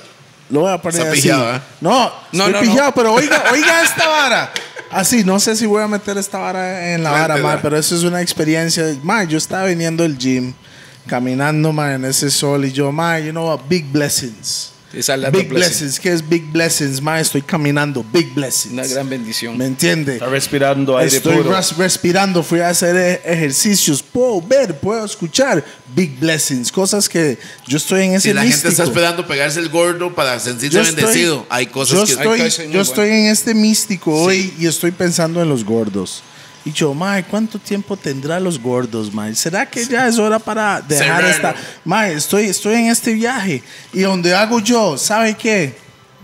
Lo voy a poner así. Pillado, ¿eh? No, no, no, pillado, no. Pero oiga, oiga esta vara. Así, no sé si voy a meter esta vara en la vara, man, pero eso es una experiencia. Man, yo estaba viniendo del gym, caminando, man, en ese sol y yo, man, you know what, big blessings. Big blessings. ¿Qué es big blessings? Man, estoy caminando, big blessings. Una gran bendición. ¿Me entiende? Está respirando aire estoy puro. Estoy respirando, fui a hacer ejercicios, puedo ver, puedo escuchar. Big blessings, cosas que yo estoy en ese y la místico. Gente está esperando pegarse el gordo para sentirse yo bendecido. Estoy, hay cosas yo que estoy, hay cosas yo estoy bueno. en este místico sí. hoy y estoy pensando en los gordos. Y yo, mae, ¿cuánto tiempo tendrá los gordos, mae? ¿Será que ya es hora para dejar Cerrano. esta? Mae, estoy, estoy en este viaje. Y donde hago yo, ¿sabe qué?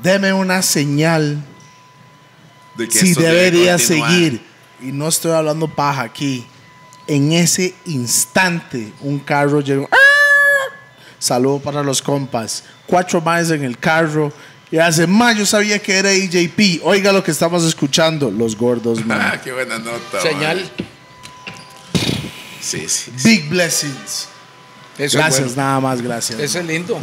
Deme una señal de que si debería seguir. Y no estoy hablando paja aquí. En ese instante, un carro llegó. ¡Ah! Saludo para los compas. Cuatro maes en el carro. Y hace más, yo sabía que era E J P. Oiga lo que estamos escuchando, los gordos, man. Qué buena nota. Señal. Man. Sí, sí, sí. Big blessings. Eso gracias, bueno. nada más, gracias. Eso man. es lindo.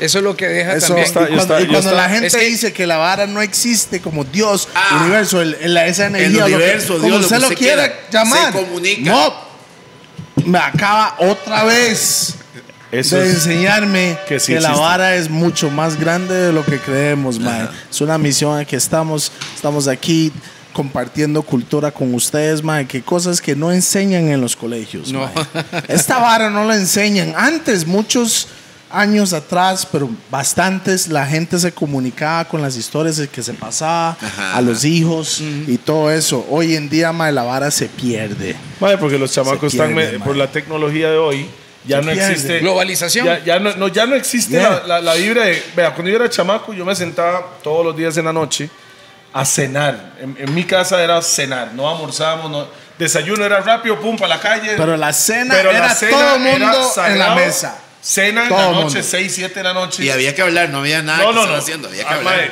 Eso es lo que deja Eso también. Está, y cuando, está, y cuando la gente es que, dice que la vara no existe como Dios, ah, universo, el, el, esa energía, el universo, lo que, Dios, como usted lo, lo quiera queda, llamar. Se comunica. No, me acaba otra vez. Eso de enseñarme que, sí que la vara es mucho más grande de lo que creemos, mae. Es una misión en que estamos, estamos aquí compartiendo cultura con ustedes, mae, que cosas que no enseñan en los colegios. No. Esta vara no la enseñan. Antes, muchos años atrás, pero bastantes, la gente se comunicaba con las historias que se pasaba ajá, a los hijos mm. y todo eso. Hoy en día, mae, la vara se pierde. Mae, porque los chamacos pierde, están mae. por la tecnología de hoy. Ya no existe. Globalización. Ya, ya, no, no, ya no existe yeah. la, la, la vibra de. Vea, cuando yo era chamaco, yo me sentaba todos los días en la noche a cenar. En, en mi casa era cenar, no almorzábamos, no, desayuno era rápido, pum, para la calle. Pero la cena Pero era la cena todo el mundo era sagrado, en la mesa. Cena en todo la noche, seis, siete de la noche. Y había que hablar, no había nada no, que no, estaba no. haciendo. Había que ah, hablar. Madre,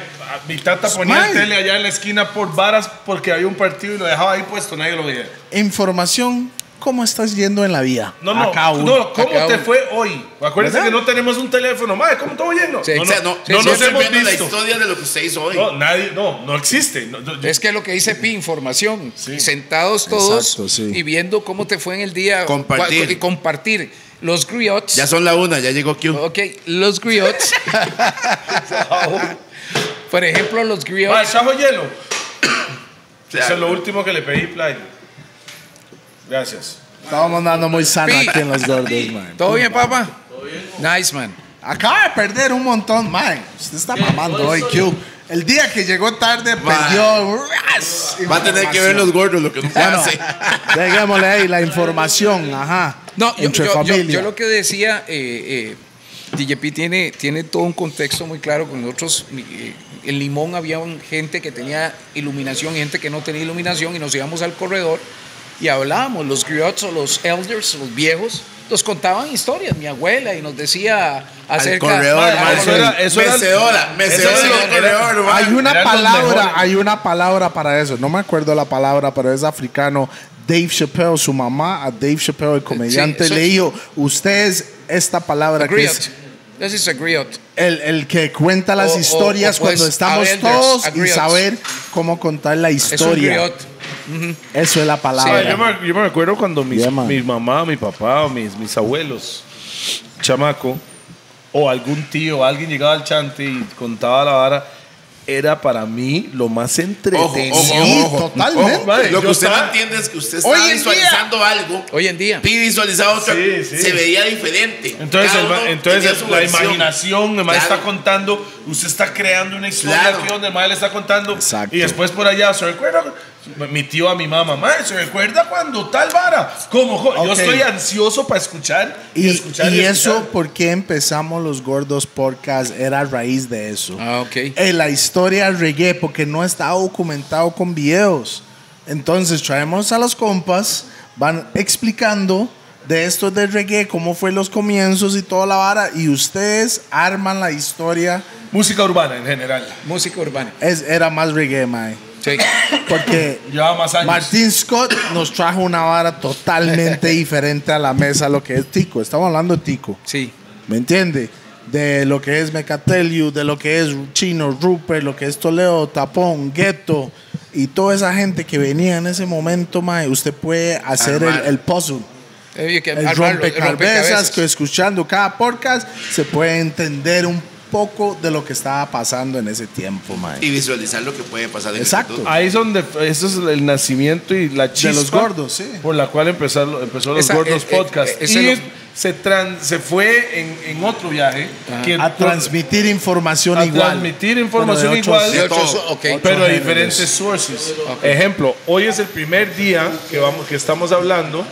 mi tata ponía Smile. el tele allá en la esquina por varas porque había un partido y lo dejaba ahí puesto, nadie lo veía. Información. ¿Cómo estás yendo en la vida? No, no, no ¿cómo te fue hoy? Acuérdense ¿verdad? que no tenemos un teléfono. Madre, ¿cómo todo yendo? Sí, no, no, no, sí, no nos hemos visto. La historia de lo que usted hizo hoy. No, nadie, no, no existe. No, yo, es que lo que dice Pi, información. Sí. Sentados todos exacto, sí. y viendo cómo te fue en el día. Compartir. Y compartir. Los griots. Ya son la una, ya llegó Q. Ok, los griots. Por ejemplo, los griots. Madre, ¿sajo hielo? Eso es lo último que le pedí, Play. Gracias. Estábamos andando muy sano aquí en los gordos, man. ¿Todo bien, papá? Todo bien. Nice, man. Acaba de perder un montón, man. Usted está mamando hoy, Q. El día que llegó tarde, perdió. Va a tener que ver los gordos lo que no hace. Démosle ahí la información. Ajá. No, yo, yo, yo, yo lo que decía, eh, eh, D J P tiene, tiene todo un contexto muy claro con nosotros. Eh, en Limón había gente que tenía iluminación, gente que no tenía iluminación, y nos íbamos al corredor y hablábamos. Los griots o los elders, los viejos, nos contaban historias, mi abuela, y nos decía acerca del corredor, man, eso era, eso mecedora, mecedora, eso era, corredor, man. Hay una palabra, hay una palabra para eso, no me acuerdo la palabra, pero es africano. Dave Chappelle, su mamá a Dave Chappelle, el comediante, sí, le dijo, usted es esta palabra que es this is a griot. El, el que cuenta las o, historias o, o cuando estamos todos y saber cómo contar la historia. Es un griot. Eso es la palabra. Sí, yo, me, yo me acuerdo cuando mis, yeah, mi mamá, mi papá, mis, mis abuelos, chamaco, o algún tío, alguien llegaba al chante y contaba la vara. Era para mí lo más entretenido. Ojo, ojo, sí, ojo, totalmente. Ojo, vale, lo que usted estaba, no entiende es que usted está visualizando día, algo. Hoy en día. Y visualizaba otra. Sí, sí. Se veía diferente. Entonces, el, entonces la versión, imaginación, el maestro está contando. Usted está creando una historia, claro, aquí donde el maestro le está contando. Exacto. Y después por allá, ¿se recuerda? Mi tío a mi mamá, mae, ¿se recuerda cuando tal vara? Como, okay. Yo estoy ansioso para escuchar y, y escuchar. Y, y escuchar. Eso, porque empezamos los Gordos Podcast, era a raíz de eso. Ah, ok. Eh, la historia reggae, porque no está documentado con videos. Entonces traemos a los compas, van explicando de esto del reggae, cómo fue los comienzos y toda la vara, y ustedes arman la historia. Música urbana en general. Música urbana. Es, era más reggae, mae. Sí. Porque Martin Scott nos trajo una vara totalmente diferente a la mesa, lo que es tico. Estamos hablando de tico. Sí. ¿Me entiende? De lo que es Mecateliu, de lo que es Chino, Rupert, lo que es Toledo, Tapón, Ghetto y toda esa gente que venía en ese momento, mae. Usted puede hacer el, el puzzle. Eh, que el rompecabezas, rompecabezas que escuchando cada podcast se puede entender un poco de lo que estaba pasando en ese tiempo, mae. Y visualizar lo que puede pasar. Exacto. Ahí es donde, eso es el nacimiento y la chispa de los gordos, sí, por la cual empezó, empezó los Esa, Gordos eh, Podcast. Eh, y los... se, trans, se fue en, en otro viaje. Ah. Que a transmitir información a igual. A transmitir información pero ocho, igual. De ocho, okay. Pero de diferentes sources. Okay. Ejemplo, hoy es el primer día que, vamos, que estamos hablando.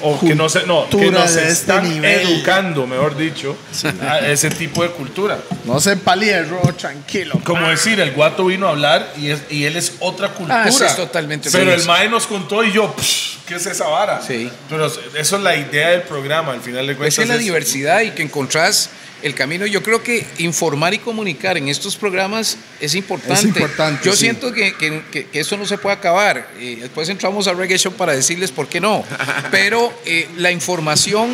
O que no se, no, que nos están este educando, mejor dicho, sí, a ese tipo de cultura. No se empalíe, tranquilo. Como man. decir, el guato vino a hablar y, es, y él es otra cultura. Ah, eso es totalmente. Pero feliz. El mae nos contó y yo, psh, ¿qué es esa vara? Sí. Pero eso es la idea del programa, al final de cuentas. Es que la es... diversidad y que encontrás el camino. Yo creo que informar y comunicar en estos programas es importante. Es importante. Yo sí. siento que, que, que eso no se puede acabar. Y después entramos a Reggae Show para decirles por qué no. Pero eh, la información,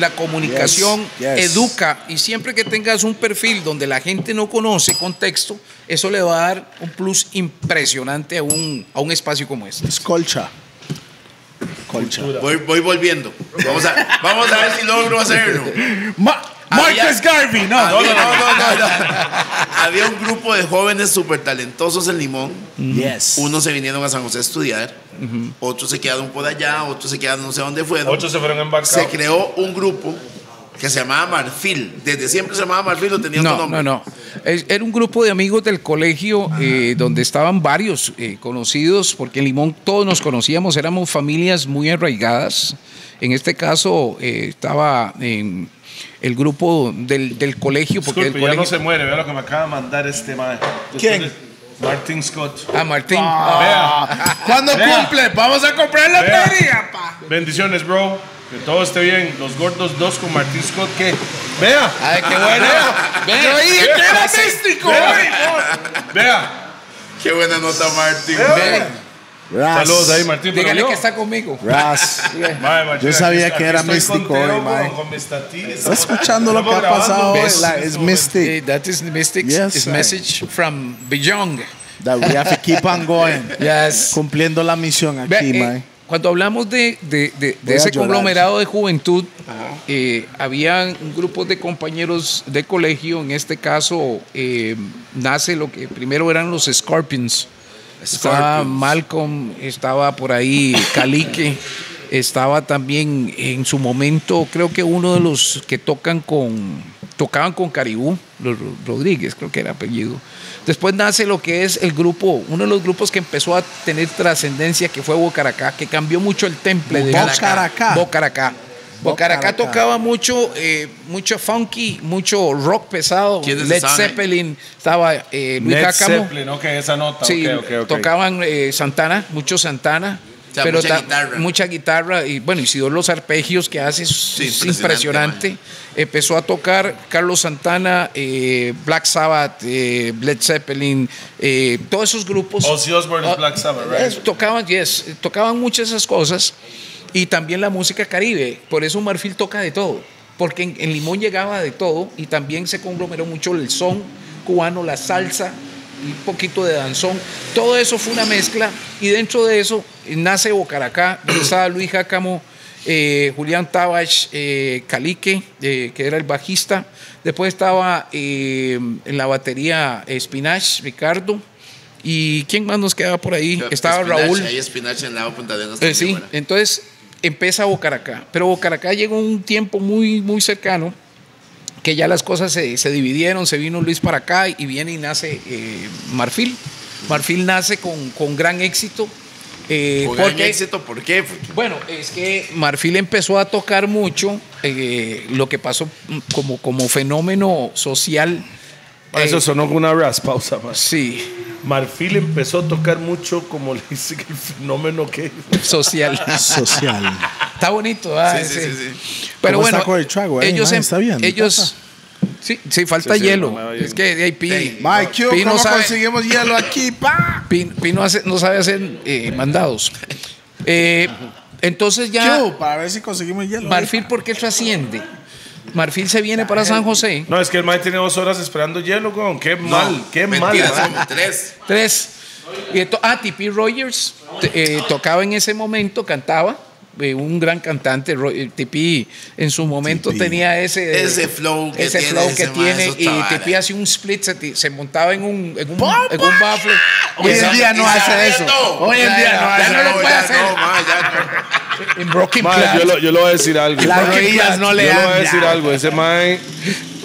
la comunicación, yes, yes, educa. Y siempre que tengas un perfil donde la gente no conoce contexto, eso le va a dar un plus impresionante a un, a un espacio como este. Es colcha. Colcha. Voy, voy volviendo. Vamos a, vamos a ver si logro hacerlo. Ma Marcus Garvey, no. Había, no, no, no, no, no. Había un grupo de jóvenes súper talentosos en Limón. Yes. Unos se vinieron a San José a estudiar, uh-huh, otros se quedaron por allá, otros se quedaron no sé dónde fueron. Otros se fueron embarcados. Se creó un grupo que se llamaba Marfil. Desde siempre se llamaba Marfil, o tenía no, otro nombre. No, no, no. Era un grupo de amigos del colegio, eh, donde estaban varios eh, conocidos, porque en Limón todos nos conocíamos, éramos familias muy arraigadas. En este caso eh, estaba en... el grupo del, del colegio, porque Disculpe, el colegio... ya no se muere. Vea lo que me acaba de mandar este mae. ¿Quién? Martin Scott. Ah, Martín. Ah, ah, ¿cuándo vea. cumple? Vamos a comprar la feria, pa. Bendiciones, bro. Que todo esté bien. Los Gordos dos con Martin Scott, que vea. Ay, qué bueno. Vea. Yo ahí era místico. Vea. Qué buena nota, Martin. Vea. Ras. Saludos ahí, Martín. Dígale que está conmigo. Ras. Mae, yo sabía que era místico hoy, mae. Está escuchando lo que ha pasado hoy. Es mystic. That is mystic. Yes, it's message from beyond. That we have to keep on going. Yes. Cumpliendo la misión aquí, eh, mae. Cuando hablamos de, de, de, de ese conglomerado de juventud, eh, había un grupo de compañeros de colegio. En este caso, eh, nace lo que primero eran los Scorpions. Estaba Malcolm, estaba por ahí Calique, estaba también en su momento, creo que uno de los que tocan con tocaban con Caribú, los Rodríguez, creo que era apellido. Después nace lo que es el grupo, uno de los grupos que empezó a tener trascendencia, que fue Bocaracá, que cambió mucho el temple de Bocaracá. Bocaracá. Bocaracá tocaba mucho, eh, mucho funky, mucho rock pesado. Led Zeppelin, estaba eh, Luis Cácamo. Led Zeppelin, ok, esa nota. Sí, okay, okay, okay. Tocaban eh, Santana, mucho Santana. O sea, pero mucha guitarra. mucha guitarra y bueno, Isidoro, los arpegios que hace sí, es impresionante. impresionante. Empezó a tocar Carlos Santana, eh, Black Sabbath, eh, Led Zeppelin, eh, todos esos grupos. Ozzy Osbourne, uh, Black Sabbath, right? Tocaban, yes, tocaban muchas esas cosas y también la música caribe. Por eso Marfil toca de todo, porque en, en Limón llegaba de todo y también se conglomeró mucho el son cubano, la salsa, un poquito de danzón, todo eso fue una mezcla y dentro de eso nace Bocaracá, estaba Luis Jácamo, eh, Julián Tabach, eh, Calique, eh, que era el bajista, después estaba eh, en la batería Spinach, Ricardo, y ¿quién más nos quedaba por ahí? Pero estaba Spinach, Raúl. Ahí Spinach en la Punta Arenas, eh, sí, buena. Entonces empieza Bocaracá, pero Bocaracá llegó un tiempo muy, muy cercano, que ya las cosas se, se dividieron, se vino Luis para acá y viene y nace eh, Marfil. Marfil nace con, con gran éxito. Eh, ¿Con porque, gran éxito por qué? Bueno, es que Marfil empezó a tocar mucho eh, lo que pasó como, como fenómeno social. Eh, Eso sonó con una raspa, o sea, sí. Marfil empezó a tocar mucho, como le dice, el fenómeno que social. Social. Está bonito, ah, sí, sí, sí, sí. Pero bueno, está el trago, eh? ellos, man, está bien, ellos sí, sí, falta sí, sí, hielo. No, es que hay Pi. Pino no sabe, conseguimos hielo aquí, pa. Pino Pi no, no sabe hacer eh, mandados. Eh, entonces ya. Yo, para ver si conseguimos hielo. Marfil, ¿por qué trasciende? Marfil se viene para San José. No, es que el Mike tiene dos horas esperando hielo, con qué no, mal, qué mentira, mal. Man. Tres. Tres. Y esto, ah, T P Rogers eh, tocaba en ese momento, cantaba. Eh, un gran cantante, T P en su momento T P tenía ese, ese flow que ese tiene, flow que tiene y T P hace un split, se, se montaba en un, en un, en un baffle. Hoy en día no hace eso. Hoy en día no hace eso. Ya no lo puede hacer. En Broken Plan. Yo, lo, yo lo voy a decir algo. Las rodillas no le dan. Yo lo voy a decir algo. Ese man,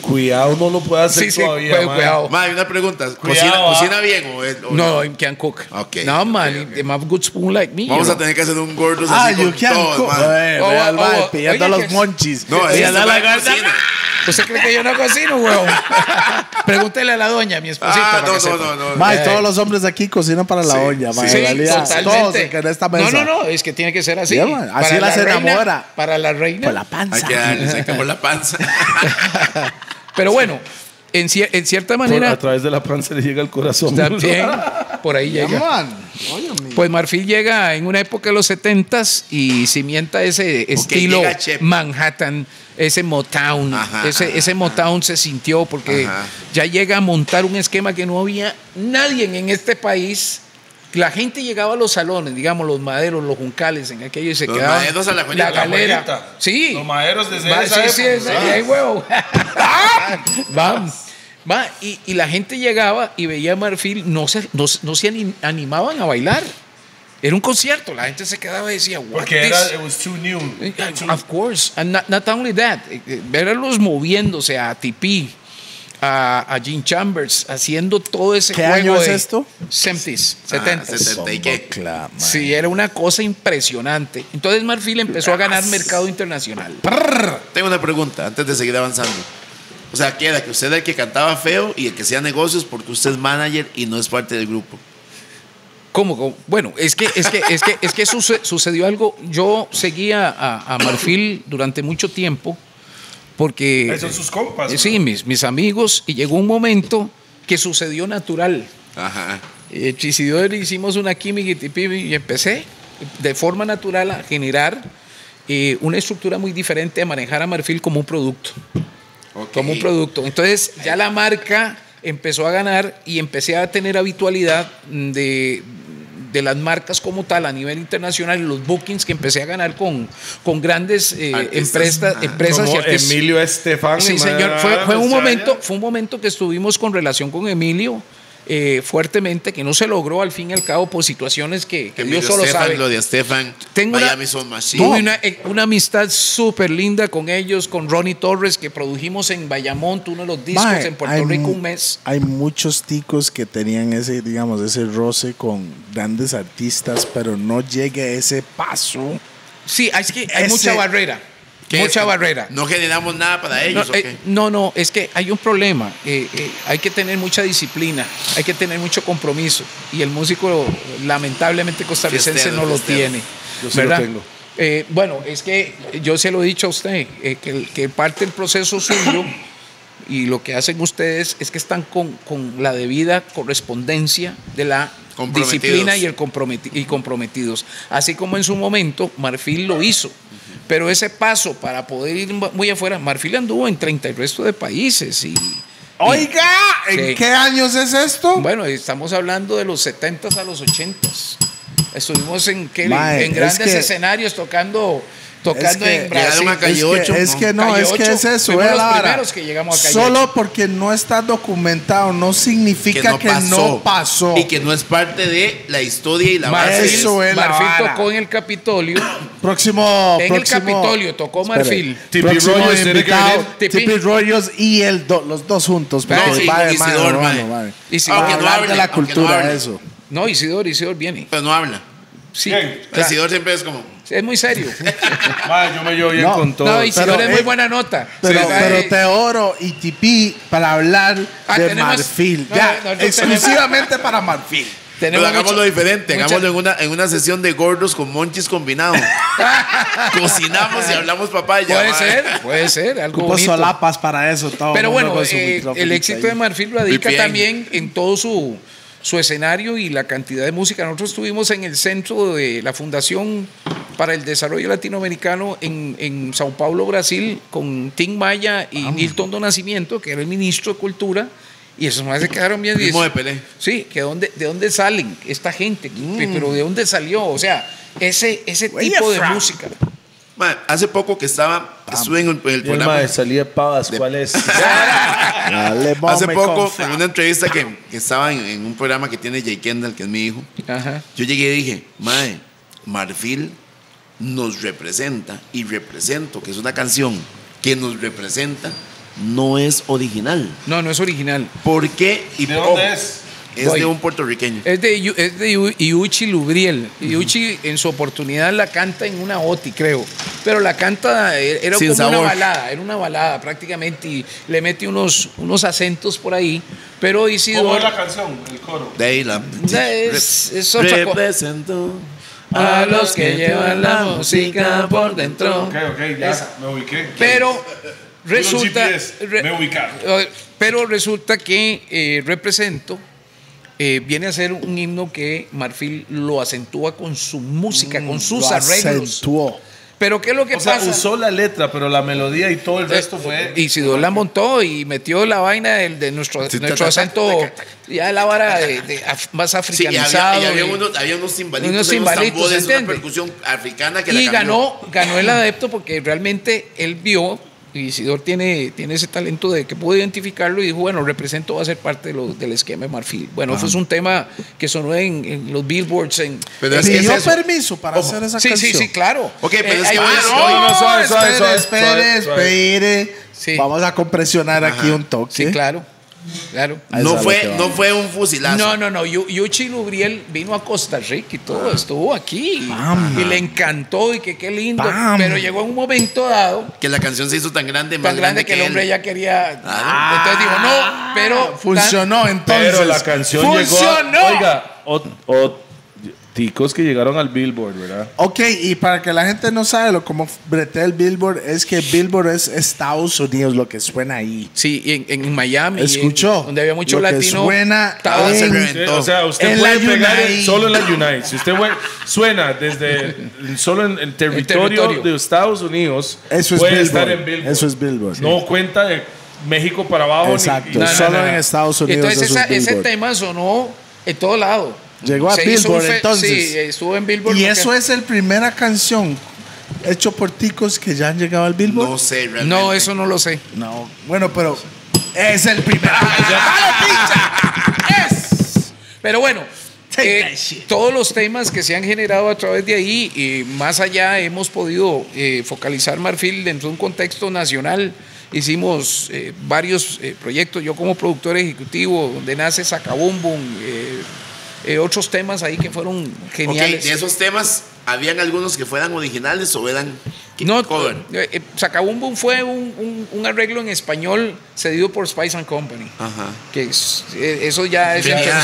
cuidado, no lo puede hacer sí, todavía. Sí, cuidado. Man, una pregunta. ¿Cocina, ah. ¿Cocina bien o, es, o no? No, you can't cook. Okay, no, okay, man, okay. They have good spoon like me. Vamos a know. tener que hacer un gordo ah, así. Ah, you can't todo, cook. Man. Oh, oh, oh, oh, pillando a los monchis. No, ella da la cocina. ¿Usted cree que yo no cocino, huevón? Pregúntele a la doña, mi esposita. Ah, no, no, no, no, no. Mae, todos los hombres aquí cocinan para la sí, doña, mae. Sí, totalmente. Todos en esta mesa. No, no, no, es que tiene que ser así. Sí, man, así la, la se enamora. Para la reina. Por la panza. Hay que darle, se acabó la panza. Pero bueno, en, cier en cierta manera. Por, a través de la panza le llega el corazón. También, por ahí llega. Oye, pues Marfil llega en una época de los setentas y cimienta ese okay, estilo Manhattan. Ese Motown, ajá, ese, ajá, ese Motown ajá. se sintió porque ajá. ya llega a montar un esquema que no había nadie en este país. La gente llegaba a los salones, digamos, los maderos, los juncales, en aquello y se los quedaban. Maderos a la, la galera. Juelita. Sí. Los maderos desde Va, esa sí, época. Sí, ahí, huevo. Vamos. Va, y, y la gente llegaba y veía a Marfil, no se, no, no se animaban a bailar. Era un concierto, la gente se quedaba y decía, what Porque era, it was too new. Too of course, and not, not only that, verlos moviéndose a T P, a, a Gene Chambers, haciendo todo ese ¿Qué juego. ¿Qué año es esto? seventies, setenta. Sí, era una cosa impresionante. Entonces Marfil empezó a ganar mercado internacional. Tengo una pregunta, antes de seguir avanzando. O sea, ¿qué era? Que usted era el que cantaba feo y el que hacía negocios porque usted es manager y no es parte del grupo. ¿Cómo, cómo? Bueno, es que, es que, es que, es que suce, sucedió algo. Yo seguía a, a Marfil durante mucho tiempo porque... Son sus compas. Eh, sí, mis, mis amigos. Y llegó un momento que sucedió natural. Ajá. Eh, Chisidor hicimos una química y tipi, y empecé de forma natural a generar eh, una estructura muy diferente de manejar a Marfil como un producto. Okay. Como un producto. Entonces ya la marca empezó a ganar y empecé a tener habitualidad de... de las marcas como tal a nivel internacional, los bookings que empecé a ganar con, con grandes eh, empresas, empresas como Emilio Estefan. Sí, señor, fue, fue un momento, fue un momento que estuvimos con relación con Emilio eh, fuertemente, que no se logró al fin y al cabo por situaciones que, que Dios solo Estefan, sabe. Lo de Estefan, tengo Miami son Machine. Tuve una, una amistad súper linda con ellos, con Ronnie Torres, que produjimos en Bayamón uno de los discos Bae, en Puerto hay, Rico un mes. Hay muchos ticos que tenían ese, digamos, ese roce con grandes artistas, pero no llega a ese paso. Sí, es que hay ese, mucha barrera. Mucha es, barrera. No generamos nada para ellos. No, eh, no, no, es que hay un problema. Eh, eh, hay que tener mucha disciplina, hay que tener mucho compromiso. Y el músico, lamentablemente, costarricense no lo tiene. Yo sí lo tengo. Eh, bueno, es que yo se lo he dicho a usted, eh, que, que parte del proceso suyo y lo que hacen ustedes es que están con, con la debida correspondencia de la disciplina y, el comprometi y comprometidos. Así como en su momento Marfil lo hizo. Pero ese paso para poder ir muy afuera, Marfil anduvo en treinta y resto de países. Y, ¡oiga! Y, ¿en sí. qué años es esto? Bueno, estamos hablando de los setentas a los ochentas. Estuvimos en, que, Mae, en grandes es que, escenarios tocando, tocando es que, en Brasil. A Calle ocho, es que no, Calle ocho, es que es eso. Fuimos los ahora, primeros que llegamos a Calle solo ocho. Porque no está documentado, no significa que, no, que pasó, no pasó. Y que no es parte de la historia y la base. Eso es Marfil la tocó en el Capitolio. próximo En próximo, el Capitolio tocó Marfil. Tipi Royos, invitado, Tipi Royos y el do, los dos juntos. No, y, vale, Isidor, vale, vale. Isidor, aunque no habla de la cultura, eso. No, Isidor, Isidor viene. Pero no habla. Sí. Claro. Isidor siempre es como... Es muy serio. Man, yo me llevo bien no, con todo. No, Isidor es muy eh, buena nota. Pero, sí, pero eh, te oro y Tipi para hablar ah, de tenemos, Marfil. No, ya, no, no, exclusivamente tenemos, para Marfil. Pero hagámoslo mucho, diferente. Mucha, hagámoslo en una, en una sesión de gordos con monchis combinados. Cocinamos y hablamos papaya. Puede ser, puede ser. Algo bonito. Solapas para eso. Todo pero bueno, eh, el éxito ahí. De Marfil lo radica también en todo su... su escenario y la cantidad de música. Nosotros estuvimos en el centro de la Fundación para el Desarrollo Latinoamericano en, en Sao Paulo, Brasil, con Tim Maya y Vamos. Nilton do Nascimento, que era el ministro de Cultura, y esos más se quedaron bien. Primo de Pelé. Sí, que dónde, ¿de dónde salen esta gente? Mm. Pero ¿de dónde salió? O sea, ese, ese tipo de from? música. Man, hace poco que estaba, estuve en el, en el programa de Salida Pavas, ¿cuál es? Dale, hace poco confa. En una entrevista que, que estaba en, en un programa que tiene Jay Kendall, que es mi hijo. Ajá. Yo llegué y dije, mae, Marfil nos representa y represento, que es una canción que nos representa, no es original. No, no es original. ¿Por qué? ¿Y de dónde oh, es? Es Voy. de un puertorriqueño. Es de, es de Iuchi Lubriel. Uh-huh. Iuchi en su oportunidad la canta en una oti, creo. Pero la canta era Sin como sabor. una balada, era una balada prácticamente. Y le mete unos, unos acentos por ahí. Pero Isidor. ¿Cómo es la canción? El coro. De ahí la. Es, es otra cosa. A los que llevan la música por dentro. Ok, ok, ya Esa. me ubiqué. Pero resulta. Re, me ubicaron. Pero resulta que eh, represento. Eh, viene a ser un himno que Marfil lo acentúa con su música, mm, con sus arreglos. Acentuó. Pero ¿qué es lo que o pasa? Sea, usó la letra, pero la melodía y todo el Entonces, resto fue... Isidor la montó y metió la vaina de, de nuestro, sí, nuestro acento, ya la vara de, de af, más africanizado. Sí, y había, y había, unos, había unos cimbalitos, unos, cimbalitos, unos tambores, una percusión africana que y la ganó, ganó el adepto porque realmente él vio... Isidor tiene, tiene ese talento de que pudo identificarlo y dijo, bueno, represento, va a ser parte de lo, del esquema de Marfil. Bueno, eso es un tema que sonó en, en los billboards. En, pero es que dio es permiso para Ojo. hacer esa sí, canción. Sí, sí, sí, claro. Ok, pero eh, es que... Ah, no, espere, espere, espere. Sí. Vamos a compresionar Ajá. aquí un toque. Sí, claro. Claro. No fue, no fue un fusilazo. No, no, no. Iuchi Lubriel vino a Costa Rica y todo, ah. estuvo aquí. Bam. Y le encantó y que qué lindo. Bam. Pero llegó en un momento dado. Que la canción se hizo tan grande, más tan grande, grande que, que el hombre ya quería. Ah. Entonces dijo, no, pero. Funcionó tan, entonces. Pero la canción funcionó. llegó. A, oiga, o, o, ticos que llegaron al Billboard, ¿verdad? Ok, y para que la gente no sabe lo como bretea el Billboard, es que Billboard es Estados Unidos, lo que suena ahí. Sí, en, en Miami. Escuchó. En, donde había mucho lo latino. Que suena en, se reventó. O sea, usted puede pegar el, solo en la United. Si usted puede, suena desde solo en el territorio, el territorio de Estados Unidos, Eso es puede Billboard. estar en Billboard. Eso es Billboard. No sí. cuenta de México para abajo. Exacto, ni, no, solo no, no, en Estados Unidos. Entonces esa, es ese tema sonó en todo lado. Llegó a Se Billboard entonces. Sí, estuvo en Billboard. Y eso que... es la primera canción hecho por ticos que ya han llegado al Billboard. No sé, realmente. No, eso no lo sé. No. Bueno, pero es el primer. ¡Ah, ya! ¡Ah, la pincha! ¡Es! Pero bueno, eh, todos los temas que se han generado a través de ahí, eh, más allá hemos podido eh, focalizar Marfil dentro de un contexto nacional. Hicimos eh, varios eh, proyectos, yo como productor ejecutivo, donde nace Sacabumbum, eh, eh, otros temas ahí que fueron geniales. Okay, de esos temas, ¿habían algunos que fueran originales o eran no, cover? Eh, eh, Sacabumbum fue un, un, un arreglo en español cedido por Spice and Company. Ajá. Que es, eh, eso ya es... Genial.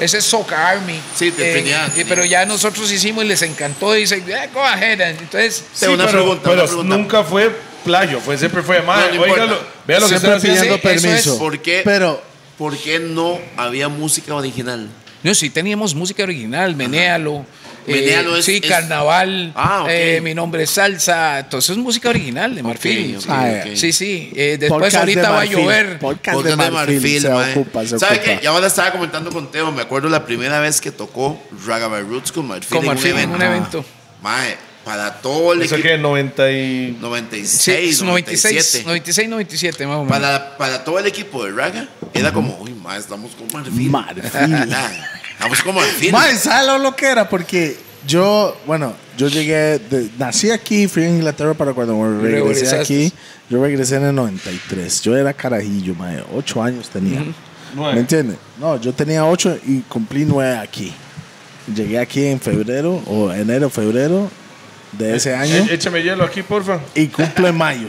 Ese es Soca Army. Sí, te eh, eh, pero ya nosotros hicimos y les encantó. Y dicen, eh, go ahead. Entonces... Sí, una pero, pregunta, pero una pregunta. Nunca fue... playo, pues siempre fue mal. No, no oígalo, vea lo siempre que está pidiendo sí, permiso. Es. ¿Por qué, pero, ¿Por qué no había música original? No, sí teníamos música original, Menéalo, Menéalo eh, es, sí, es... Carnaval, ah, okay. eh, Mi Nombre es Salsa, entonces es música original de Marfil. Okay, okay, ah, okay. Sí, sí, eh, después podcast ahorita de va a llover. Podcast podcast de Marfil, de Marfil se ocupa, se ¿Sabe ocupa? Qué? Y ahora estaba comentando con Teo, me acuerdo la primera vez que tocó Raga by Roots con Marfil, con Marfil en un evento. Mae. Para todo el eso equipo. Que noventa y... noventa y seis, noventa y siete. noventa y seis, noventa y siete, más o menos. Para, para todo el equipo de Raga, era como, uy, ma, estamos con Marfil. Marfil. Estamos con Marfil. Ma, ¿sabes lo que era? Porque yo, bueno, yo llegué, de, nací aquí, fui a Inglaterra para cuando me regresé aquí. Yo regresé en el noventa y tres. Yo era carajillo, ma, ocho años tenía. Uh-huh. nueve. ¿Me entiendes? No, yo tenía ocho y cumplí nueve aquí. Llegué aquí en febrero, o enero, febrero. De ese año. Échame hielo aquí, porfa. Y cumplo en mayo.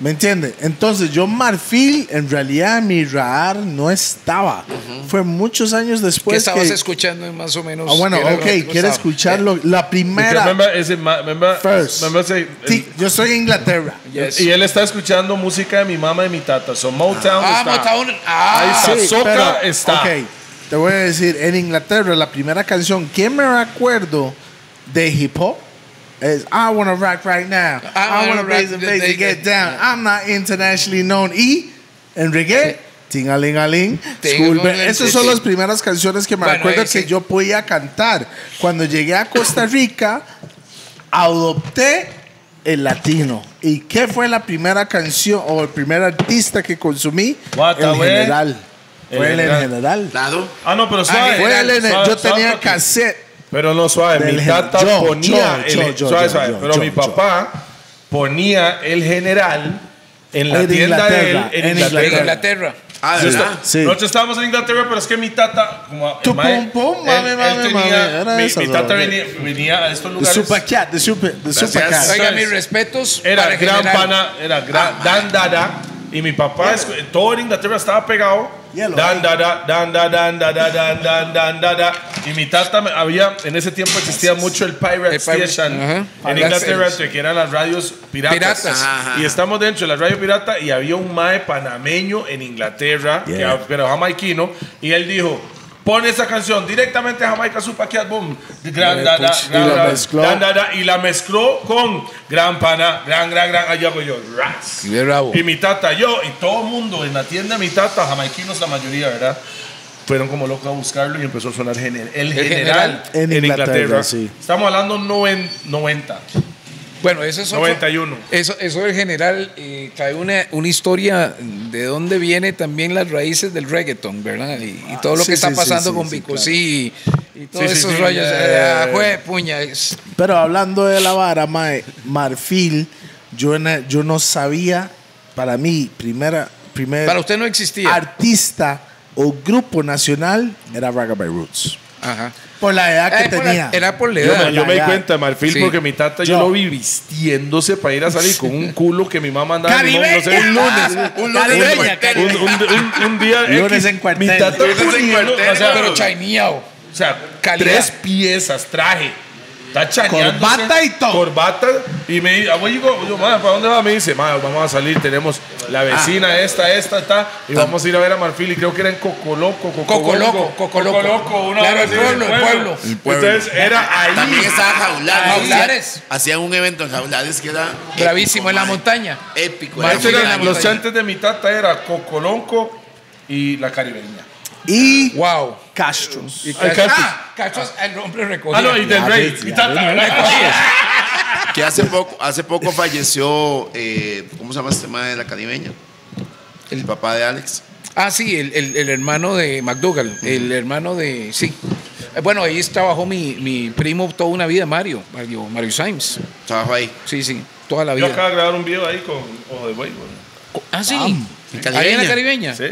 ¿Me entiendes? Entonces, yo Marfil, en realidad, mi radar no estaba. Uh-huh. Fue muchos años después. ¿Qué estabas que... escuchando más o menos? Ah, bueno, ok, quiero escucharlo. Eh. La primera. Remember, is it, remember, first. Remember, say, sí, yo soy de Inglaterra. Yes. Y él está escuchando música de mi mamá y mi tata. So, Motown ah, está. Ah, Motown. Ah, ahí está. Sí, Soca pero, está. Ok, te voy a decir, en Inglaterra, la primera canción que me acuerdo de hip hop. Is I wanna rock right now. I, I wanna raise the bass and get down. I'm not internationally known. Y en reggae, Tingalingaling. Esas son las primeras canciones que me bueno, acuerdo ese. que yo podía cantar. Cuando llegué a Costa Rica, adopté el latino. ¿Y qué fue la primera canción o el primer artista que consumí? What en general. El fue el en general. Claro. Ah, no, pero suave. Fue el, suave, yo suave, tenía suave. cassette. Pero no suave, mi tata yo, ponía yo, el, yo, suave, yo, suave, yo, pero yo, mi papá yo. ponía el general en la en tienda de él en, en Inglaterra. Inglaterra. Inglaterra. Ah, ¿verdad? Sí. Nosotros estábamos en Inglaterra, pero es que mi tata, como tu pum pum, mame, mame, mame. Mi, esa, mi tata venía, venía a estos lugares. The Super Cat, the Super, the super cat. Oiga, mis respetos. Era para gran general. pana, era gran ah, dandada. Y mi papá, yeah. todo en Inglaterra estaba pegado. Yellow, dan, da, da, dan, da, dan, da, da, dan, dan, dan, da, da. Y mi tata había, en ese tiempo existía mucho el Pirate Station uh-huh. en Inglaterra, que eran las radios piratas. piratas. Ajá, ajá. Y estamos dentro de la radio pirata y había un mae panameño en Inglaterra, yeah. que, pero jamaiquino, y él dijo... Pone esa canción directamente a Jamaica Super Cat Boom. Gran, da, da, gran, y, la mezcló. Da, da, da, y la mezcló con Gran Pana, Gran, Gran, Gran. Allá voy yo, Ras. Y mi tata, yo y todo el mundo en la tienda de mi tata, jamaiquinos la mayoría, ¿verdad? Fueron como locos a buscarlo y empezó a sonar gener el, el general, general en Inglaterra. Inglaterra sí. Estamos hablando noventa. Bueno, eso es otro, noventa y uno. Eso, eso del general eh, trae una, una historia de dónde viene también las raíces del reggaeton, ¿verdad? Y, y todo ah, lo sí, que está sí, pasando sí, con sí, Bicosí sí, claro. y, y todos sí, esos sí, rollos. Sí, eh, jue, puñas. Pero hablando de la vara, mae, Marfil, yo, en, yo no sabía, para mí, primera, primer para usted no existía. Artista o grupo nacional era Raga by Roots. Ajá. Por la edad que eh, tenía. Por la, era por la edad. Yo, yo la me edad. di cuenta, Marfil, sí. porque mi tata yo, yo lo vi vistiéndose para ir a salir con un culo que mi mamá andaba. Caribeña, no sé, un lunes. Un lunes. Un, un, un, un día. Lunes en cuartel. Mi tata poniendo, o sea, pero chaineado. O sea, calidad. Tres piezas, traje. Está chaneando. Corbata y todo. Corbata. Y me dice, yo, ¿para dónde va? Me dice, vamos a salir, tenemos la vecina, ah, esta, esta, esta, y vamos a ir a ver a Marfil. Y creo que era en Cocoloco. Cocoloco, Cocoloco. Cocoloco, una claro, vez el pueblo, el pueblo. El pueblo. Entonces era ahí. También estaba Jaulares. Jaulares. Hacían un evento en Jaulares que era bravísimo, épico, en la montaña. Épico. Era los chantes de mi tata era Cocoloco y la caribeña. Y wow, Castros. Y Castros. Ah, Castros, el hombre recogido. Ah, no, y del Rey. Y tata, que hace poco, hace poco falleció, eh, ¿cómo se llama este tema de la caribeña? El papá de Alex. Ah, sí, el, el, el hermano de McDougall, el hermano de... Sí. Bueno, ahí trabajó mi, mi primo toda una vida, Mario, Mario, Mario Symes. ¿Trabajó ahí? Sí, sí, toda la vida. Yo acabo de grabar un video ahí con Ojo de Buey. Ah, sí. Ah, ¿ahí en la caribeña? Sí,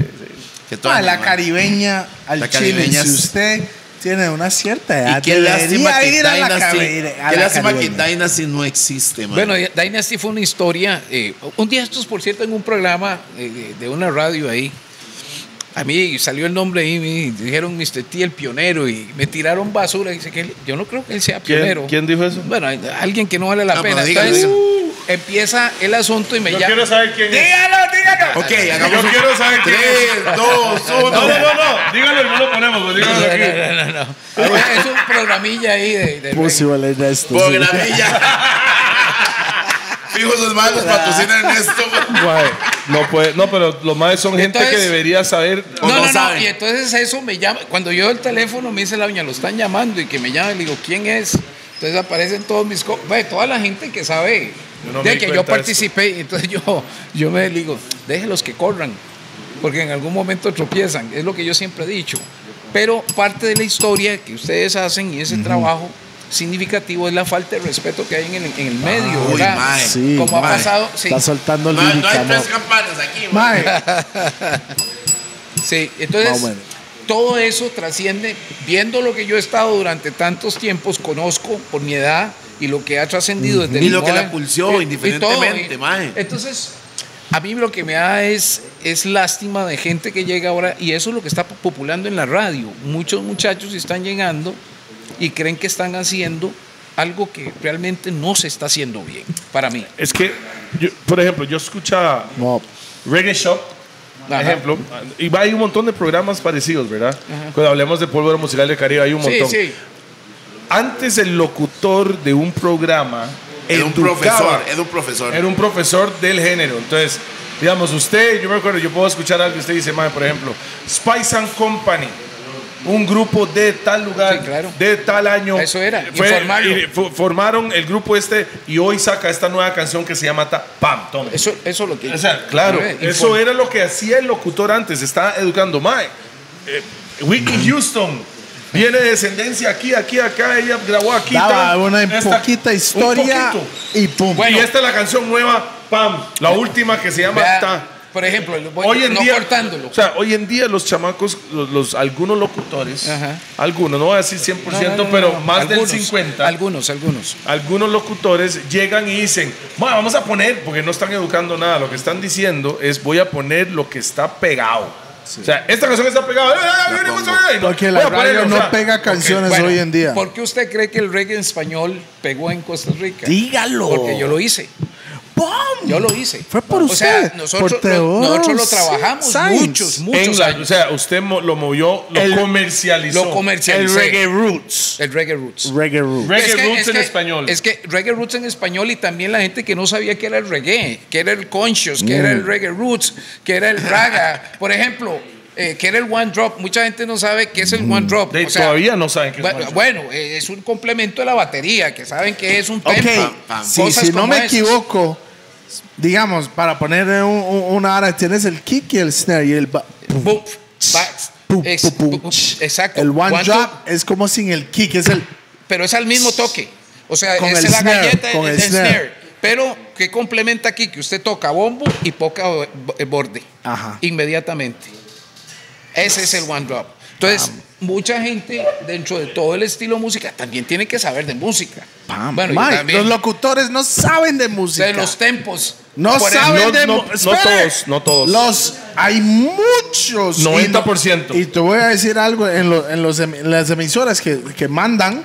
sí. Ah, la caribeña al chile. Si usted tiene una cierta edad. Y qué lástima que Dynasty, qué lástima que Dynasty no existe, man. Bueno, Dynasty fue una historia. Eh, un día estos, por cierto, en un programa eh, de una radio ahí, a mí salió el nombre y me dijeron mister T, el pionero, y me tiraron basura. Y dice que él, yo no creo que él sea pionero. ¿Quién, ¿quién dijo eso? Bueno, alguien que no vale la no, pena. Entonces, uh, empieza el asunto y me llama. Yo quiero saber quién es. Dígalo, dígalo. Okay, yo quiero saber quién es. tres, dos, uno. No, no, no. Dígalo, no lo ponemos. Dígalo aquí. No, no, no. no, no. Es un programilla ahí. De, de Posible Ernesto. Programilla. Fijos los malos patrocinan Ernesto. Guay. No, pues, no, pero los maes son entonces, gente que debería saber o no, no, no saben. No, y entonces eso me llama. Cuando yo el teléfono me dice la doña, lo están llamando, y que me llaman, le digo, ¿quién es? Entonces aparecen todos mis... Bueno, toda la gente que sabe no de que yo participé. Esto. Entonces yo, yo me digo, déjenlos que corran, porque en algún momento tropiezan. Es lo que yo siempre he dicho. Pero parte de la historia que ustedes hacen y ese uh-huh. trabajo significativo es la falta de respeto que hay en el, en el medio, ah, uy, mae, sí, como mae, ha pasado, sí. Está soltando el mae, no hay tres campanas aquí, mae. Mae. Sí, entonces no, bueno. Todo eso trasciende, viendo lo que yo he estado durante tantos tiempos, conozco por mi edad y lo que ha trascendido mm-hmm. desde y lo moda, que la pulsó y, indiferentemente, y todo, y, mae. Entonces a mí lo que me da es, es lástima de gente que llega ahora, y eso es lo que está populando en la radio. Muchos muchachos están llegando y creen que están haciendo algo que realmente no se está haciendo bien, para mí. Es que, yo, por ejemplo, yo escuchaba no. Reggae Shop, por ejemplo, y hay un montón de programas parecidos, ¿verdad? Ajá. Cuando hablemos de Pólvora Musical del Caribe, hay un montón. Sí, sí. Antes el locutor de un programa era un profesor, era un profesor. Era un profesor del género. Entonces, digamos, usted, yo me acuerdo, yo puedo escuchar algo que usted dice, man, por ejemplo, Spice and Company. Un grupo de tal lugar, sí, claro. de tal año. Eso era. Fue, y formaron el grupo este y hoy saca esta nueva canción que se llama ta, Pam, toma. Eso, eso lo que. O sea, claro. Inform eso era lo que hacía el locutor antes. Estaba educando. Mae, eh, Whitney Houston. Viene de descendencia aquí, aquí, acá. Ella grabó aquí. Daba una esta, poquita historia. Y pum. Bueno, y esta es la canción nueva, Pam. La última que se llama. Vea. Ta. Por ejemplo, voy hoy en no día, cortándolo. O sea, hoy en día los chamacos, los, los, algunos locutores, Ajá. algunos, no voy a decir cien por ciento, no, no, no, pero no, no. más algunos, del cincuenta por ciento. Algunos, algunos. Algunos locutores llegan y dicen, vamos a poner, porque no están educando nada, lo que están diciendo es voy a poner lo que está pegado. Sí. O sea, esta canción está pegada. La porque la radio ponerlo, no o sea, pega canciones okay, bueno, hoy en día. ¿Por qué usted cree que el reggae en español pegó en Costa Rica? Dígalo. Porque yo lo hice. ¡Bum! Yo lo hice. Fue por usted. O sea, nosotros, lo, nosotros lo trabajamos Science. muchos, muchos la, años. O sea, usted mo, lo movió, lo el, comercializó. Lo comercializó. El reggae roots. El reggae roots. Reggae roots. Reggae es que, roots es en que, español. Es que reggae roots en español y también la gente que no sabía que era el reggae, que era el conscious, que mm. era el reggae roots, que era el raga. Por ejemplo, eh, que era el one drop. Mucha gente no sabe qué es el mm. one drop. De, o sea, todavía no saben qué es. Bueno, bueno eh, es un complemento de la batería, que saben que es un tempo. Okay. Sí, si no me esas. equivoco. Digamos, para poner un, un, una hora, tienes el kick y el snare y el ba boop, boop, es, boop, exacto. El one, one drop es como sin el kick, es el pero es al mismo toque. O sea, con es el la snare, galleta con el, el snare. snare. Pero que complementa aquí que usted toca bombo y toca borde. Ajá. Inmediatamente. Ese es el one drop. Entonces, Pam. mucha gente dentro de todo el estilo música también tiene que saber de música. Pam. Bueno, Mike, yo también. Los locutores no saben de música. De los tempos. No Por saben el, de no, no, no todos, no todos. Los, hay muchos. noventa por ciento. Y, y te voy a decir algo, en, lo, en, los, en las emisoras que, que mandan,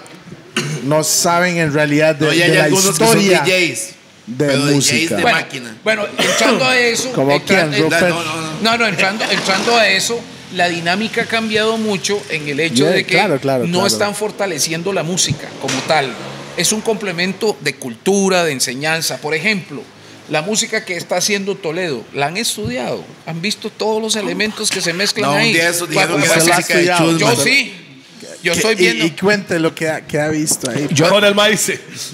no saben en realidad de, no, de la historia D Js, de pero música. D Js de bueno, máquina. Bueno, entrando a eso. Como entran, quien, entran, no, no, no. no, no, entrando, entrando a eso. La dinámica ha cambiado mucho en el hecho yeah, de que claro, claro, no claro. están fortaleciendo la música como tal. Es un complemento de cultura, de enseñanza. Por ejemplo, la música que está haciendo Toledo, la han estudiado, han visto todos los elementos que se mezclan no, ahí. Eso, bueno, que se se la yo pero, sí, yo estoy viendo. Y, y cuente lo que ha, que ha visto ahí. Yo ahora el maíz,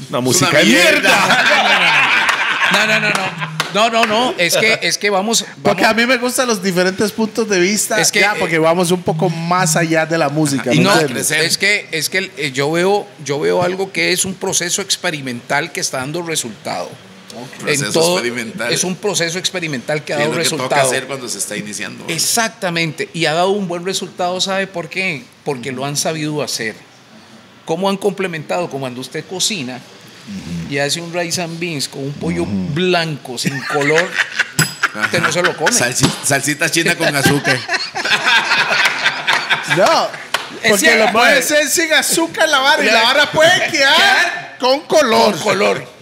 la música es mierda. mierda. No, no, no, no. No, no, no. Es que, es que vamos, vamos. Porque a mí me gustan los diferentes puntos de vista. Es que, ya, porque eh, vamos un poco más allá de la música. Y no, es que, es que eh, yo veo, yo veo algo que es un proceso experimental que está dando resultado. En todo, es un proceso experimental que ha dado un resultado. Es lo que toca hacer cuando se está iniciando. Exactamente. Y ha dado un buen resultado, ¿sabe por qué? Porque lo han sabido hacer. ¿Cómo han complementado? Como cuando usted cocina y hace un rice and beans con un pollo blanco, sin color, usted no se lo come. Salsita china con azúcar. No. Porque lo puede hacer sin azúcar la vara y la vara puede quedar con color. Con color.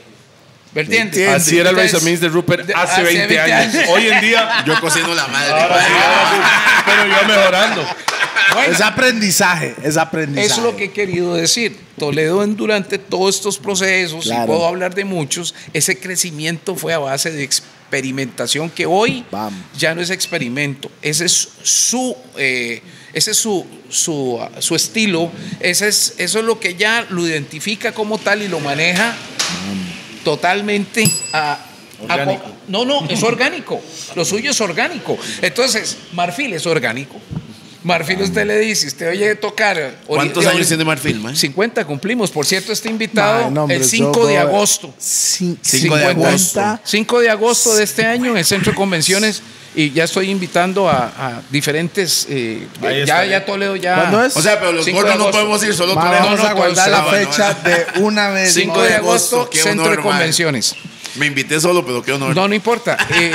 ¿Entiendes? Así era el rice and beans de Rupert de, hace, hace veinte años. años. Hoy en día yo cocino la madre. Ahora, pero yo mejorando. Bueno, es aprendizaje, es aprendizaje. Es lo que he querido decir. Toledo, durante todos estos procesos, claro, y puedo hablar de muchos, ese crecimiento fue a base de experimentación que hoy Bam. ya no es experimento. Ese es su, eh, ese es su, su, su estilo. Ese es, eso es lo que ya lo identifica como tal y lo maneja. Bam. Totalmente a, orgánico. A, no, no, es orgánico. Lo suyo es orgánico. Entonces, Marfil es orgánico. Marfil, usted le dice, usted oye tocar. ¿Cuántos años tiene Marfil, man? cincuenta cumplimos. Por cierto, está invitado man, no, hombre, el cinco de agosto. cinco de agosto. cinco de agosto de este año en el Centro de Convenciones. Y ya estoy invitando a, a diferentes. Eh, ya, ya Toledo ya. ¿Cuándo es? O sea, pero los gordos no podemos ir, solo Toledo. Vamos a guardar la fecha de una vez. cinco de agosto, Centro de Convenciones. Me invité solo, pero qué honor. No, no importa. Eh,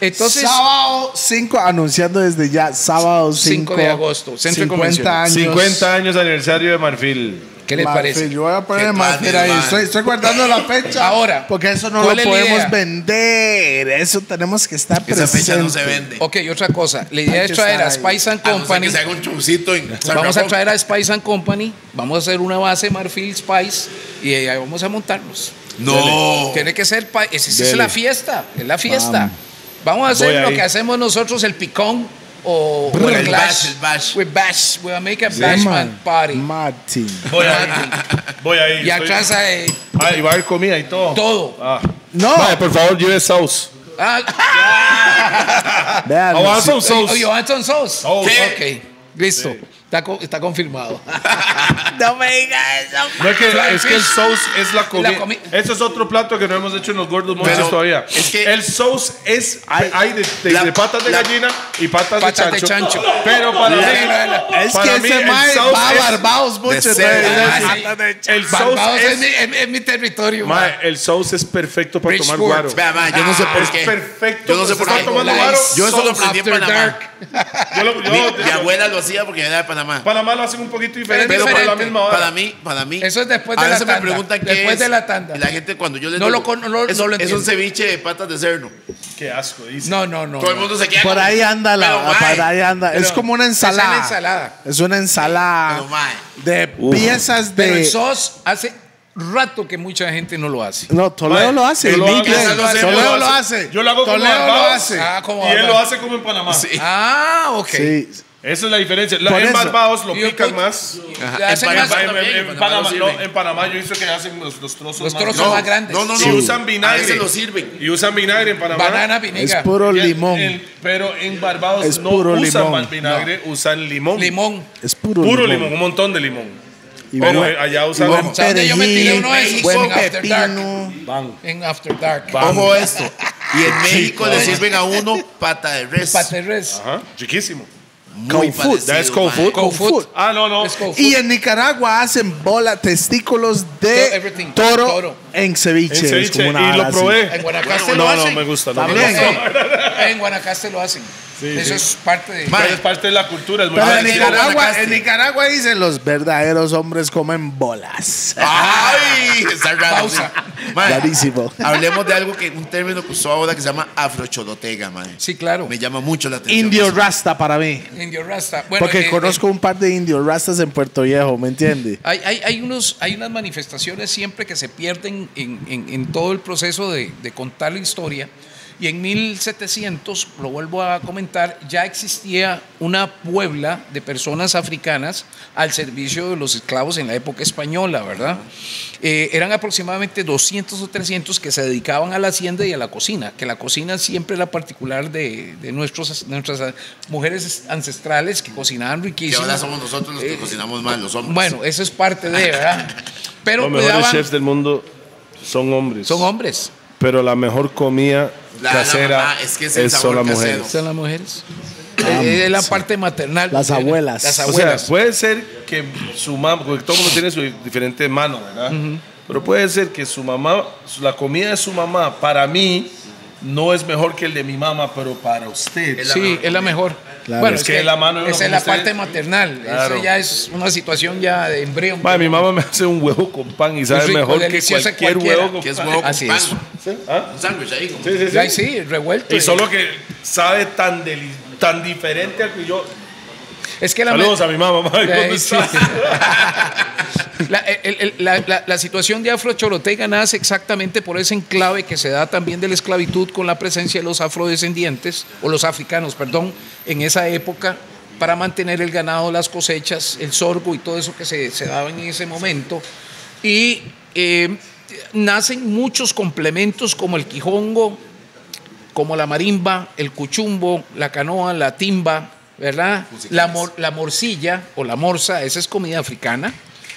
Entonces, sábado cinco, anunciando desde ya, sábado cinco de agosto, Centro de Convenciones. cincuenta años aniversario de Marfil. ¿Qué les Marfil, parece? Yo voy a poner Marfil ahí. Estoy, estoy guardando la fecha. Ahora, porque eso no lo podemos vender. Eso tenemos que estar presentes. Esa fecha no se vende. Ok, otra cosa. La idea es traer a Spice and Company. No sé que se haga un chucito en vamos a traer a Spice and Company. Vamos a hacer una base Marfil Spice y ahí vamos a montarnos. No. Dele. Tiene que ser. Esa es la fiesta. Es la fiesta. Vamos. Vamos a hacer lo que hacemos nosotros, el picón o Brr, el clash. El bash, el bash. We'll make a sí, bash man party. Martin. Voy a Voy ahí. Y atrás hay. Ah, y va a haber comida y todo. Todo. Ah. No. Vale, por favor, lleve sauce. Ah. Yeah. I want some sauce. Oh, you want some sauce? Oh, okay. Listo. Sí. Está, está confirmado. No me digas eso. No, es, que, es que el sauce es la comida. Comi Eso es otro plato que no hemos hecho en los gordos monstruos todavía. Es que el sauce es. Hay, hay de, de, la, de patas de la, gallina y patas, patas de chancho. De chancho. No, no, pero para no, no, mí. Es para que mí, ese mae va a Barbados mucho. El sauce es, es, mi, es, es mi territorio. Ma, ma. El sauce es perfecto para Rich tomar guaro. Vea, ma, yo no sé por qué. Es perfecto. Yo no sé por qué. Yo eso lo aprendí en Panamá. Mi abuela lo hacía porque era de Panamá. Panamá. Panamá lo hacen un poquito diferente, pero, pero para la misma hora. Para mí, para mí. Eso es después de la tanda. A veces me preguntan qué es. De la tanda. La gente cuando yo les no digo, lo, no, es, no lo es un ceviche de patas de cerdo. Qué asco, dice. No, no, no. Todo el mundo se queda. Por con... ahí anda la, por ahí anda. Pero es como una ensalada. Es una ensalada. Es una ensalada de uh. piezas de. Pero el sos hace rato que mucha gente no lo hace. No, Toledo vale, lo hace. Lo hago, lo hace. Toledo lo hace. Yo lo hago Toledo como lo hace. Ah, como y él lo hace como en Panamá. Ah, ok. Sí. Esa es la diferencia. La, en Barbados lo pican yo, más. En Panamá, en, en, en, Panamá, no, en Panamá yo he visto que hacen los, los trozos, los trozos más, no, más grandes. No, no, no. Sí. Y usan vinagre. A veces lo sirven. Y usan vinagre en Panamá. Banana, vinagre. Es puro limón. El, el, pero en Barbados es no puro usan limón. vinagre, no. usan limón. Limón. Es puro, puro limón. limón. Un montón de limón. Y pero bueno, allá usan buen perejil, yo me tiré uno de esos buen pepino. En After Dark. Ojo esto. Y en México le sirven a uno pata de res. Pata de res. Ajá. Chiquísimo. Cold food. Es cold food. Cold food. Ah, no, no. Y en Nicaragua hacen bola, testículos de toro, toro en ceviche. En ceviche. Es como una y lo probé. Así. En Guanacaste no, lo hacen. No, no, me gusta. No, también. No. En Guanacaste lo hacen. Sí, Eso sí. es parte de Pero es parte de la cultura. Es muy Pero en Nicaragua, en Nicaragua dicen los verdaderos hombres comen bolas. Ay, está raro. Rarísimo. Hablemos de algo que un término que usó ahora que se llama afrocholotega, man. Sí, claro. Me llama mucho la atención. Indio rasta para mí. Indio rasta. Bueno, Porque eh, conozco eh, un par de indios rastas en Puerto Viejo, ¿me entiende? Hay, hay, hay, unos, hay unas manifestaciones siempre que se pierden en, en, en todo el proceso de, de contar la historia. Y en mil setecientos, lo vuelvo a comentar, ya existía una puebla de personas africanas al servicio de los esclavos en la época española, ¿verdad? Eh, eran aproximadamente doscientos o trescientos que se dedicaban a la hacienda y a la cocina, que la cocina siempre era particular de, de nuestros, nuestras mujeres ancestrales que cocinaban riquísimo. Y ahora somos nosotros los que eh, cocinamos mal, los hombres. Bueno, eso es parte de, ¿verdad? Pero los mejores cuidaban, chefs del mundo son hombres. Son hombres. Pero la mejor comida la, casera la mamá, es, que es, es son las mujeres. Son las mujeres. Ah, es, es la parte maternal. Las abuelas. Las abuelas. O sea, puede ser que su mamá, porque todo el mundo tiene su diferente mano, ¿verdad? Uh-huh. Pero puede ser que su mamá, la comida de su mamá, para mí, no es mejor que el de mi mamá, pero para usted. Es sí, es la mejor. Claro. Bueno, es, es que, que la mano esa es la usted. Parte maternal. Claro. Eso ya es una situación ya de embrión. Ma, mi mamá me hace un huevo con pan y sabe rico, mejor que cualquier huevo con, que es huevo pan. Así con pan. Así es. ¿Ah? Un sándwich ahí. Sí, sí, sí. Ahí sí, revuelto. Y, y solo que sabe tan, deli tan diferente al que yo. Es que la Saludos a mi mamá. mamá ¿cómo estás? La, el, el, la, la, la situación de afrochorotega nace exactamente por ese enclave que se da también de la esclavitud con la presencia de los afrodescendientes, o los africanos, perdón, en esa época, para mantener el ganado, las cosechas, el sorgo y todo eso que se, se daba en ese momento. Y eh, nacen muchos complementos como el quijongo, como la marimba, el cuchumbo, la canoa, la timba, ¿verdad? La, mor, la morcilla o la morsa, esa es comida africana,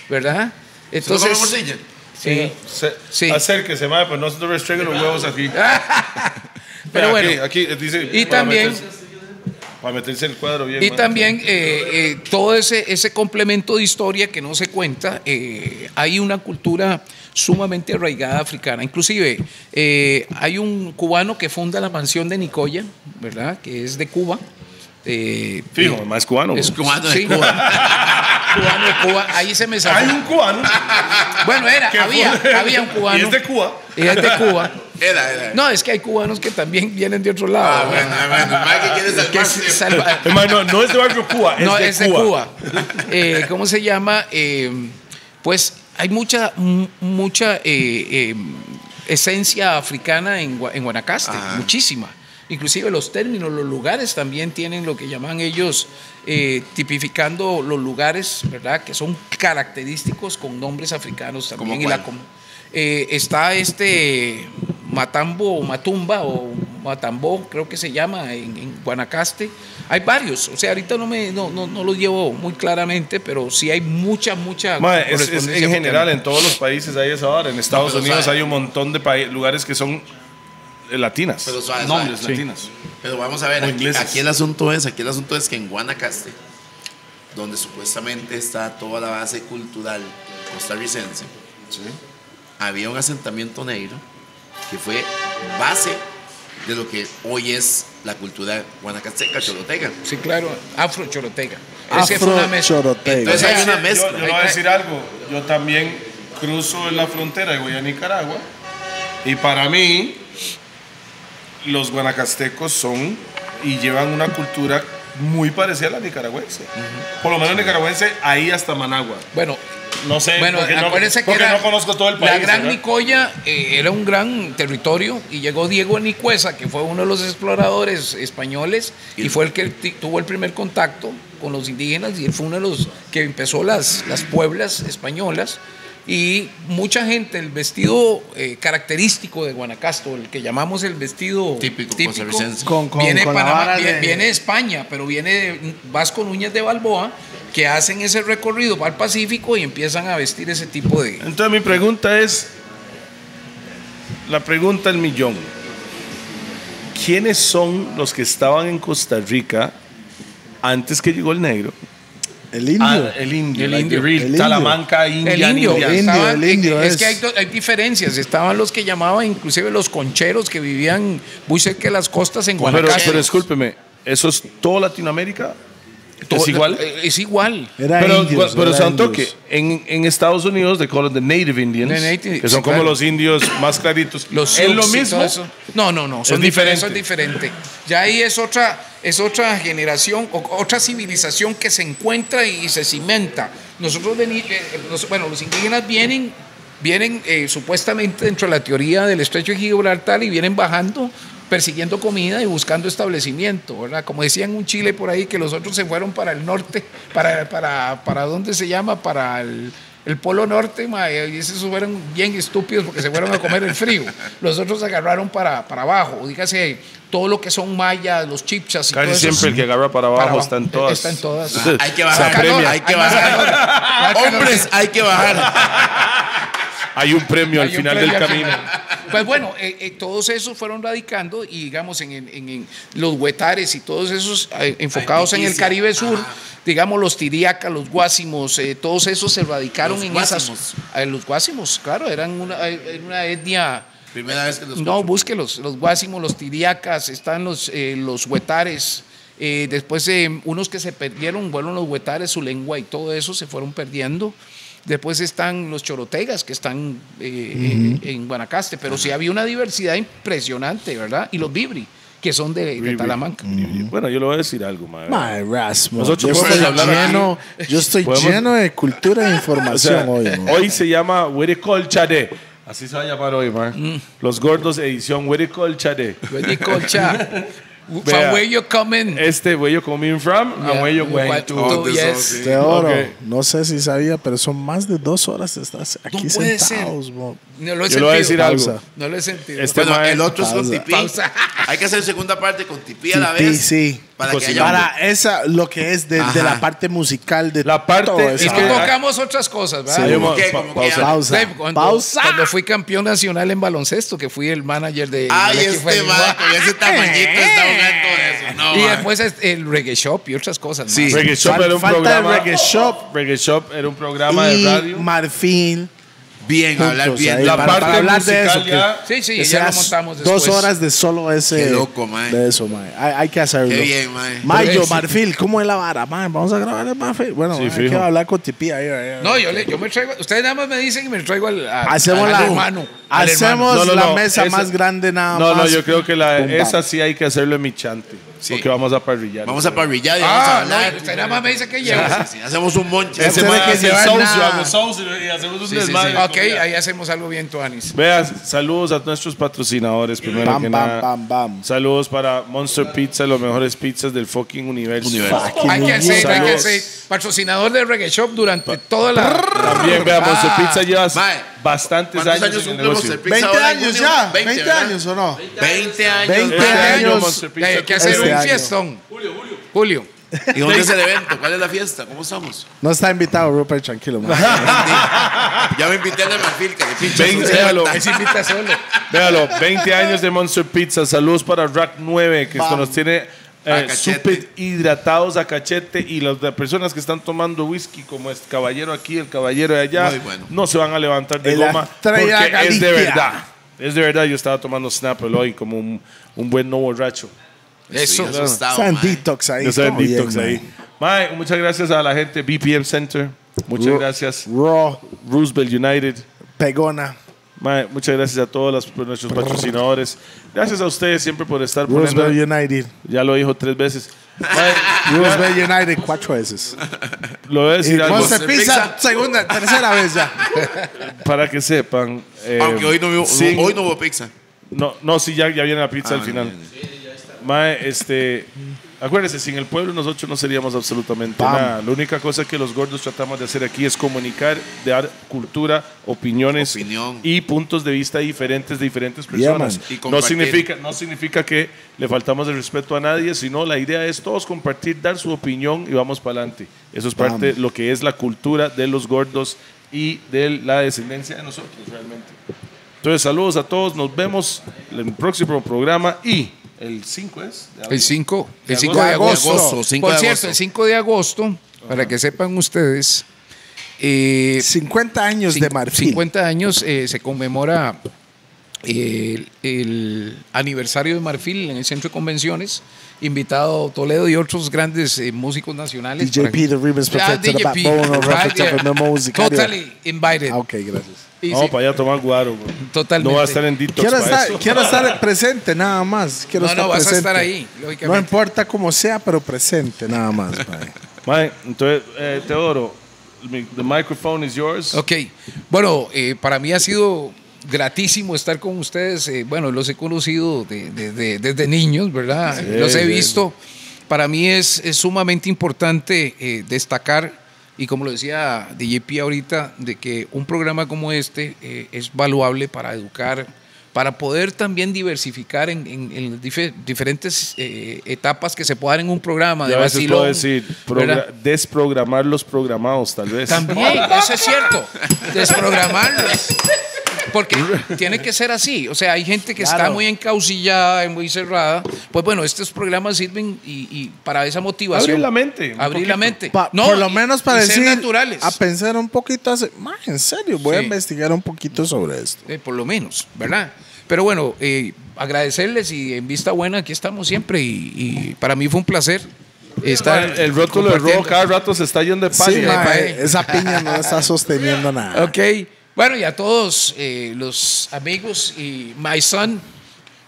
¿verdad? Entonces, ¿se come morcilla? Sí. Se, sí. Acérquese, madre, pues no se te restringen los huevos aquí. Pero bueno. Aquí, aquí dice, y para también. Meterse, para meterse el cuadro bien. Y madre, también eh, eh, todo ese, ese complemento de historia que no se cuenta, eh, hay una cultura sumamente arraigada africana. Inclusive eh, hay un cubano que funda la mansión de Nicoya, ¿verdad? Que es de Cuba. Eh, Fijo, eh, más cubano. Es cubano de sí, Cuba. Cubano de Cuba. Ahí se me salió. Hay un cubano. Bueno, era, había, había un cubano. Y es de Cuba. Y es de Cuba. Era, era, era. No, es que hay cubanos que también vienen de otro lado. Ah, bueno, hermano. ¿Qué quieres salvar? Hermano, no es de barrio Cuba, es no, de es Cuba. De Cuba. Eh, ¿Cómo se llama? Eh, pues hay mucha, mucha eh, eh, esencia africana en, en Guanacaste, ah. muchísima. Inclusive los términos, los lugares también tienen lo que llaman ellos eh, tipificando los lugares, ¿verdad? Que son característicos con nombres africanos también. Y la, eh, está este Matambo o Matumba o Matambó, creo que se llama en, en Guanacaste. Hay varios, o sea, ahorita no me no, no, no los llevo muy claramente, pero sí hay mucha, mucha. Ma, es, es, en general, en todos los países hay eso ahora. En Estados no, Unidos sabe. Hay un montón de lugares que son latinas, pero suave, nombres suave, latinas. Sí. Pero vamos a ver, aquí, aquí el asunto es, aquí el asunto es que en Guanacaste, donde supuestamente está toda la base cultural costarricense, ¿sí? Había un asentamiento negro que fue base de lo que hoy es la cultura guanacasteca, chorotega. Sí, claro, afrochorotega. Afrochorotega. Entonces hay una mezcla. Yo, yo voy a decir algo, yo también cruzo en la frontera de Guayana y Nicaragua, y para mí los guanacastecos son y llevan una cultura muy parecida a la nicaragüense. Uh-huh. Por lo menos nicaragüense, ahí hasta Managua. Bueno, no sé, bueno, porque, no, porque que era, no conozco todo el país. La Gran ¿verdad? Nicoya eh, era un gran territorio y llegó Diego Nicuesa, que fue uno de los exploradores españoles y, y fue el que tuvo el primer contacto con los indígenas y él fue uno de los que empezó las, las pueblas españolas. Y mucha gente, el vestido eh, característico de Guanacaste, el que llamamos el vestido típico, típico con, con, viene, con Panamá, de... viene de España, pero viene de Vasco Núñez de Balboa, que hacen ese recorrido al Pacífico y empiezan a vestir ese tipo de... Entonces mi pregunta es, la pregunta del millón, ¿quiénes son los que estaban en Costa Rica antes que llegó el negro? El indio. Ah, el indio. El indio. Like el Talamanca, India, el indio. India. El indio, estaban, el indio es, es que hay, hay diferencias. Estaban los que llamaban, inclusive los concheros que vivían muy cerca de las costas en Guanacaste. Pero, pero discúlpeme, ¿eso es toda Latinoamérica? ¿Es to igual? Es igual. Era pero indios, pero era toque, en, en Estados Unidos, they call it the Native Indians, the native, que son sí, como claro. los indios más claritos. Los ¿Es lo mismo? No, no, no. Son es diferente. Eso es diferente. Ya ahí es otra... Es otra generación, otra civilización que se encuentra y se cimenta. Nosotros, bueno, los indígenas vienen, vienen eh, supuestamente dentro de la teoría del Estrecho de Gibraltar y vienen bajando, persiguiendo comida y buscando establecimiento, ¿verdad? Como decían un Chile por ahí, que los otros se fueron para el norte, para, para, para ¿dónde se llama? Para el, el polo norte, ma, y esos fueron bien estúpidos porque se fueron a comer el frío. Los otros se agarraron para, para abajo, dígase, todo lo que son mayas, los chipchas y casi todo siempre eso. El que agarra para abajo, para abajo está en todas. Está en todas. Ah, hay que bajar, calor, hay que hay bajar. Hombres, hay que bajar. Hay un premio hay al un final premio del camino. Pues bueno, eh, eh, todos esos fueron radicando y digamos en, en, en los huetares y todos esos eh, enfocados en el Caribe Sur, ah. digamos los tiriacas, los guásimos, eh, todos esos se radicaron los en guásimos. esas. Eh, los guásimos, claro, eran una, una etnia. Primera vez que los No, búsquelos, los guásimos, los tiriacas, están los, eh, los huetares. Eh, después eh, unos que se perdieron, fueron los huetares, su lengua y todo eso se fueron perdiendo. Después están los chorotegas que están eh, uh-huh. en Guanacaste, pero sí había una diversidad impresionante, ¿verdad? Y los vibri, que son de, de Talamanca. Uh-huh. Bueno, yo le voy a decir algo, madre. Madre, Rasmus, yo estoy, lleno, yo estoy lleno de cultura e información o sea, hoy. Hoy se llama Huiricolcha de... Así se va a llamar hoy, man. Mm. Los gordos edición Huiricolcha de... Huiricolcha. From where you coming? Este, where you coming from, yeah, and where you going to. Oh, yes. Te oro. Okay. No sé si sabía, pero son más de dos horas de estar aquí no sentados. No lo he Yo sentido. Yo le voy a decir pausa. algo. No lo he sentido. Este bueno, maestro, el otro pausa. es con Tipí. Pausa. Hay que hacer segunda parte con Tipí a la vez. Sí, sí. Para, que haya para esa, lo que es de, de la parte musical. De la parte. Todo eso. Es que tocamos otras cosas, ¿verdad? Sí, como que, como pausa. Que pausa. Cuando, pausa. Cuando fui campeón nacional en baloncesto, que fui el manager de... Ay, este man, con ese tamañito estaba. Eso, no, y man. después el Reggae Shop y otras cosas más. Sí. Reggae Shop Fal era un programa. Reggae Shop. Reggae Shop era un programa y de radio. Marfil. Bien, juntos, hablar bien. Ahí, la para, parte para hablar de eso. Ya, que, sí, sí, que ya lo montamos después. Dos horas de solo ese. Qué loco, man. De eso, man. Hay, hay que hacerlo. Qué bien, man. Mayo, Marfil, ¿cómo es la vara? Man, vamos a grabar el Marfil. Bueno, sí, man, hay que hablar con Tipí ahí. ahí no, yo, le, yo me traigo. Ustedes nada más me dicen y me traigo al, al, hacemos al, al la, hermano. Hacemos no, no, la no, mesa esa, más grande, nada no, más. No, no, yo creo que la, esa sí hay que hacerlo en mi chante. Sí. Porque vamos a parrillar. Vamos a parrillar y ah, vamos a hablar. No, usted nada más me dice que lleva. Sí, sí, hacemos un monche. Ese man hace sauce y hacemos un sí, desmadre. Sí, sí. Ok, ahí hacemos algo bien, Tuanis. Vea, saludos a nuestros patrocinadores. Primero bam, que bam, nada. Bam, bam. Saludos para Monster Pizza, los mejores pizzas del fucking universo. universo. Fucking hay que ser, hay que ser patrocinador de Reggae Shop durante pa toda la... También, vea, Monster ah. Pizza llevas... Mae. Bastantes años, años en el negocio. veinte años ya. veinte años o no. veinte años. Hay que hacer un fiestón. Julio, Julio. Julio. ¿Y dónde es el evento? ¿Cuál es la fiesta? ¿Cómo estamos? No está invitado, Rupert, tranquilo. Ya me invité a la Marfil, que pinche. Véalo. Ahí se invita solo. Véalo. veinte años de Monster Pizza. Saludos para Rack nueve, que nos tiene... Eh, súper hidratados a cachete, y las personas que están tomando whisky como este caballero aquí, el caballero de allá, bueno, no se van a levantar de el goma porque Galicia. es de verdad es de verdad, yo estaba tomando Snapple hoy como un, un buen no borracho. Eso, sí, están detox ahí, están detox bien, ahí. Man. Man, muchas gracias a la gente B P M Center, muchas Ro gracias Raw, Roosevelt United, Pegona. Mae, muchas gracias a todos los, nuestros patrocinadores. Gracias a ustedes siempre por estar poniendo. Roosevelt United. Ya lo dijo tres veces. Roosevelt United cuatro veces. Lo voy a decir algo. Monster Pizza, segunda, tercera vez ya. Para que sepan. Eh, Aunque hoy no, hubo, sin, hoy no hubo pizza. No, no sí, ya, ya viene la pizza ah, al final. Sí, ya está. Mae, este... Acuérdense, sin el pueblo nosotros no seríamos absolutamente Bam. nada. La única cosa que los gordos tratamos de hacer aquí es comunicar, dar cultura, opiniones Opinión. y puntos de vista diferentes de diferentes personas. Yeah, no, significa, no significa que le faltamos el respeto a nadie, sino la idea es todos compartir, dar su opinión y vamos para adelante. Eso es parte Bam. de lo que es la cultura de los gordos y de la descendencia de nosotros realmente. Entonces, saludos a todos, nos vemos en el próximo programa y... ¿El cinco es? El cinco. El cinco de agosto. De agosto. cinco Por de cierto, agosto. El cinco de agosto, ajá, para que sepan ustedes. Eh, cincuenta años de Marfil. cincuenta años eh, se conmemora el, el aniversario de Marfil en el centro de convenciones. Invitado Toledo y otros grandes eh, músicos nacionales. D J Peter Rivers, perfecto. Totally invited. Ah, ok, gracias. Vamos para allá tomar guaro, bro. Totalmente. No va a estar en detox. Quiero, estar, quiero estar presente, nada más. Quiero no, estar no, presente. Vas a estar ahí, lógicamente. No importa cómo sea, pero presente, nada más. Mae, entonces, eh, Teodoro, the microphone is yours. Ok. Bueno, eh, para mí ha sido gratísimo estar con ustedes. Eh, bueno, los he conocido de, de, de, desde niños, ¿verdad? Sí, los he visto. Sí. Para mí es, es sumamente importante eh, destacar, y como lo decía D J P ahorita, de que un programa como este eh, es valuable para educar, para poder también diversificar en, en, en dife diferentes eh, etapas que se puedan en un programa. De a veces vacilón, puedo decir, desprogramar los programados, tal vez. También, eso es cierto, desprogramarlos. Porque tiene que ser así. O sea, hay gente que claro. está muy encaucillada, muy cerrada. Pues bueno, estos programas sirven y, y para esa motivación. Abrir la mente. Abrir la mente. Pa no, por lo menos para decir, ser naturales. A pensar un poquito. Hace, man, en serio, voy sí. a investigar un poquito sobre esto. Eh, por lo menos, ¿verdad? Pero bueno, eh, agradecerles y en Vista Buena aquí estamos siempre. Y, y para mí fue un placer. Está el, el rótulo de rojo cada rato se está yendo de paño. Sí, eh. Esa piña no está sosteniendo nada. Ok. Bueno, y a todos eh, los amigos y my son,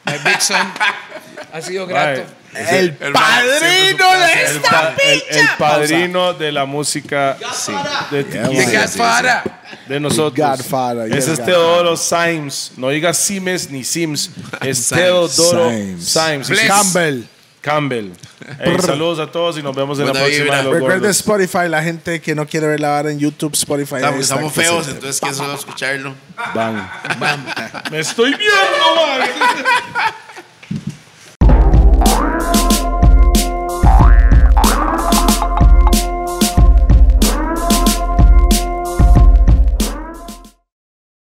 my big son, ha sido grato. Bye. El, el padrino de esta picha. El, el padrino de la música. Sí, de yeah, de Godfara. Sí, sí. De nosotros. Godfara, yeah, ese es Teodoro Symes. No digas Simes ni Sims. Es Teodoro Symes. Campbell. Campbell. Hey, saludos a todos y nos vemos en Buena la próxima. Recuerden Spotify, la gente que no quiere ver la vara en YouTube, Spotify. Estamos, estamos feos, entonces quiero escucharlo. Vamos. Me estoy viendo, madre.